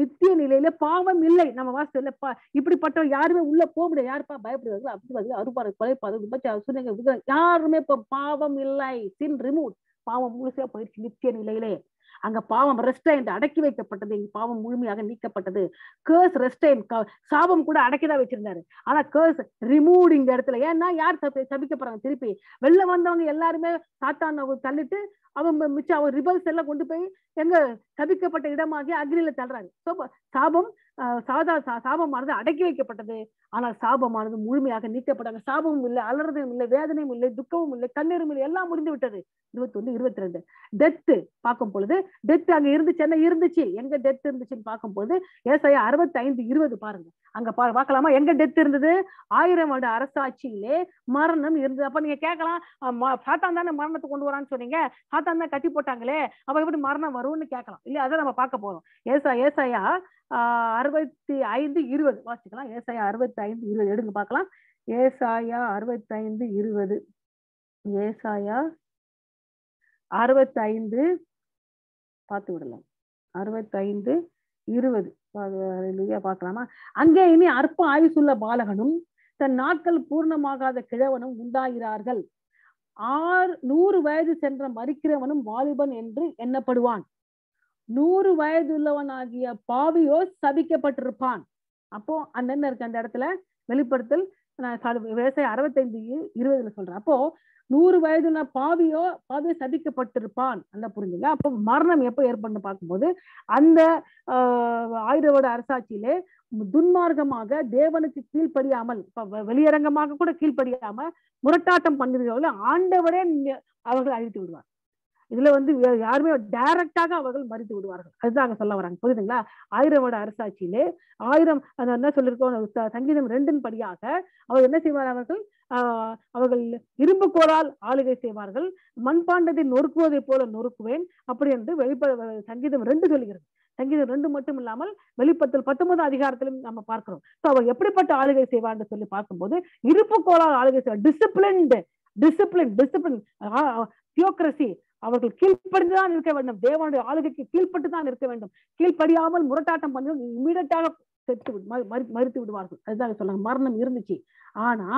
நித்திய நிலையில பாவம் இல்லை. நம்ம வாசல்ல இப்படிப்பட்ட யாருமே உள்ள போக முடியாது. யாருப்பா? பயப்படுவார்கள், அப்படிவார்கள், அறுபாறு, கொலைப்பாதம், விபச்சாரம், சூனியம், விக்கிரகம், யாருமே இப்ப பாவம் இல்லை. Sin remove. பாவம் முழுசா போயிடுச்சு நித்திய நிலையிலே. அங்க பாவம் ரெஸ்டைண்ட் அடக்கி வைக்கப்பட்டது, பாவம் முழுமையாக நீக்கப்பட்டது. கேர்ஸ் ரெஸ்டைண்ட், சாபம் கூட அடக்கிதான் வச்சிருந்தாரு. ஆனா கேர்ஸ் ரிமூவ் இந்த இடத்துல. ஏன்னா யார் சபிக்க போறாங்க? திருப்பி வெளில வந்தவங்க எல்லாருமே சாத்தான் தள்ளிட்டு அவன் மிச்சம் அவன் ரிபல்ஸ் எல்லாம் கொண்டு போய் எங்க சபிக்கப்பட்ட இடமாகி அக்னியில தள்ளுறாரு. சாபம் சாதா சாபமானது அடக்கி வைக்கப்பட்டது, ஆனால் சாபமானது முழுமையாக நீக்கப்பட்டாங்க. சாபமும் இல்லை, அலறதும் இல்லை, வேதனையும் இல்லை, துக்கமும் இல்லை, கண்ணீரும் இல்லை, எல்லாம் முடிந்து விட்டது. இருபத்தி ஒண்ணு இருபத்தி ரெண்டு டெத்து பார்க்கும் பொழுது டெத்து அங்க இருந்துச்சு. என்ன இருந்துச்சு? எங்க டெத்து இருந்துச்சுன்னு பார்க்கும்போது ஏசாயா அறுபத்தி ஐந்து இருபது பாருங்க. அங்க பா பார்க்கலாமா எங்க டெத்து இருந்தது? ஆயிரம் வருட அரசாட்சியிலே மரணம் இருந்தது. அப்ப நீங்க கேட்கலாம், சாத்தான் தானே மரணத்தை கொண்டு வரான்னு சொன்னீங்க, சாத்தான் தான் கட்டி போட்டாங்களே, அப்ப எப்படி மரணம் வரும்னு கேட்கலாம் இல்லையா? அதை நம்ம பார்க்க போறோம். ஏசா ஏசாயா ஆஹ் அறுபத்தி ஐந்து இருபது வாசிக்கலாம். ஏசாயா அறுபத்தி ஐந்து இருபது எடுங்க பார்க்கலாம். ஏசாயா அறுபத்தி ஐந்து இருபது ஏசாயா அறுபத்தி ஐந்து பார்த்து விடலாம். அறுபத்தி ஐந்து இருபது பார்க்கலாமா? அங்கே இனி அற்ப ஆயுசுள்ள பாலகனும் தன் நாட்கள் பூர்ணமாகாத கிழவனும் உண்டாகிறார்கள். ஆறு நூறு வயது சென்ற மறிக்கிறவனும் வாலிபன் என்று எண்ணப்படுவான். நூறு வயது உள்ளவனாகிய பாவியோ சபிக்கப்பட்டிருப்பான். அப்போ அண்ணன் இருக்கு அந்த இடத்துல வெளிப்படுத்தல் விவசாயம் அறுபத்தைந்து இருபதுல சொல்றேன். அப்போ நூறு வயதுல பாவியோ பாவியோ சபிக்கப்பட்டிருப்பான். அந்த புரிஞ்சுங்க. அப்போ மரணம் எப்போ ஏற்படுன்னு பார்க்கும்போது அந்த ஆஹ் ஆயிரம் வருட அரசாட்சியிலே துன்மார்க்கமாக தேவனுக்கு கீழ்ப்படியாமல் வெளியரங்கமாக கூட கீழ்ப்படியாம முரட்டாட்டம் பண்ணுகிறவர்கள ஆண்டவரே அவர்கள் அழித்து விடுவார். இதுல வந்து யாருமே டைரக்டாக அவர்கள் மறித்து விடுவார்கள். அதுதான் அங்க சொல்ல வராங்க. புரியுதுங்களா? ஆயிரம் வருட அரசாட்சியிலே ஆயிரம் அது என்ன சொல்லியிருக்கோம்? சங்கீதம் ரெண்டின் படியாக அவர் என்ன செய்வார்? அவர்கள் ஆஹ் அவர்கள் இரும்பு கோலால் ஆளுகை செய்வார்கள். மண்பாண்டத்தை நொறுக்குவதை போல நொறுக்குவேன் அப்படி என்று வெளிப்பட சங்கீதம் ரெண்டு சொல்லுகிறது. சங்கீதம் ரெண்டு மட்டும் இல்லாமல் வெளிப்பத்தில் பத்தொன்பது அதிகாரத்திலும் நம்ம பார்க்கிறோம். ஸோ அவர் எப்படிப்பட்ட ஆளுகை செய்வார்னு சொல்லி பார்க்கும்போது இருப்பு கோளால் ஆளுகை செய்வார். Disciplined discipline discipline theocracy. அவர்கள் கீழ்ப்படிந்துதான் இருக்க வேண்டும். தேவனுடைய ஆளுகைக்கு கீழ்பட்டு தான் இருக்க வேண்டும். கீழ்ப்படியாமல் முரட்டாட்டம் பண்ணி இமீடியட்டாக செத்து மறுத்து விடுவார்கள். அதுதான் சொன்னாங்க, மரணம் இருந்துச்சு. ஆனா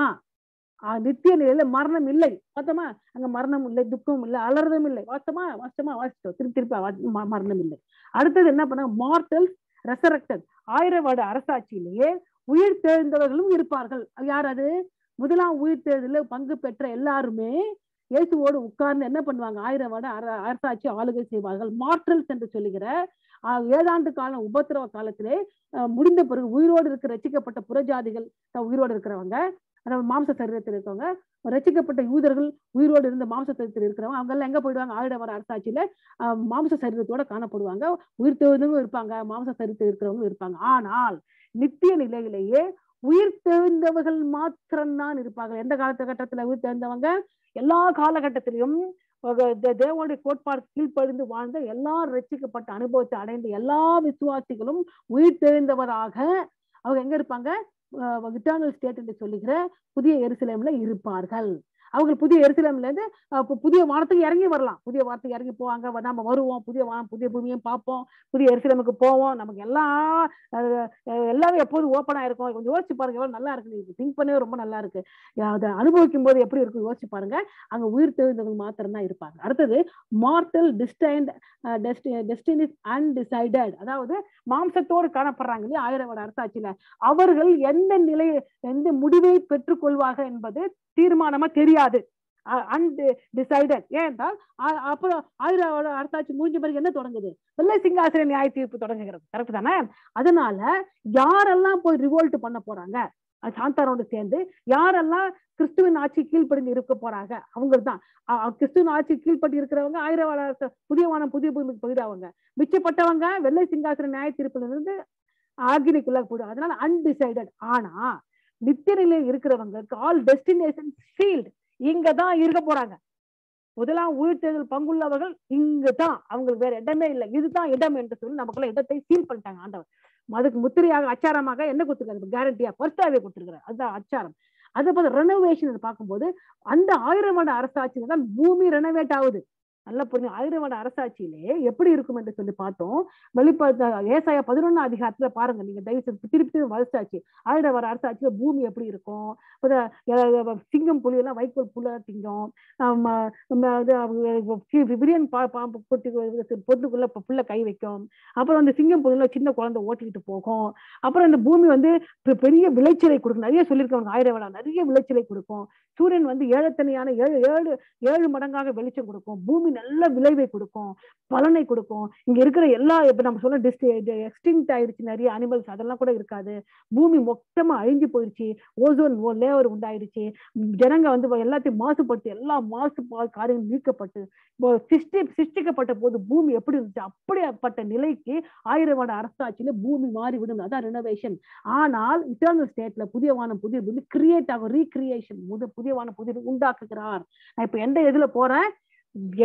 நித்திய நிலையில மரணம் இல்லை. வாத்தமா அங்க மரணம் இல்லை, துக்கம் இல்லை, அலறதும் இல்லை. வாத்தமா வாஸ்தமா வாசிட்டோம், திருப்பி திருப்பி மரணம் இல்லை. அடுத்தது என்ன பண்ணாங்க, மார்டல்ஸ் ரெசரக்டட், ஆயிரம் வருட அரசாட்சியிலேயே உயிர் தேர்ந்தவர்களும் இருப்பார்கள். யார் அது? முதலாம் உயிர் தேர்தல பங்கு பெற்ற எல்லாருமே இயேசுவோடு உட்கார்ந்து என்ன பண்ணுவாங்க, ஆயிரம் வருட அரசாட்சி ஆளுகை செய்வார்கள். மார்டல்ஸ் என்று சொல்லுகிற ஏழாண்டு காலம் உபத்திரவ காலத்திலே முடிந்த பிறகு உயிரோடு இருக்கிற ரசிக்கப்பட்ட புறஜாதிகள், உயிரோடு இருக்கிறவங்க, அதாவது மாம்ச சரீரத்தில் இருக்கவங்க, ரசிக்கப்பட்ட யூதர்கள், உயிரோடு இருந்த மாம்ச சரீரத்தில் இருக்கிறவங்க, அவங்க எல்லாம் எங்க போயிடுவாங்க? ஆயிரம் வருட அரசாட்சியில மாம்ச சரீரத்தோட காணப்படுவாங்க. உயிர் தேர்ந்தவங்க இருப்பாங்க, மாம்ச சரீரத்தில் இருக்கிறவங்களும் இருப்பாங்க. ஆனால் நித்திய நிலையிலேயே உயிர் தேர்ந்தவர்கள் மாத்திரம்தான் இருப்பார்கள். எந்த காலகட்டத்துல உயிர் தேர்ந்தவங்க? எல்லா காலகட்டத்திலையும் தேவனுடைய கோட்பாடு கீழ்ப்படிந்து வாழ்ந்த எல்லா ரசிக்கப்பட்ட அனுபவத்தை அடைந்த எல்லா விசுவாசிகளும் உயிர் தெழுந்தவராக அவங்க எங்க இருப்பாங்க? இட்டர்னல் ஸ்டேட் என்று சொல்லுகிற புதிய எருசலேம்ல இருப்பார்கள். அவங்க புதிய எருசலேம்ல இருந்து புதிய வானத்துக்கு இறங்கி வரலாம், புதிய வானத்துக்கு இறங்கி போவாங்க. நம்ம வருவோம், புதிய வானம் புதிய பூமியும் பார்ப்போம், புதிய எருசலேமுக்கு போவோம். நமக்கு எல்லா எல்லாமே எப்போதும் ஓப்பனா இருக்கும். கொஞ்சம் யோசிச்சு பாருங்க, எவ்வளவு நல்லா இருக்கு. திங்க் பண்ணவே ரொம்ப நல்லா இருக்கு. அதை அனுபவிக்கும் போது எப்படி இருக்கும் யோசிச்சு பாருங்க. அங்க உயிர் தெரிந்தவங்க மாத்திரம் தான் இருப்பாங்க. அடுத்தது மார்டல் டிஸ்டைன்ட் டெஸ்டினிஸ் அன்டிசைடட், அதாவது மாம்சத்தோடு காணப்படுறாங்க இல்லையா ஆயிரம் வருட அரசாட்சியில, அவர்கள் எந்த நிலை எந்த முடிவை பெற்றுக் கொள்வார்கள் என்பது தீர்மானமா தெரியாது. அன்டிசைடட். ஏனென்றால் அப்புறம் ஆயிரம் வருட அரசாட்சி முடிஞ்ச பிறகு என்ன தொடங்குது? வெள்ளை சிங்காசன நியாய தீர்ப்பு தொடங்குகிறது. கரெக்ட் தானே? அதனால யாரெல்லாம் போய் ரிவோல்ட் பண்ண போறாங்க, சாந்தாரோடு சேர்ந்து யாரெல்லாம் கிறிஸ்துவின் ஆட்சி கீழ்ப்படிந்து இருக்க போறாங்க, அவங்களுக்கு தான். கிறிஸ்துவின் ஆட்சி கீழ்பட்டு இருக்கிறவங்க ஆயிரம் வருட புதிய வானம் புதிய பூமிக்கு போயிடுவாங்க. மிச்சப்பட்டவங்க வெள்ளை சிங்காசன நியாய தீர்ப்பிலிருந்து ஆகினிக்குள்ள போயிடுவாங்க. அதனால அன்டிசைடட். ஆனா நித்திய நிலையில் இருக்கிறவங்களுக்கு ஆல் டெஸ்டினேஷன் ஃபீல்டு, இங்கதான் இருக்க போறாங்க. முதலாம் உயிர் தேர்தல் பங்குள்ளவர்கள் இங்குதான், அவங்களுக்கு வேற இடமே இல்லை. இதுதான் இடம் என்று சொல்லி நமக்குள்ள இடத்தை சீல் பண்ணிட்டாங்க ஆண்டவர். அதுக்கு முத்திரையாக அச்சாரமாக என்ன கொடுத்துருக்காரு? கேரண்டியா பர்த்தாவே கொடுத்துருக்காரு. அதுதான் அச்சாரம். அதை பார்த்து ரெனோவேஷன் பார்க்கும்போது அந்த ஆயிரம் வருட அரசாட்சியில தான் பூமி ரெனோவேட் ஆகுது. நல்லா புரிஞ்சு. ஆயிரம் வருட அரசாட்சியிலே எப்படி இருக்கும் என்று சொல்லி பார்த்தோம். வெளிப்பட ஏசாயா பதினொன்னு அதிகாரத்துல பாருங்க. நீங்க தயவு செய்து திருப்பி திருப்பி வளர்ச்சாச்சு ஆயிரம் வருட அரசாட்சியில பூமி எப்படி இருக்கும். சிங்கம் புலி எல்லாம் வைக்கோல் புல திங்கம், விரியன் பாம்பு கொட்டி பொண்ணுக்குள்ள புள்ள கை வைக்கும். அப்புறம் அந்த சிங்கம் புலியில சின்ன குழந்தை ஓட்டிக்கிட்டு போகும். அப்புறம் இந்த பூமி வந்து பெரிய விளைச்சலை கொடுக்கும். நிறைய சொல்லியிருக்கவங்க ஆயிரம் வருட நிறைய விளைச்சலை கொடுக்கும். சூரியன் வந்து ஏழத்தனியான ஏழு ஏழு ஏழு மடங்காக வெளிச்சம் கொடுக்கும். பூமி நல்ல விளைவை கொடுக்கும், பலனை கொடுக்கும். இங்க இருக்கிற எல்லா இப்ப நம்ம சொல்ல எக்ஸ்டிங்க்ட் ஆயிடுச்சு நிறைய அனிமல்ஸ், அதெல்லாம் கூட இருக்காது. பூமி மொத்தமா அழிஞ்சு போயிடுச்சு. ஓசோன் லேயர் உண்டாயிடுச்சு. ஜனங்க வந்து எல்லாத்தையும் மாசுபடுத்தி எல்லா மாசு காரியம் நீக்கப்பட்டு சிஷ்டி சிஷ்டிக்கப்பட்ட போது பூமி எப்படி இருந்துச்சு, அப்படிப்பட்ட நிலைக்கு ஆயிரம் வருட அரசாட்சியில பூமி மாறிவிடும். அதான் ரெனோவேஷன். ஆனால் இட்டர்னல் ஸ்டேட்ல புதிய வானம் புதிய பூமி கிரியேட் ஆகும். ரீக்ரியேஷன், புதிய வானம் புதிய உண்டாக்குகிறார். நான் இப்ப எந்த இதுல போறேன்?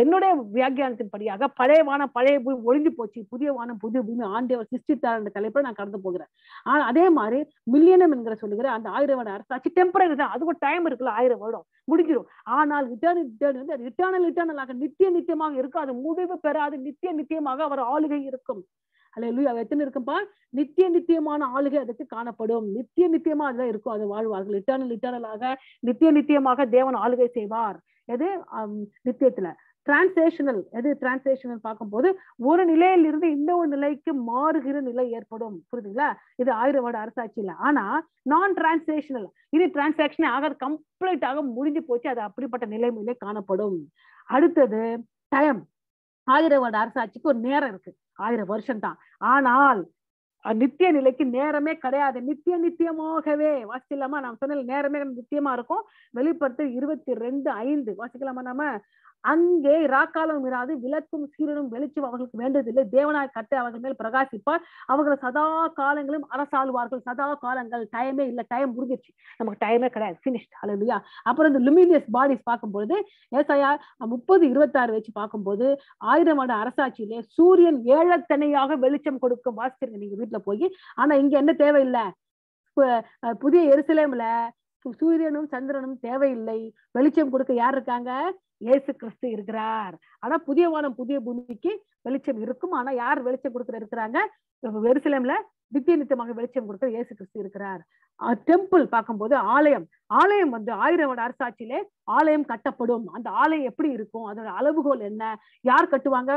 என்னுடைய வியாக்கியானத்தின் படியாக பழைய வானம் பழைய பூமி ஒழிஞ்சு போச்சு, புதிய வானம் புதிய பூமி ஆண்டவர் சிருஷ்டித்தார் என்ற தலைப்புல நான் கடந்து போகிறேன். ஆனா அதே மாதிரி மில்லியனம் என்கிற சொல்லுகிற அந்த ஆயிரம் வருட அரசாட்சி டெம்பரரி தான். அதுக்கு ஒரு டைம் இருக்குல்ல, ஆயிரம் வருடம் முடிஞ்சிடும். ஆனால் இட்டர்னல் இட்டர்னலாக நித்திய நித்தியமாக இருக்கும். அது முடிவு பெறாது. நித்திய நித்தியமாக அவர் ஆளுகை இருக்கும். அல்லேலூயா. எத்தனை இருக்கும்பா? நித்திய நித்தியமான ஆளுகை அதுக்கு காணப்படும். நித்திய நித்தியமா அதுதான் இருக்கும். அது வாழ்வார்கள். இட்டர்னல் இட்டர்னலாக நித்திய நித்தியமாக தேவன் ஆளுகை செய்வார். எது? நித்தியத்துல டிரான்சேஷனல். எது டிரான்சேஷனல் பார்க்கும்போது ஒரு நிலையிலிருந்து இந்த ஒரு நிலைக்கு மாறுகிற நிலை ஏற்படும். புரியுதுங்களா? இது ஆயிரம் வருட அரசாட்சியில. ஆனா நான் டிரான்சேஷனல், இது டிரான்சாக்ஷன் ஆக கம்ப்ளீட்டாக முடிஞ்சு போச்சு. அது அப்படிப்பட்ட நிலைமையிலே காணப்படும். அடுத்தது டைம். ஆயிரம் வருட அரசாட்சிக்கு ஒரு நேரம் இருக்கு, ஆயிரம் வருஷம் தான். ஆனால் நித்திய நிலைக்கு நேரமே கிடையாது. நித்திய நித்தியமாகவே வாசிக்கலாமா? நான் சொன்ன நேரமே நித்தியமா இருக்கும். வெளிப்படுத்த இருபத்தி ரெண்டு ஐந்து வாசிக்கலாமா? நாம அங்கே ராக்காலம் இராது, விளக்கும் சீரனும் வெளிச்சம் அவர்களுக்கு வேண்டதில்லை. தேவனாய் கட்டு அவர்கள் மேல் பிரகாசிப்பார். அவர்கள் சதா காலங்களும் அரசாழ்வார்கள். சதா காலங்கள். டைமே இல்லை. டைம் முடிஞ்சிச்சு, நமக்கு டைமே கிடையாது. பினிஷ். அல்லேலூயா. அப்புறம் இந்த லுமினியஸ் பாடிஸ் பார்க்கும்பொழுது ஏசாயா முப்பது இருபத்தி ஆறு வச்சு பார்க்கும்போது ஆயிரம் வருட அரசாட்சியிலே சூரியன் ஏழத்தனையாக வெளிச்சம் கொடுக்கும். வாசிச்சிருங்க நீங்க வீட்டுல போய். ஆனா இங்க என்ன தேவையில்லை? புதிய எருசலேம்ல சூரியனும் சந்திரனும் தேவையில்லை. வெளிச்சம் கொடுக்க யார் இருக்காங்க? இயேசு கிறிஸ்து இருக்கிறார். ஆனா புதிய வானம் புதிய பூமிக்கு வெளிச்சம் இருக்கும். ஆனா யார் வெளிச்சம் கொடுக்கிற இருக்கிறாங்க? எருசலேம்ல நித்திய நித்தியமாக வெளிச்சம் கொடுக்கிற இயேசு கிறிஸ்து இருக்கிறார். டெம்பிள் பார்க்கும்போது ஆலயம் ஆலயம் வந்து ஆயிரம் வருட அரசாட்சியிலே ஆலயம் கட்டப்படும். அந்த ஆலயம் எப்படி இருக்கும், அதோட அளவுகோல் என்ன, யார் கட்டுவாங்க,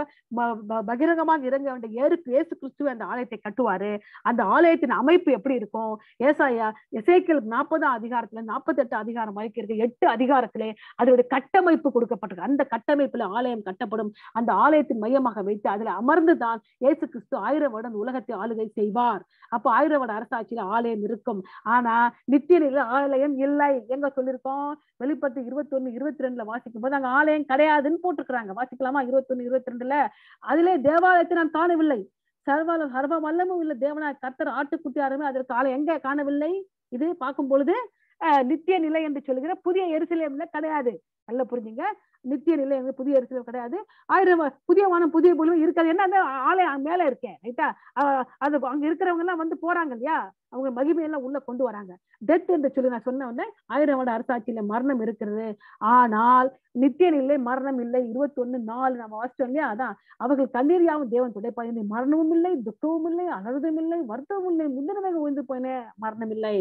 பகிரங்கமாக இறங்க வேண்டிய ஏறுக்கு இயேசு கிறிஸ்துவ அந்த ஆலயத்தை கட்டுவாரு, அந்த ஆலயத்தின் அமைப்பு எப்படி இருக்கும். ஏசாயா எசேக்கியல் நாற்பதாம் அதிகாரத்துல நாற்பத்தி எட்டு அதிகாரம் வரைக்கும் இருக்கு, எட்டு அதிகாரத்திலே அதோடைய கட்டமைப்பு கொடுக்கப்பட்டிருக்கு. அந்த கட்டமைப்புல ஆலயம் கட்டப்படும். அந்த ஆலயத்தின் மையமாக வைத்து அதுல அமர்ந்துதான் இயேசு கிறிஸ்து ஆயிரம் வருடம் உலகத்தை ஆளுகை செய்வார். அப்ப ஆயிரம் வருட அரசாட்சியில ஆலயம் இருக்கும். ஆனா நித்திய ஆலயம் இல்லை. எங்க சொல்லிருக்கோம், வெளிப்பத்து இருபத்தி ஒண்ணு இருபத்தி ரெண்டுல வாசிக்கும் போது அங்க ஆலயம் கிடையாதுன்னு போட்டிருக்கிறாங்க. வாசிக்கலாமா? இருபத்தி ஒண்ணு இருபத்தி ரெண்டுல அதிலே தேவாலயத்தை நான் காணவில்லை, சர்வ சர்வ வல்லமும் இல்ல தேவனாய் கர்த்தர் ஆட்டுக்குட்டியாருமே அதற்கு ஆலயம் எங்க காணவில்லை. இது பார்க்கும் பொழுது அஹ் நித்திய நிலை என்று சொல்லுகிற புதிய எருசலேம்ல கிடையாது. நல்லா புரிஞ்சுங்க, நித்திய நிலை எங்க புதிய எருசலேம் கிடையாது. ஆயிரம் புதிய வானம் புதிய பூமி இருக்காது. ஏன்னா அந்த ஆலயம் மேல இருக்கேன் ரைட்டா, அது அங்க இருக்கிறவங்க எல்லாம் வந்து போறாங்க இல்லையா, அவங்க மகிமையெல்லாம் உள்ள கொண்டு வராங்க. டெத் என்று சொல்லி நான் சொன்ன உடனே ஆயிரம் வருட அரசாட்சியில மரணம் இருக்கிறது, ஆனால் நித்திய நிலை மரணம் இல்லை. இருபத்தி ஒண்ணு நாலு நம்ம வாசிச்சோம் இல்லையா, அதான் அவர்கள் கண்ணீரியாவும் தேவன் துடைப்பாய், மரணமும் இல்லை, துக்கமும் இல்லை, அழகுதும் இல்லை, வருத்தமும் இல்லை, முந்திரமாக உயர்ந்து போயினே மரணம் இல்லை.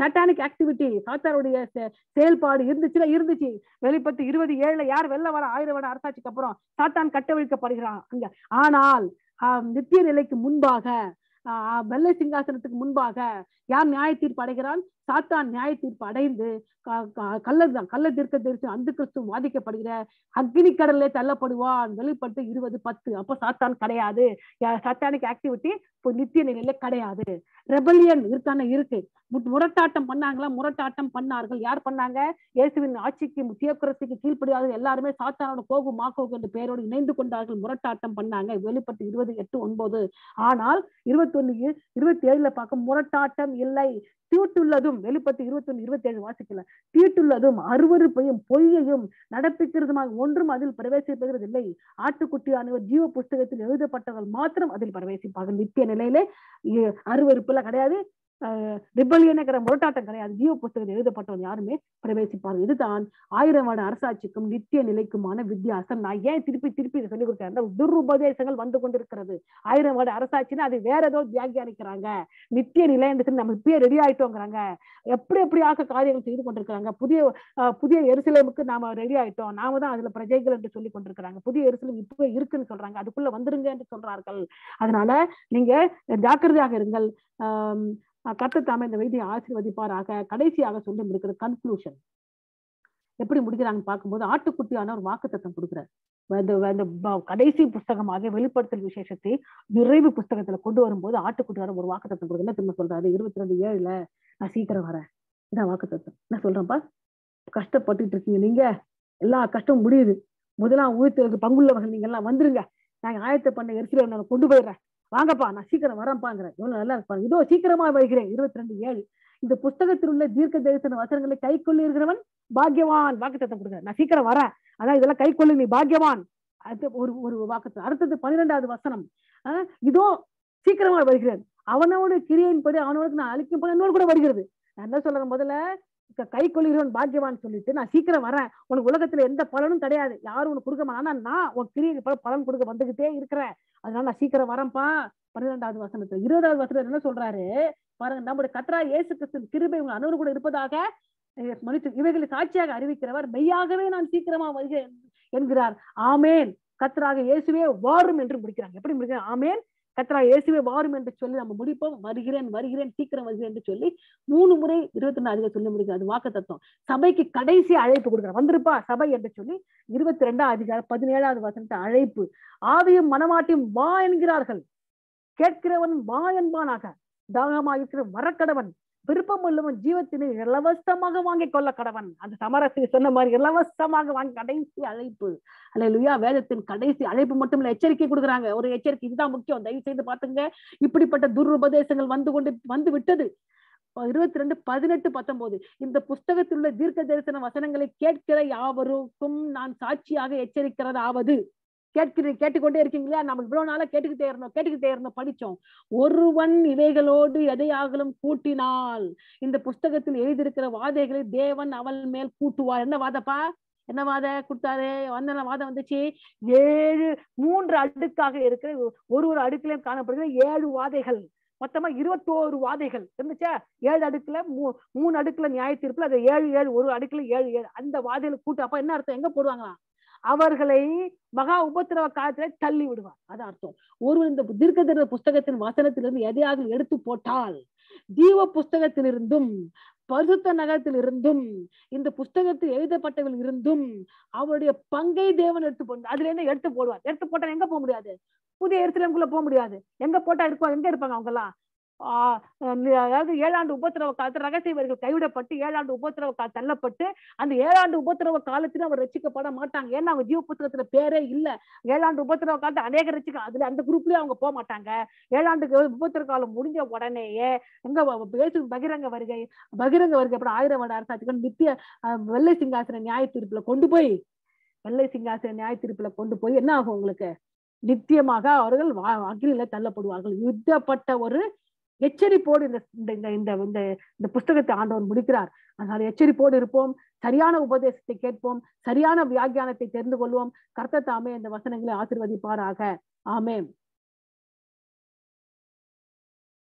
சாட்டானிக் ஆக்டிவிட்டி சாத்தாருடைய செயல்பாடு இருந்துச்சுன்னா இருந்துச்சு. வெளிப்பத்து இருபது ஏழுல யார் வெளில வர ஆயிரம் வருட அரசாட்சிக்கு அப்புறம் சாத்தான் கட்டவிழ்க்கப்படுகிறான் அங்க. ஆனால் நித்திய நிலைக்கு முன்பாக ஆஹ் வெள்ளை சிங்காசனத்துக்கு முன்பாக யார் நியாய தீர்ப்பு அடைகிறான்? சாத்தான் நியாய தீர்ப்பு அடைந்து கள்ள கள்ள தீர்க்க தீர்த்து அந்த கிறிஸ்து வாதிக்கப்படுகிற அக்னி கடலே தள்ளப்படுவான். வெளிப்பட்டு இருபது பத்து. அப்ப சாத்தான் கிடையாது, சாத்தானிக் ஆக்டிவிட்டி இப்போ நித்திய நிலையில கிடையாது. ரெபல்லியன் இருக்கான இருக்கு, முரட்டாட்டம் பண்ணாங்களா? முரட்டாட்டம் பண்ணார்கள். யார் பண்ணாங்க? இயேசுவின் ஆட்சிக்கு முத்தியக்குரத்துக்கு கீழ்ப்படியாத எல்லாருமே சாத்தானோட கோகு மாக்கோகு என்ற பெயரோடு இணைந்து கொண்டார்கள், முரட்டாட்டம் பண்ணாங்க. வெளிப்பட்டு இருபது எட்டு ஒன்பது. ஆனால் இருபத்தி ஒண்ணு இருபத்தி ஏழுல பார்க்க முரட்டாட்டம் இல்லை. தீட்டுள்ளதும் வெளிப்பட்டு இருபத்தி ஒண்ணு இருபத்தி ஏழு வாசிக்கல, தீட்டுள்ளதும் அருவருப்பையும் பொய்யையும் நடப்பிக்கிறதுமாக ஒன்றும் அதில் பிரவேசிப்பது இல்லை. ஆட்டுக்குட்டியானவர் ஜீவ புஸ்தகத்தில் எழுதப்பட்டவர்கள் மாத்திரம் அதில் பிரவேசிப்பார்கள். நித்திய நிலையிலே அருவருப்பு எல்லாம் கிடையாது, ரிபல்லியனுங்கிற முரட்டாட்டம் கிடையாது, ஜீவ புஸ்தகத்தில் எழுதப்பட்டவர்கள் யாருமே பிரவேசிப்பார்கள். இதுதான் ஆயிரம் வருட அரசாட்சிக்கும் நித்திய நிலைக்குமான வித்தியாசம். நான் ஏன் திருப்பி திருப்பி இதை சொல்லிக் கொடுத்தேன், துருபதேசங்கள் வந்து கொண்டிருக்கிறது. ஆயிரம் வருட அரசாட்சின்னு அது வேற ஏதோ வியாக்கியானிக்கிறாங்க, நித்திய நிலை என்று நம்ம இப்பயே ரெடி ஆயிட்டோங்கிறாங்க, எப்படி எப்படியாக காரியங்கள் செய்து கொண்டிருக்கிறாங்க. புதிய புதிய எருசலேமுக்கு நாம ரெடி ஆயிட்டோம், நாம தான் அதுல பிரஜைகள் என்று சொல்லி கொண்டிருக்கிறாங்க. புதிய எருசலேம் இப்பவே இருக்குன்னு சொல்றாங்க, அதுக்குள்ள வந்துருங்க என்று சொல்றார்கள். அதனால நீங்க ஜாக்கிரதையாக இருங்கள். ஆஹ் கர்த்தர் தாமே இந்த வைத்தியை ஆசீர்வதிப்பாராக. கடைசியாக சொல்லி இருக்கிற கன்க்ளூஷன் எப்படி முடிக்கிறாங்கன்னு பார்க்கும்போது ஆட்டுக்குட்டியான ஒரு வாக்குத்தத்தம் கொடுக்குறாரு. கடைசி புஸ்தகமாக வெளிப்படுத்தல் விசேஷத்தை நிறைவு புஸ்தகத்துல கொண்டு வரும்போது ஆட்டுக்குட்டியான ஒரு வாக்குத்தத்தம் கொடுக்குறேன். திரும்ப சொல்றாரு இருபத்தி ரெண்டு ஏழுல நான் சீக்கிரம் வரேன், இதான் வாக்குத்தத்தம். நான் சொல்றேன்ப்பா, கஷ்டப்பட்டுட்டு இருக்கீங்க, நீங்க எல்லா கஷ்டமும் முடியுது, முதலாம் உயிர்த்து பங்குள்ளவர்கள் நீங்க எல்லாம் வந்துருங்க, நாங்க ஆயத்த பண்ண எரிசில நான் கொண்டு போயிடுறேன், வாங்கப்பா நான் சீக்கிரம் வரேன்ப்பாங்கிறேன். எவ்வளவு நல்லா இருப்பாங்க, இதோ சீக்கிரமா வருகிறேன். இருபத்தி ரெண்டு ஏழு இந்த புஸ்தகத்தில் உள்ள தீர்க்க தரிசன வசனங்களை கை கொள்ளி இருக்கிறவன் பாக்யவான். வாக்குத்தத்தம் கொடுங்க, நான் சீக்கிரம் வரேன், அதான் இதெல்லாம் கை கொள்ளு, நீ பாக்யவான். அடுத்த ஒரு ஒரு வாக்குத்தத்தம். அடுத்தது பன்னிரெண்டாவது வசனம், ஆஹ் இதோ சீக்கிரமா வருகிறேன், அவனோட கிரியையின்படி அவனோட நான் அழிக்கும் போது என்னோடு கூட வருகிறது. நான் என்ன சொல்றேன், முதல்ல கை கொள்கிறவன் பாக்யவான் சொல்லிட்டு நான் சீக்கிரம் வரேன், உனக்கு உலகத்துல எந்த பலனும் கிடையாது, யாரும் உனக்கு கொடுக்க மாட்டான், ஆனா நான் உன் கிரியை பலன் கொடுக்க வந்துகிட்டே இருக்கிறேன், அதனால நான் சீக்கிரம் வரேன்ப்பா. பன்னிரெண்டாவது வசனத்துல. இருபதாவது வசனத்துல என்ன சொல்றாரு பாருங்க, நம்முடைய கத்ரா இயேசு கிறிஸ்துவின் கிருபை உங்கள் அனைவரோடு கூட இருப்பதாக மனுஷன் இவைகளை சாட்சியாக அறிவிக்கிறவர் மெய்யாகவே நான் சீக்கிரமா வருகிறேன் என்கிறார். ஆமேன் கத்ராக இயேசுவே வாரும் என்று முடிக்கிறாங்க. எப்படி முடிக்கிறாங்க? ஆமேன் கர்த்தரா இயேசுவே வாரும் என்று சொல்லி நம்ம முடிப்போம். வருகிறேன் வருகிறேன் சீக்கிரம் வருகிறேன் என்று சொல்லி மூணு முறை இருபத்தி ரெண்டு அதிகாரம் சொல்லி முடிக்கிறது. அது வாக்கு தத்துவம். சபைக்கு கடைசி அழைப்பு கொடுக்குறேன், வந்திருப்பா சபை என்று சொல்லி இருபத்தி ரெண்டாம் அதிகாரம் பதினேழாவது வசனத்தை அழைப்பு. ஆவியும் மனமாட்டியும் வா என்கிறார்கள், கேட்கிறவன் வா என்பானாக, தாகமாயிருக்கிற வரக்கடவன், விருப்பம் உள்ளவன் ஜீவத்தினை இலவசமாக வாங்கி கொள்ள கடவன். அந்த சமரசத்தை சொன்ன மாதிரி இலவசமாக வாங்கி, கடைசி அழைப்பு. அல்லேலூயா. வேதத்தின் கடைசி அழைப்பு மட்டும் இல்ல, எச்சரிக்கை கொடுக்குறாங்க. ஒரு எச்சரிக்கை, இதுதான் முக்கியம், தயவு செய்து பாத்துங்க. இப்படிப்பட்ட துருபதேசங்கள் வந்து கொண்டு வந்து விட்டது. இருபத்தி ரெண்டு பதினெட்டு பத்தொன்பது இந்த புஸ்தகத்தில் உள்ள தீர்க்க தரிசன வசனங்களை கேட்கிற யாவருக்கும் நான் சாட்சியாக எச்சரிக்கிறதாவது. கேட்கிற கேட்டுக்கொண்டே இருக்கீங்களா, நம்ம இவ்வளவு நாளா கேட்டுக்கிட்டே இருந்தோம் கேட்டுக்கிட்டே இருந்தோம் படிச்சோம். ஒருவன் இவைகளோடு எதையாகலும் கூட்டினால் இந்த புஸ்தகத்தில் எழுதியிருக்கிற வாதைகளை தேவன் அவள் மேல் கூட்டுவார். என்ன வாதப்பா, என்ன வாதை கொடுத்தாரு, வந்த வாதம் வந்துச்சு? ஏழு மூன்று அடுக்காக இருக்கிற ஒரு ஒரு அடுக்கிலையும் காணப்படுகிற ஏழு வாதைகள், மொத்தமா இருபத்தி ஓரு வாதைகள் இருந்துச்சா. ஏழு அடுக்குல மூ மூணு அடுக்குல நியாயத்தீர்ப்புல அது ஏழு ஏழு ஒரு அடுக்குல ஏழு ஏழு அந்த வாதைகள் கூட்டு. அப்ப என்ன அர்த்தம், எங்க போடுவாங்களாம், அவர்களை மகா உபத்திரவ காலத்துல தள்ளி விடுவார். அதான் அர்த்தம். ஒருவர் இந்த தீர்க்க தரிசன புஸ்தகத்தின் வசனத்திலிருந்து எதையாவது எடுத்து போட்டால் ஜீவ புஸ்தகத்திலிருந்தும் பரிசுத்த நகரத்திலிருந்தும் இந்த புஸ்தகத்தில் எழுதப்பட்டவர்கள் இருந்தும் அவருடைய பங்கை தேவன் எடுத்து போடுவார். அதுல இருந்து எடுத்து போடுவார். எடுத்து போட்டா எங்க போக முடியாது, புதிய எருசலேமுக்குள்ள போக முடியாது. எங்க போட்டா இருப்பாங்க, எங்க இருப்பாங்க அவங்க எல்லாம். அதாவது ஏழாண்டு உபத்திரவ காலத்தில் ரகசியவர்கள் கைவிடப்பட்டு ஏழாண்டு உபத்திரவ கால தள்ளப்பட்டு அந்த ஏழாண்டு உபத்திரவ காலத்திலும் அவர் ரசிக்கப்பட மாட்டாங்க. ஏன்னா அவங்க ஜீவ புத்திரத்துல பேரே இல்லை. ஏழாண்டு உபத்திரவ காலத்தை அநேக ரசிக்க அதுல அந்த குரூப்லயே அவங்க போக மாட்டாங்க. ஏழாண்டு உபத்திர காலம் முடிஞ்ச உடனேயே எங்க பேசு பகிரங்க வருகை, பகிரங்க வருகை அப்புறம் ஆயிரம் வருட அரசாட்சிகள் நித்திய வெள்ளை சிங்காசன நியாய தீர்ப்புல கொண்டு போய் வெள்ளை சிங்காசன நியாய தீர்ப்புல கொண்டு போய் என்ன ஆகும், உங்களுக்கு நித்தியமாக அவர்கள் அக்னியில தள்ளப்படுவார்கள். யுத்தப்பட்ட ஒரு எச்சரிப்போடு இந்த இந்த இந்த புஸ்தகத்தை ஆண்டவர் முடிக்கிறார். அதனால எச்சரிப்போடு இருப்போம், சரியான உபதேசத்தை கேட்போம், சரியான வியாக்கியானத்தை தெரிந்து கொள்வோம். கர்த்தர் தாமே இந்த வசனங்களை ஆசீர்வதிப்பாராக. ஆமென்.